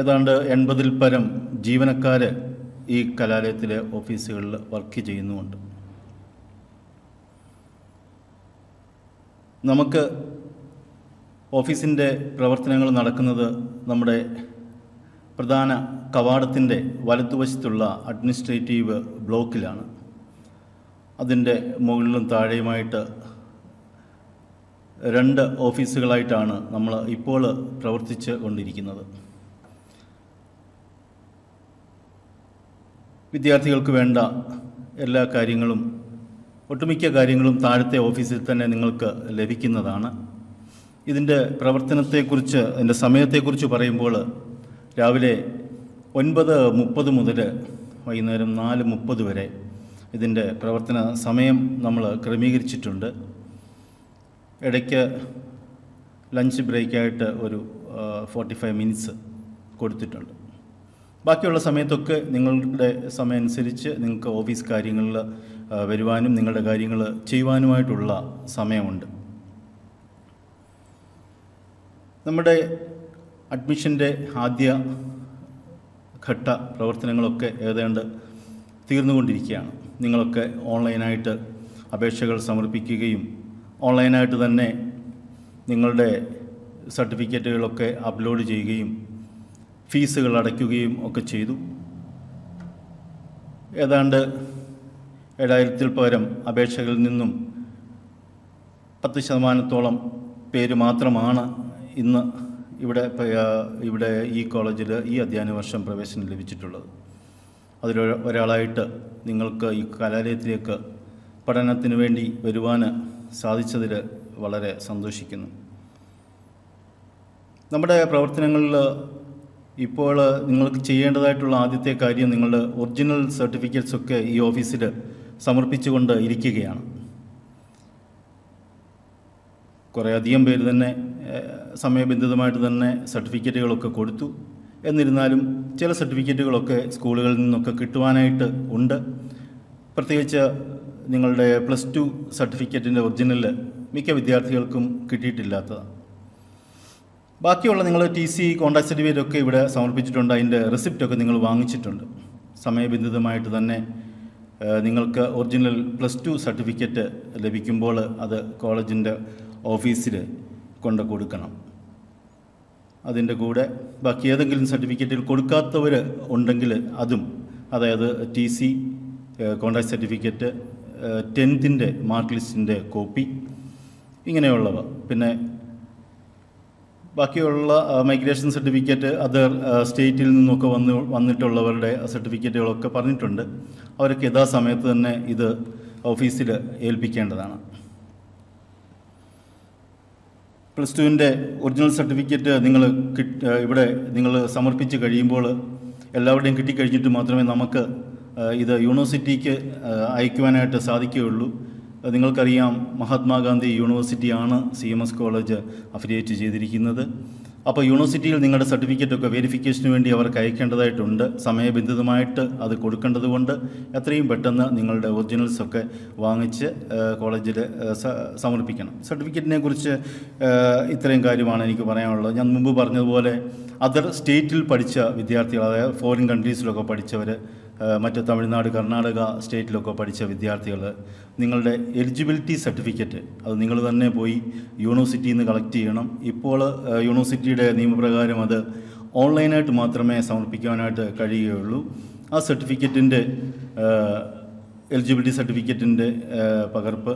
ഏതാണ്ട് എൺപതിൽ പരം ജീവനക്കാർ ഈ കലാലയത്തിലെ ഓഫീസുകളിൽ വർക്ക് ചെയ്യുന്നുമുണ്ട്. നമുക്ക് ഓഫീസിൻ്റെ പ്രവർത്തനങ്ങൾ നടക്കുന്നത് നമ്മുടെ പ്രധാന കവാടത്തിൻ്റെ വലത്തുവശത്തുള്ള അഡ്മിനിസ്ട്രേറ്റീവ് ബ്ലോക്കിലാണ്. അതിൻ്റെ മുകളിലും താഴെയുമായിട്ട് രണ്ട് ഓഫീസുകളായിട്ടാണ് നമ്മൾ ഇപ്പോൾ പ്രവർത്തിച്ച് കൊണ്ടിരിക്കുന്നത്. വിദ്യാർത്ഥികൾക്ക് വേണ്ട എല്ലാ കാര്യങ്ങളും, ഒട്ടുമിക്ക കാര്യങ്ങളും താഴത്തെ ഓഫീസിൽ തന്നെ നിങ്ങൾക്ക് ലഭിക്കുന്നതാണ്. ഇതിൻ്റെ പ്രവർത്തനത്തെക്കുറിച്ച്, ഇതിൻ്റെ സമയത്തെക്കുറിച്ച് പറയുമ്പോൾ രാവിലെ ഒൻപത് മുപ്പത് മുതൽ വൈകുന്നേരം നാല് മുപ്പത് വരെ ഇതിൻ്റെ പ്രവർത്തന സമയം നമ്മൾ ക്രമീകരിച്ചിട്ടുണ്ട്. ഇടയ്ക്ക് ലഞ്ച് ബ്രേക്കായിട്ട് ഒരു ഫോർട്ടി ഫൈവ് മിനിറ്റ്സ് കൊടുത്തിട്ടുണ്ട്. ബാക്കിയുള്ള സമയത്തൊക്കെ നിങ്ങളുടെ സമയം അനുസരിച്ച് നിങ്ങൾക്ക് ഓഫീസ് കാര്യങ്ങളിൽ വരുവാനും നിങ്ങളുടെ കാര്യങ്ങൾ ചെയ്യുവാനുമായിട്ടുള്ള സമയമുണ്ട്. നമ്മുടെ അഡ്മിഷൻ്റെ ആദ്യ ഘട്ട പ്രവർത്തനങ്ങളൊക്കെ ഏതാണ്ട് തീർന്നുകൊണ്ടിരിക്കുകയാണ്. നിങ്ങളൊക്കെ ഓൺലൈനായിട്ട് അപേക്ഷകൾ സമർപ്പിക്കുകയും ഓൺലൈനായിട്ട് തന്നെ നിങ്ങളുടെ സർട്ടിഫിക്കറ്റുകളൊക്കെ അപ്ലോഡ് ചെയ്യുകയും ഫീസുകൾ അടയ്ക്കുകയും ഒക്കെ ചെയ്തു. ഏതാണ്ട് ഏഴായിരത്തിൽ പരം അപേക്ഷകളിൽ നിന്നും പത്ത് ശതമാനത്തോളം പേര് മാത്രമാണ് ഇന്ന് ഇവിടെ ഇവിടെ ഈ കോളേജിൽ ഈ അധ്യയന വർഷം പ്രവേശനം ലഭിച്ചിട്ടുള്ളത്. അതിൽ ഒരാളായിട്ട് നിങ്ങൾക്ക് ഈ കലാലയത്തിലേക്ക് പഠനത്തിന് വേണ്ടി വരുവാൻ സാധിച്ചതിൽ വളരെ സന്തോഷിക്കുന്നു. നമ്മുടെ പ്രവർത്തനങ്ങളിൽ ഇപ്പോൾ നിങ്ങൾക്ക് ചെയ്യേണ്ടതായിട്ടുള്ള ആദ്യത്തെ കാര്യം നിങ്ങളുടെ ഒറിജിനൽ സർട്ടിഫിക്കറ്റ്സ് ഒക്കെ ഈ ഓഫീസിൽ സമർപ്പിച്ചുകൊണ്ട് ഇരിക്കുകയാണ്. കുറേ അധികം പേര് തന്നെ സമയബന്ധിതമായിട്ട് തന്നെ സർട്ടിഫിക്കറ്റുകളൊക്കെ കൊടുത്തു. എന്നിരുന്നാലും ചില സർട്ടിഫിക്കറ്റുകളൊക്കെ സ്കൂളുകളിൽ നിന്നൊക്കെ കിട്ടുവാനായിട്ട് ഉണ്ട്. പ്രത്യേകിച്ച് നിങ്ങളുടെ പ്ലസ് ടു സർട്ടിഫിക്കറ്റിൻ്റെ ഒറിജിനൽ മിക്ക വിദ്യാർത്ഥികൾക്കും കിട്ടിയിട്ടില്ലാത്തതാണ്. ബാക്കിയുള്ള നിങ്ങൾ ടി സി കോൺട്രാക്ട് സർട്ടിഫിക്കറ്റ് ഒക്കെ ഇവിടെ സമർപ്പിച്ചിട്ടുണ്ട്. അതിൻ്റെ റെസിപ്റ്റൊക്കെ നിങ്ങൾ വാങ്ങിച്ചിട്ടുണ്ട്. സമയബന്ധിതമായിട്ട് തന്നെ നിങ്ങൾക്ക് ഒറിജിനൽ പ്ലസ് ടു സർട്ടിഫിക്കറ്റ് ലഭിക്കുമ്പോൾ അത് കോളേജിൻ്റെ ഓഫീസിൽ കൊണ്ട് കൊടുക്കണം. അതിൻ്റെ കൂടെ ബാക്കി ഏതെങ്കിലും സർട്ടിഫിക്കറ്റിൽ കൊടുക്കാത്തവർ ഉണ്ടെങ്കിൽ അതും, അതായത് ടി സി കോൺട്രാക്ട് സർട്ടിഫിക്കറ്റ്, ടെൻത്തിൻ്റെ മാർക്ക് ലിസ്റ്റിൻ്റെ കോപ്പി, ഇങ്ങനെയുള്ളവ. പിന്നെ ബാക്കിയുള്ള മൈഗ്രേഷൻ സർട്ടിഫിക്കറ്റ്, അതർ സ്റ്റേറ്റിൽ നിന്നൊക്കെ വന്ന് വന്നിട്ടുള്ളവരുടെ സർട്ടിഫിക്കറ്റുകളൊക്കെ പറഞ്ഞിട്ടുണ്ട്. അവർക്ക് യഥാസമയത്ത് തന്നെ ഇത് ഓഫീസിൽ ഏൽപ്പിക്കേണ്ടതാണ്. പ്ലസ് ടുവിൻ്റെ ഒറിജിനൽ സർട്ടിഫിക്കറ്റ് നിങ്ങൾ ഇവിടെ നിങ്ങൾ സമർപ്പിച്ച് കഴിയുമ്പോൾ എല്ലാവരുടെയും കിട്ടിക്കഴിഞ്ഞിട്ട് മാത്രമേ നമുക്ക് ഇത് യൂണിവേഴ്സിറ്റിക്ക് അയക്കുവാനായിട്ട് സാധിക്കുകയുള്ളൂ. നിങ്ങൾക്കറിയാം, മഹാത്മാഗാന്ധി യൂണിവേഴ്സിറ്റിയാണ് C M S college affiliate ചെയ്തിരിക്കുന്നത്. അപ്പോൾ യൂണിവേഴ്സിറ്റിയിൽ നിങ്ങളുടെ സർട്ടിഫിക്കറ്റൊക്കെ വെരിഫിക്കേഷന് വേണ്ടി അവർക്ക് അയക്കേണ്ടതായിട്ടുണ്ട്. സമയബന്ധിതമായിട്ട് അത് കൊടുക്കേണ്ടതുകൊണ്ട് എത്രയും പെട്ടെന്ന് നിങ്ങളുടെ ഒറിജിനൽസൊക്കെ വാങ്ങിച്ച് കോളേജിൽ സമർപ്പിക്കണം. സർട്ടിഫിക്കറ്റിനെ കുറിച്ച് ഇത്രയും കാര്യമാണ് എനിക്ക് പറയാനുള്ളത്. ഞാൻ മുമ്പ് പറഞ്ഞതുപോലെ അതർ സ്റ്റേറ്റിൽ പഠിച്ച വിദ്യാർത്ഥികൾ, അതായത് ഫോറിൻ കൺട്രീസിലൊക്കെ പഠിച്ചവർ, മറ്റ് തമിഴ്നാട് കർണാടക സ്റ്റേറ്റിലൊക്കെ പഠിച്ച വിദ്യാർത്ഥികൾ, നിങ്ങളുടെ എലിജിബിലിറ്റി സർട്ടിഫിക്കറ്റ് അത് നിങ്ങൾ തന്നെ പോയി യൂണിവേഴ്സിറ്റിയിൽ നിന്ന് കളക്ട് ചെയ്യണം. ഇപ്പോൾ യൂണിവേഴ്സിറ്റിയുടെ നിയമപ്രകാരം അത് ഓൺലൈനായിട്ട് മാത്രമേ സമർപ്പിക്കാനായിട്ട് കഴിയുകയുള്ളൂ. ആ സർട്ടിഫിക്കറ്റിൻ്റെ എലിജിബിലിറ്റി സർട്ടിഫിക്കറ്റിൻ്റെ പകർപ്പ്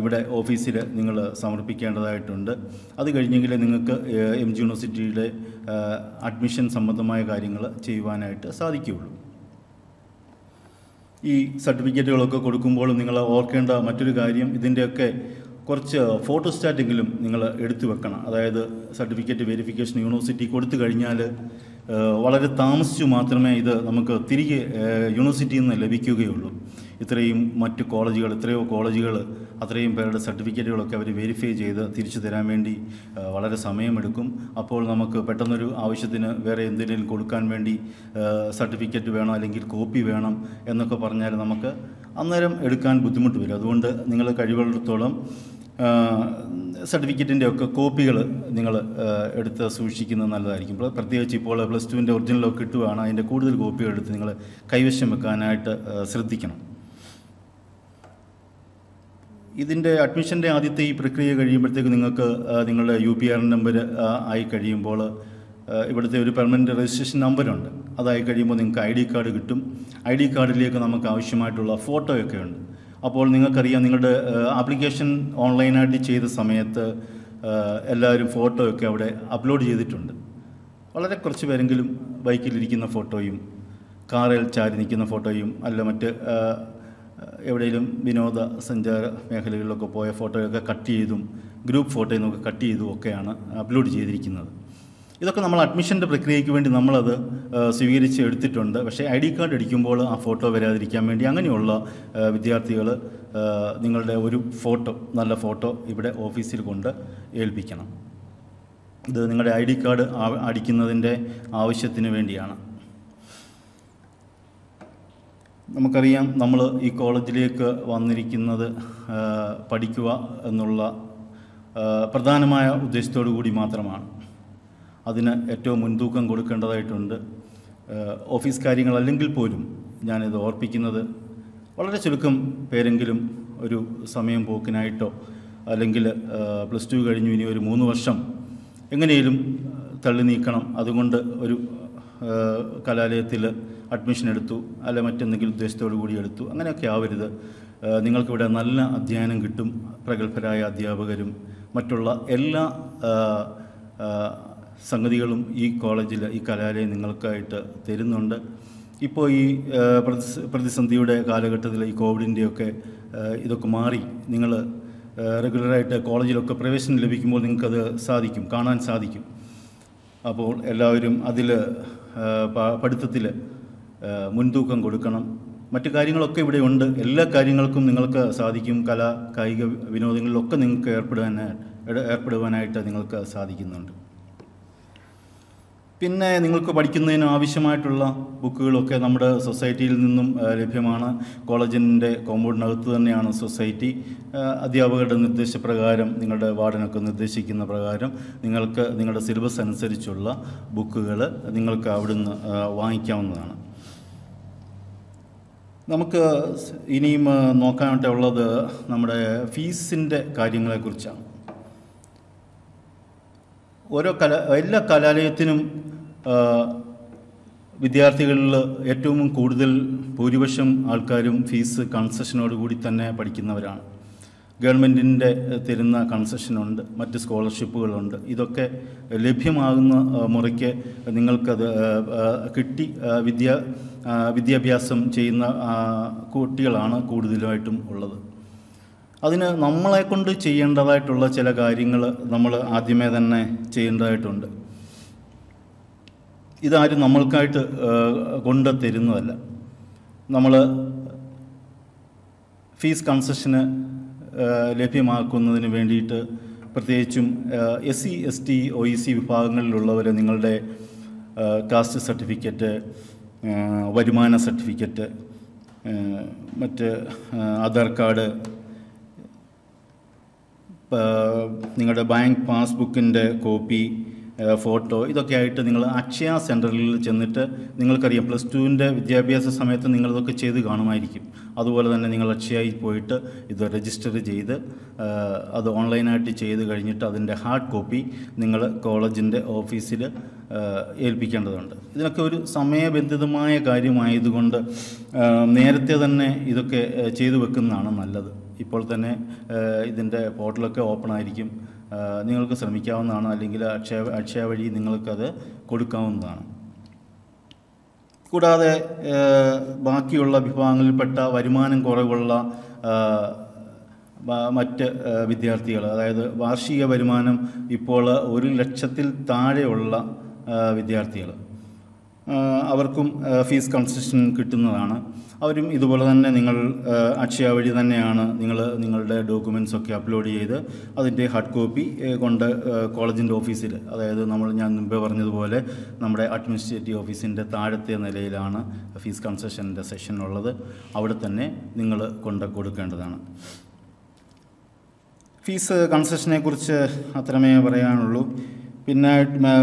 ഇവിടെ ഓഫീസിൽ നിങ്ങൾ സമർപ്പിക്കേണ്ടതായിട്ടുണ്ട്. അത് കഴിഞ്ഞെങ്കിൽ നിങ്ങൾക്ക് എം ജി യൂണിവേഴ്സിറ്റിയുടെ അഡ്മിഷൻ സംബന്ധമായ കാര്യങ്ങൾ ചെയ്യുവാനായിട്ട് സാധിക്കുകയുള്ളൂ. ഈ സർട്ടിഫിക്കറ്റുകളൊക്കെ കൊടുക്കുമ്പോൾ നിങ്ങൾ ഓർക്കേണ്ട മറ്റൊരു കാര്യം, ഇതിൻ്റെയൊക്കെ കുറച്ച് ഫോട്ടോസ്റ്റാറ്റെങ്കിലും നിങ്ങൾ എടുത്തു വെക്കണം. അതായത് സർട്ടിഫിക്കറ്റ് വെരിഫിക്കേഷൻ യൂണിവേഴ്സിറ്റി കൊടുത്തു കഴിഞ്ഞാൽ വളരെ താമസിച്ചു മാത്രമേ ഇത് നമുക്ക് തിരികെ യൂണിവേഴ്സിറ്റിയിൽ നിന്ന് ലഭിക്കുകയുള്ളൂ. ഇത്രയും മറ്റു കോളേജുകൾ, എത്രയോ കോളേജുകൾ അത്രയും പേരുടെ സർട്ടിഫിക്കറ്റുകളൊക്കെ അവർ വെരിഫൈ ചെയ്ത് തിരിച്ചു തരാൻ വേണ്ടി വളരെ സമയമെടുക്കും. അപ്പോൾ നമുക്ക് പെട്ടെന്നൊരു ആവശ്യത്തിന് വേറെ എന്തെങ്കിലും കൊടുക്കാൻ വേണ്ടി സർട്ടിഫിക്കറ്റ് വേണം, അല്ലെങ്കിൽ കോപ്പി വേണം എന്നൊക്കെ പറഞ്ഞാൽ നമുക്ക് അന്നേരം എടുക്കാൻ ബുദ്ധിമുട്ട് വരും. അതുകൊണ്ട് നിങ്ങൾ കഴിവുള്ളിടത്തോളം സർട്ടിഫിക്കറ്റിൻ്റെ ഒക്കെ കോപ്പികൾ നിങ്ങൾ എടുത്ത് സൂക്ഷിക്കുന്നത് നല്ലതായിരിക്കും. പ്രത്യേകിച്ച് ഇപ്പോൾ പ്ലസ് ടുവിൻ്റെ ഒറിജിനലൊക്കെ കിട്ടുകയാണ്, അതിൻ്റെ കൂടുതൽ കോപ്പികൾ എടുത്ത് നിങ്ങൾ കൈവശം വെക്കാനായിട്ട് ശ്രദ്ധിക്കണം. ഇതിൻ്റെ അഡ്മിഷൻ്റെ ആദ്യത്തെ ഈ പ്രക്രിയ കഴിയുമ്പോഴത്തേക്ക് നിങ്ങൾക്ക് നിങ്ങളുടെ യു പി ആർ നമ്പർ ആയി കഴിയുമ്പോൾ ഇവിടുത്തെ ഒരു പെർമനൻറ്റ് രജിസ്ട്രേഷൻ നമ്പറുണ്ട്. അതായി കഴിയുമ്പോൾ നിങ്ങൾക്ക് ഐ ഡി കാർഡ് കിട്ടും. ഐ ഡി കാർഡിലേക്ക് നമുക്ക് ആവശ്യമായിട്ടുള്ള ഫോട്ടോയൊക്കെ ഉണ്ട്. അപ്പോൾ നിങ്ങൾക്കറിയാം, നിങ്ങളുടെ ആപ്ലിക്കേഷൻ ഓൺലൈനായിട്ട് ചെയ്ത സമയത്ത് എല്ലാവരും ഫോട്ടോയൊക്കെ അവിടെ അപ്ലോഡ് ചെയ്തിട്ടുണ്ട്. വളരെ കുറച്ച് പേരെങ്കിലും ബൈക്കിലിരിക്കുന്ന ഫോട്ടോയും കാറിൽ ചാരി നിൽക്കുന്ന ഫോട്ടോയും അല്ല മറ്റ് എവിടെയെങ്കിലും വിനോദ സഞ്ചാര മേഖലകളിലൊക്കെ പോയ ഫോട്ടോയൊക്കെ കട്ട് ചെയ്തും ഗ്രൂപ്പ് ഫോട്ടോയിൽ നിന്നൊക്കെ കട്ട് ചെയ്തും ഒക്കെയാണ് അപ്ലോഡ് ചെയ്തിരിക്കുന്നത്. ഇതൊക്കെ നമ്മൾ അഡ്മിഷൻ്റെ പ്രക്രിയയ്ക്ക് വേണ്ടി നമ്മളത് സ്വീകരിച്ച് എടുത്തിട്ടുണ്ട്. പക്ഷേ ഐ ഡി കാർഡ് അടിക്കുമ്പോൾ ആ ഫോട്ടോ വരാതിരിക്കാൻ വേണ്ടി അങ്ങനെയുള്ള വിദ്യാർത്ഥികൾ നിങ്ങളുടെ ഒരു ഫോട്ടോ, നല്ല ഫോട്ടോ ഇവിടെ ഓഫീസിൽ കൊണ്ട് ഏൽപ്പിക്കണം. ഇത് നിങ്ങളുടെ ഐ ഡി കാർഡ് അടിക്കുന്നതിൻ്റെ ആവശ്യത്തിന് വേണ്ടിയാണ്. നമുക്കറിയാം, നമ്മൾ ഈ കോളേജിലേക്ക് വന്നിരിക്കുന്നത് പഠിക്കുക എന്നുള്ള പ്രധാനമായ ഉദ്ദേശത്തോടു കൂടി മാത്രമാണ്. അതിന് ഏറ്റവും മുൻതൂക്കം കൊടുക്കേണ്ടതായിട്ടുണ്ട്. ഓഫീസ് കാര്യങ്ങളല്ലെങ്കിൽ പോലും ഞാനിത് ഓർപ്പിക്കുന്നത്, വളരെ ചുരുക്കം പേരെങ്കിലും ഒരു സമയം പോക്കിനായിട്ടോ അല്ലെങ്കിൽ പ്ലസ് ടു കഴിഞ്ഞു ഇനി ഒരു മൂന്ന് വർഷം എങ്ങനെയും തള്ളി നീക്കണം, അതുകൊണ്ട് ഒരു കലാലയത്തിൽ അഡ്മിഷൻ എടുത്തു അല്ലെ മറ്റെന്തെങ്കിലും ഉദ്ദേശത്തോടു കൂടി എടുത്തു, അങ്ങനെയൊക്കെ ആവരുത്. നിങ്ങൾക്കിവിടെ നല്ല അധ്യയനം കിട്ടും. പ്രഗത്ഭരായ അധ്യാപകരും മറ്റുള്ള എല്ലാ സംഗതികളും ഈ കോളേജിൽ, ഈ കലാലയം നിങ്ങൾക്കായിട്ട് തരുന്നുണ്ട്. ഇപ്പോൾ ഈ പ്രതിസന്ധിയുടെ കാലഘട്ടത്തിൽ, ഈ കോവിഡിൻ്റെയൊക്കെ ഇതൊക്കെ മാറി നിങ്ങൾ regularite college lokka provision levikimbol ningalku adu sadhikkum kaanan sadhikkum appol ellavarum adil padithathil mundookam kodukkanam മറ്റു കാര്യങ്ങളൊക്കെ ഇവിടെ ഉണ്ട് എല്ലാ കാര്യങ്ങൾക്കും നിങ്ങൾക്ക് സാധിക്കും കല കായിക വിനോദങ്ങളിലൊക്കെ നിങ്ങൾക്ക് ഏർപ്പെടാൻ ഏർപ്പെടുവാനായിട്ട് നിങ്ങൾക്ക് സാധിക്കുന്നുണ്ട് പിന്നെ നിങ്ങൾക്ക് പഠിക്കുന്നതിന് ആവശ്യമായിട്ടുള്ള ബുക്കുകളൊക്കെ നമ്മുടെ സൊസൈറ്റിയിൽ നിന്നും ലഭ്യമാണ് കോളേജിൻ്റെ കോമ്പൗണ്ടിനകത്ത് തന്നെയാണ് സൊസൈറ്റി അധ്യാപകരുടെ നിർദ്ദേശപ്രകാരം നിങ്ങളുടെ വാർഡനൊക്കെ നിർദ്ദേശിക്കുന്ന പ്രകാരം നിങ്ങൾക്ക് നിങ്ങളുടെ സിലബസ് അനുസരിച്ചുള്ള ബുക്കുകൾ നിങ്ങൾക്ക് അവിടുന്ന് വാങ്ങിക്കാവുന്നതാണ് നമുക്ക് ഇനിയും നോക്കാനായിട്ടുള്ളത് നമ്മുടെ ഫീസിൻ്റെ കാര്യങ്ങളെക്കുറിച്ചാണ് ഓരോ കല എല്ലാ കലാലയത്തിനും വിദ്യാർത്ഥികളിൽ ഏറ്റവും കൂടുതൽ ഭൂരിപക്ഷം ആൾക്കാരും ഫീസ് കൺസെഷനോടുകൂടി തന്നെ പഠിക്കുന്നവരാണ് ഗവൺമെൻറ്റിൻ്റെ തരുന്ന കൺസെഷനുണ്ട് മറ്റ് സ്കോളർഷിപ്പുകളുണ്ട് ഇതൊക്കെ ലഭ്യമാകുന്ന മുറയ്ക്ക് നിങ്ങൾക്കത് കിട്ടി വിദ്യ വിദ്യാഭ്യാസം ചെയ്യുന്ന കുട്ടികളാണ് കൂടുതലായിട്ടും ഉള്ളത് അതിന് നമ്മളെക്കൊണ്ട് ചെയ്യേണ്ടതായിട്ടുള്ള ചില കാര്യങ്ങൾ നമ്മൾ ആദ്യമേ തന്നെ ചെയ്യേണ്ടതായിട്ടുണ്ട് ഇതാരും നമ്മൾക്കായിട്ട് കൊണ്ടുതരുന്നതല്ല നമ്മൾ ഫീസ് കൺസെഷന് ലഭ്യമാക്കുന്നതിന് വേണ്ടിയിട്ട് പ്രത്യേകിച്ചും S C S T O E C വിഭാഗങ്ങളിലുള്ളവർ നിങ്ങളുടെ കാസ്റ്റ് സർട്ടിഫിക്കറ്റ് വരുമാന സർട്ടിഫിക്കറ്റ് മറ്റ് ആധാർ കാർഡ് നിങ്ങളുടെ ബാങ്ക് പാസ്ബുക്കിൻ്റെ കോപ്പി ഫോട്ടോ ഇതൊക്കെ ആയിട്ട് നിങ്ങൾ അക്ഷയ സെൻറ്ററിൽ ചെന്നിട്ട് നിങ്ങൾക്കറിയാം പ്ലസ് ടുവിൻ്റെ വിദ്യാഭ്യാസ സമയത്ത് നിങ്ങളിതൊക്കെ ചെയ്ത് കാണുമായിരിക്കും അതുപോലെ തന്നെ നിങ്ങൾ അക്ഷയയിൽ പോയിട്ട് ഇത് രജിസ്റ്റർ ചെയ്ത് അത് ഓൺലൈനായിട്ട് ചെയ്ത് കഴിഞ്ഞിട്ട് അതിൻ്റെ ഹാർഡ് കോപ്പി നിങ്ങൾ കോളേജിൻ്റെ ഓഫീസിൽ ഏൽപ്പിക്കേണ്ടതുണ്ട് ഇതിനൊക്കെ ഒരു സമയബന്ധിതമായ കാര്യമായതുകൊണ്ട് നേരത്തെ തന്നെ ഇതൊക്കെ ചെയ്തു വെക്കുന്നതാണ് നല്ലത് ഇപ്പോൾ തന്നെ ഇതിൻ്റെ പോർട്ടലൊക്കെ ഓപ്പൺ ആയിരിക്കും നിങ്ങൾക്ക് ശ്രമിക്കാവുന്നതാണ് അല്ലെങ്കിൽ അക്ഷയ അക്ഷയ വഴി നിങ്ങൾക്കത് കൊടുക്കാവുന്നതാണ് കൂടാതെ ബാക്കിയുള്ള വിഭാഗങ്ങളിൽപ്പെട്ട വരുമാനം കുറവുള്ള മറ്റ് വിദ്യാർത്ഥികൾ അതായത് വാർഷിക വരുമാനം ഇപ്പോൾ ഒരു ലക്ഷത്തിൽ താഴെയുള്ള വിദ്യാർത്ഥികൾ അവർക്കും ഫീസ് കൺസെഷൻ കിട്ടുന്നതാണ് അവരും ഇതുപോലെ തന്നെ നിങ്ങൾ അക്ഷയ വഴി തന്നെയാണ് നിങ്ങൾ നിങ്ങളുടെ ഡോക്യുമെൻറ്റ്സൊക്കെ അപ്ലോഡ് ചെയ്ത് അതിൻ്റെ ഹാർഡ് കോപ്പി കൊണ്ട് കോളേജിൻ്റെ ഓഫീസിൽ അതായത് നമ്മൾ ഞാൻ മുമ്പേ പറഞ്ഞതുപോലെ നമ്മുടെ അഡ്മിനിസ്ട്രേറ്റീവ് ഓഫീസിൻ്റെ താഴത്തെ നിലയിലാണ് ഫീസ് കൺസെഷൻ്റെ സെഷൻ ഉള്ളത് അവിടെ തന്നെ നിങ്ങൾ കൊണ്ട് കൊടുക്കേണ്ടതാണ് ഫീസ് കൺസെഷനെക്കുറിച്ച് അത്രമേ പറയാനുള്ളൂ പിന്നെ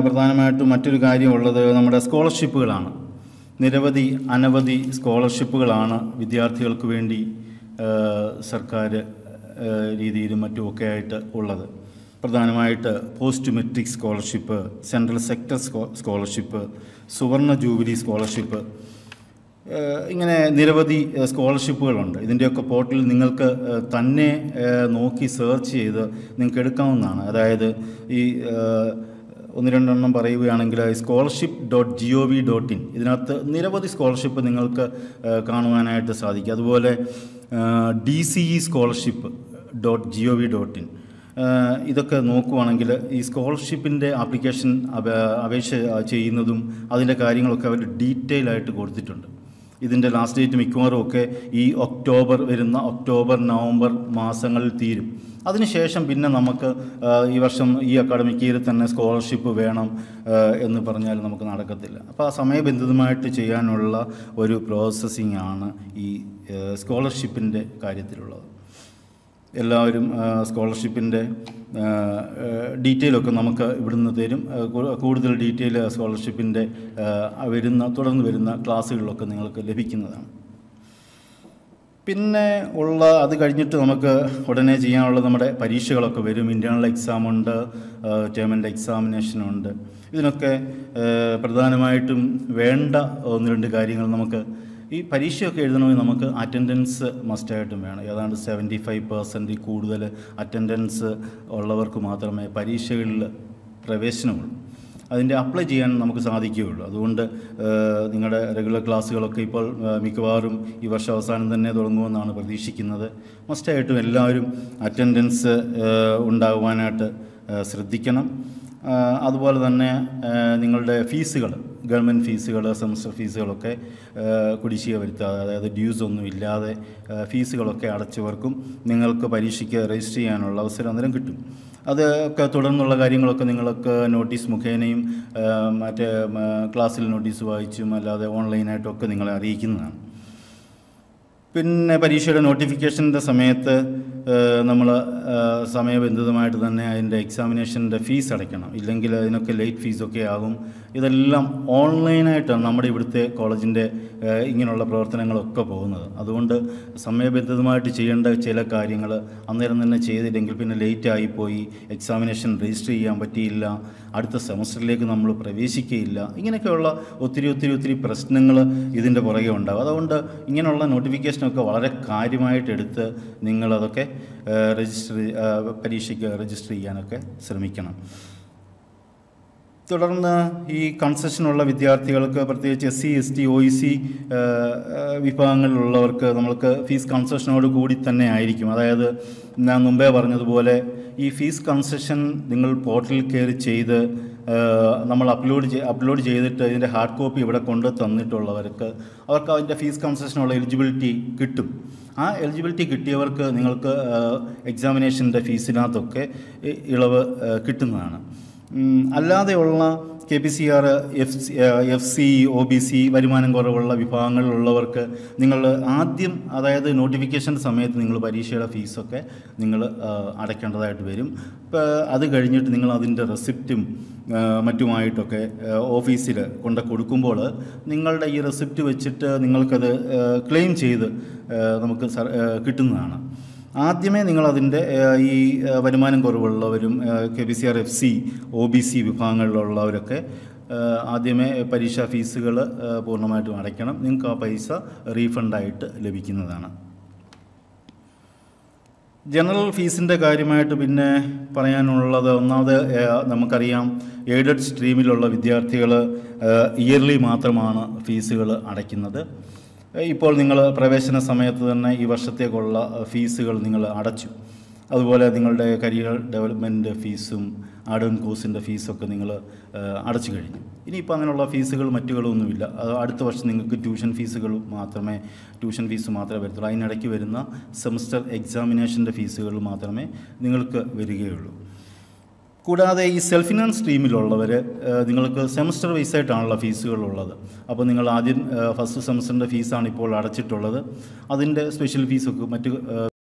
പ്രധാനമായിട്ടും മറ്റൊരു കാര്യമുള്ളത് നമ്മുടെ സ്കോളർഷിപ്പുകളാണ് നിരവധി അനവധി സ്കോളർഷിപ്പുകളാണ് വിദ്യാർത്ഥികൾക്ക് വേണ്ടി സർക്കാർ രീതിയിലും മറ്റുമൊക്കെ ആയിട്ട് ഉള്ളത് പ്രധാനമായിട്ട് post metric scholarship central sector scholarship സുവർണ ജൂബിലി സ്കോളർഷിപ്പ് ഇങ്ങനെ നിരവധി സ്കോളർഷിപ്പുകളുണ്ട് ഇതിൻ്റെയൊക്കെ പോർട്ടലിൽ നിങ്ങൾക്ക് തന്നെ നോക്കി സെർച്ച് ചെയ്ത് നിങ്ങൾക്ക് എടുക്കാവുന്നതാണ് അതായത് ഈ ഒന്ന് രണ്ടെണ്ണം പറയുകയാണെങ്കിൽ scholarship dot G O V dot in ഇതിനകത്ത് നിരവധി സ്കോളർഷിപ്പ് നിങ്ങൾക്ക് കാണുവാനായിട്ട് സാധിക്കും അതുപോലെ D C E scholarship dot G O V dot in ഇതൊക്കെ നോക്കുവാണെങ്കിൽ ഈ സ്കോളർഷിപ്പിൻ്റെ ആപ്ലിക്കേഷൻ അപേക്ഷ ചെയ്യുന്നതും അതിൻ്റെ കാര്യങ്ങളൊക്കെ അവർ ഡീറ്റെയിൽ ആയിട്ട് കൊടുത്തിട്ടുണ്ട് ഇതിൻ്റെ ലാസ്റ്റ് ഡേറ്റ് മിക്കവാറും ഒക്കെ ഈ ഒക്ടോബർ വരുന്ന ഒക്ടോബർ നവംബർ മാസങ്ങളിൽ തീരും അതിനുശേഷം പിന്നെ നമുക്ക് ഈ വർഷം ഈ അക്കാഡമിക് ഇയറിൽ തന്നെ സ്കോളർഷിപ്പ് വേണം എന്ന് പറഞ്ഞാൽ നമുക്ക് നടക്കത്തില്ല അപ്പോൾ ആ സമയബന്ധിതമായിട്ട് ചെയ്യാനുള്ള ഒരു പ്രോസസ്സിംഗ് ആണ് ഈ സ്കോളർഷിപ്പിൻ്റെ കാര്യത്തിലുള്ളത് എല്ലാവരും സ്കോളർഷിപ്പിൻ്റെ ഡീറ്റെയിലൊക്കെ നമുക്ക് ഇവിടുന്ന് തരും കൂടുതൽ ഡീറ്റെയിൽ സ്കോളർഷിപ്പിൻ്റെ വരുന്ന തുടർന്ന് വരുന്ന ക്ലാസ്സുകളിലൊക്കെ നിങ്ങൾക്ക് ലഭിക്കുന്നതാണ് പിന്നെ ഉള്ള അത് കഴിഞ്ഞിട്ട് നമുക്ക് ഉടനെ ചെയ്യാനുള്ള നമ്മുടെ പരീക്ഷകളൊക്കെ വരും ഇൻ്റേണൽ എക്സാമുണ്ട് ടേം ആൻഡ് എക്സാമിനേഷനുണ്ട് ഇതിനൊക്കെ പ്രധാനമായിട്ടും വേണ്ട ഒന്ന് രണ്ട് കാര്യങ്ങൾ നമുക്ക് ഈ പരീക്ഷയൊക്കെ എഴുതണമെങ്കിൽ നമുക്ക് അറ്റൻഡൻസ് മസ്റ്റായിട്ടും വേണം ഏതാണ്ട് സെവൻറ്റി ഫൈവ് പെർസെൻറ്റ് കൂടുതൽ അറ്റൻഡൻസ് ഉള്ളവർക്ക് മാത്രമേ പരീക്ഷകളിൽ പ്രവേശനമുള്ളൂ അതിൻ്റെ അപ്ലൈ ചെയ്യാൻ നമുക്ക് സാധിക്കുകയുള്ളൂ. അതുകൊണ്ട് നിങ്ങളുടെ റെഗുലർ ക്ലാസ്സുകളൊക്കെ ഇപ്പോൾ മിക്കവാറും ഈ വർഷം അവസാനം തന്നെ തുടങ്ങുമെന്നാണ് പ്രതീക്ഷിക്കുന്നത്. മസ്റ്റായിട്ടും എല്ലാവരും അറ്റൻഡൻസ് ഉണ്ടാകുവാനായിട്ട് ശ്രദ്ധിക്കണം. അതുപോലെ തന്നെ നിങ്ങളുടെ ഫീസുകൾ, ഗവൺമെൻറ് ഫീസുകൾ, സെമസ്റ്റർ ഫീസുകളൊക്കെ കുടിശ്ശിക വരുത്താതെ, അതായത് ഡ്യൂസ് ഒന്നും ഇല്ലാതെ ഫീസുകളൊക്കെ അടച്ചവർക്കും നിങ്ങൾക്ക് പരീക്ഷയ്ക്ക് രജിസ്റ്റർ ചെയ്യാനുള്ള അവസരം അന്നേരം കിട്ടും. അതൊക്കെ തുടർന്നുള്ള കാര്യങ്ങളൊക്കെ നിങ്ങൾക്ക് നോട്ടീസ് മുഖേനയും മറ്റേ ക്ലാസ്സിൽ നോട്ടീസ് വായിച്ചും അല്ലാതെ ഓൺലൈനായിട്ടൊക്കെ നിങ്ങളെ അറിയിക്കുന്നതാണ്. പിന്നെ പരീക്ഷയുടെ നോട്ടിഫിക്കേഷൻ്റെ സമയത്ത് നമ്മൾ സമയബന്ധിതമായിട്ട് തന്നെ അതിൻ്റെ എക്സാമിനേഷൻ്റെ ഫീസ് അടയ്ക്കണം, ഇല്ലെങ്കിൽ അതിനൊക്കെ ലേറ്റ് ഫീസൊക്കെ ആകും. ഇതെല്ലാം ഓൺലൈനായിട്ടാണ് നമ്മുടെ ഇവിടുത്തെ കോളേജിൻ്റെ ഇങ്ങനെയുള്ള പ്രവർത്തനങ്ങളൊക്കെ പോകുന്നത്. അതുകൊണ്ട് സമയബന്ധിതമായിട്ട് ചെയ്യേണ്ട ചില കാര്യങ്ങൾ അന്നേരം തന്നെ ചെയ്തില്ലെങ്കിൽ പിന്നെ ലേറ്റായിപ്പോയി, എക്സാമിനേഷൻ രജിസ്റ്റർ ചെയ്യാൻ പറ്റിയില്ല, അടുത്ത സെമസ്റ്ററിലേക്ക് നമ്മൾ പ്രവേശിക്കുകയില്ല, ഇങ്ങനെയൊക്കെയുള്ള ഒത്തിരി ഒത്തിരി ഒത്തിരി പ്രശ്നങ്ങൾ ഇതിൻ്റെ പുറകെ ഉണ്ടാകും. അതുകൊണ്ട് ഇങ്ങനെയുള്ള നോട്ടിഫിക്കേഷനൊക്കെ വളരെ കാര്യമായിട്ടെടുത്ത് നിങ്ങളതൊക്കെ രജിസ്റ്റർ പരീക്ഷയ്ക്ക് രജിസ്റ്റർ ചെയ്യാനൊക്കെ ശ്രമിക്കണം. തുടർന്ന് ഈ കൺസെഷനുള്ള വിദ്യാർത്ഥികൾക്ക്, പ്രത്യേകിച്ച് S C S T O E C വിഭാഗങ്ങളിലുള്ളവർക്ക് നമ്മൾക്ക് ഫീസ് കൺസെഷനോട് കൂടി തന്നെ ആയിരിക്കും. അതായത് ഞാൻ മുമ്പേ പറഞ്ഞതുപോലെ ഈ ഫീസ് കൺസെഷൻ നിങ്ങൾ പോർട്ടലിൽ കയറി ചെയ്ത് നമ്മൾ അപ്ലോഡ് ചെയ് അപ്ലോഡ് ചെയ്തിട്ട് ഇതിൻ്റെ ഹാർഡ് കോപ്പി ഇവിടെ കൊണ്ട് തന്നിട്ടുള്ളവർക്ക് അവർക്ക് അതിൻ്റെ ഫീസ് കൺസെഷനുള്ള എലിജിബിലിറ്റി കിട്ടും. ആ എലിജിബിലിറ്റി കിട്ടിയവർക്ക് നിങ്ങൾക്ക് എക്സാമിനേഷൻ്റെ ഫീസിനകത്തൊക്കെ ഇളവ് കിട്ടുന്നതാണ്. അല്ലാതെയുള്ള K P C R, F F C, O B C, വരുമാനം കുറവുള്ള വിഭാഗങ്ങളിലുള്ളവർക്ക് നിങ്ങൾ ആദ്യം, അതായത് നോട്ടിഫിക്കേഷൻ്റെ സമയത്ത് നിങ്ങൾ പരീക്ഷയുടെ ഫീസൊക്കെ നിങ്ങൾ അടയ്ക്കേണ്ടതായിട്ട് വരും. ഇപ്പോൾ അത് കഴിഞ്ഞിട്ട് നിങ്ങൾ അതിൻ്റെ റെസിപ്റ്റും മറ്റുമായിട്ടൊക്കെ ഓഫീസിൽ കൊണ്ട് കൊടുക്കുമ്പോൾ നിങ്ങളുടെ ഈ റെസിപ്റ്റ് വെച്ചിട്ട് നിങ്ങൾക്കത് ക്ലെയിം ചെയ്ത് നമുക്ക് കിട്ടുന്നതാണ്. ആദ്യമേ നിങ്ങളതിൻ്റെ ഈ വരുമാനം കുറവുള്ളവരും K P C R, F C, O B C വിഭാഗങ്ങളിലുള്ളവരൊക്കെ ആദ്യമേ പരീക്ഷാ ഫീസുകൾ പൂർണ്ണമായിട്ടും അടയ്ക്കണം. നിങ്ങൾക്ക് ആ പൈസ റീഫണ്ടായിട്ട് ലഭിക്കുന്നതാണ്. ജനറൽ ഫീസിൻ്റെ കാര്യമായിട്ട് പിന്നെ പറയാനുള്ളത്, ഒന്നാമത് നമുക്കറിയാം എയ്ഡഡ് സ്ട്രീമിലുള്ള വിദ്യാർത്ഥികൾ ഇയർലി മാത്രമാണ് ഫീസുകൾ അടയ്ക്കുന്നത്. ഇപ്പോൾ നിങ്ങൾ പ്രവേശന സമയത്ത് തന്നെ ഈ വർഷത്തേക്കുള്ള ഫീസുകൾ നിങ്ങൾ അടച്ചു. അതുപോലെ നിങ്ങളുടെ കരിയർ ഡെവലപ്മെൻറ്റ് ഫീസും ആഡൻ കോഴ്സിൻ്റെ ഫീസൊക്കെ നിങ്ങൾ അടച്ചു കഴിഞ്ഞു. ഇനിയിപ്പോൾ അങ്ങനെയുള്ള ഫീസുകൾ മറ്റുകളൊന്നുമില്ല. അടുത്ത വർഷം നിങ്ങൾക്ക് ട്യൂഷൻ ഫീസുകൾ മാത്രമേ ട്യൂഷൻ ഫീസ് മാത്രമേ വരത്തുള്ളൂ. അതിനിടയ്ക്ക് വരുന്ന സെമസ്റ്റർ എക്സാമിനേഷൻ്റെ ഫീസുകൾ മാത്രമേ നിങ്ങൾക്ക് വരികയുള്ളൂ. കൂടാതെ ഈ സെൽഫ് ഫിനാൻസ് സ്ട്രീമിലുള്ളവർ നിങ്ങൾക്ക് സെമസ്റ്റർ വൈസായിട്ടാണുള്ള ഫീസുകളുള്ളത്. അപ്പോൾ നിങ്ങൾ ആദ്യം ഫസ്റ്റ് സെമസ്റ്ററിൻ്റെ ഫീസാണ് ഇപ്പോൾ അടച്ചിട്ടുള്ളത്. അതിൻ്റെ സ്പെഷ്യൽ ഫീസൊക്കെ മറ്റ്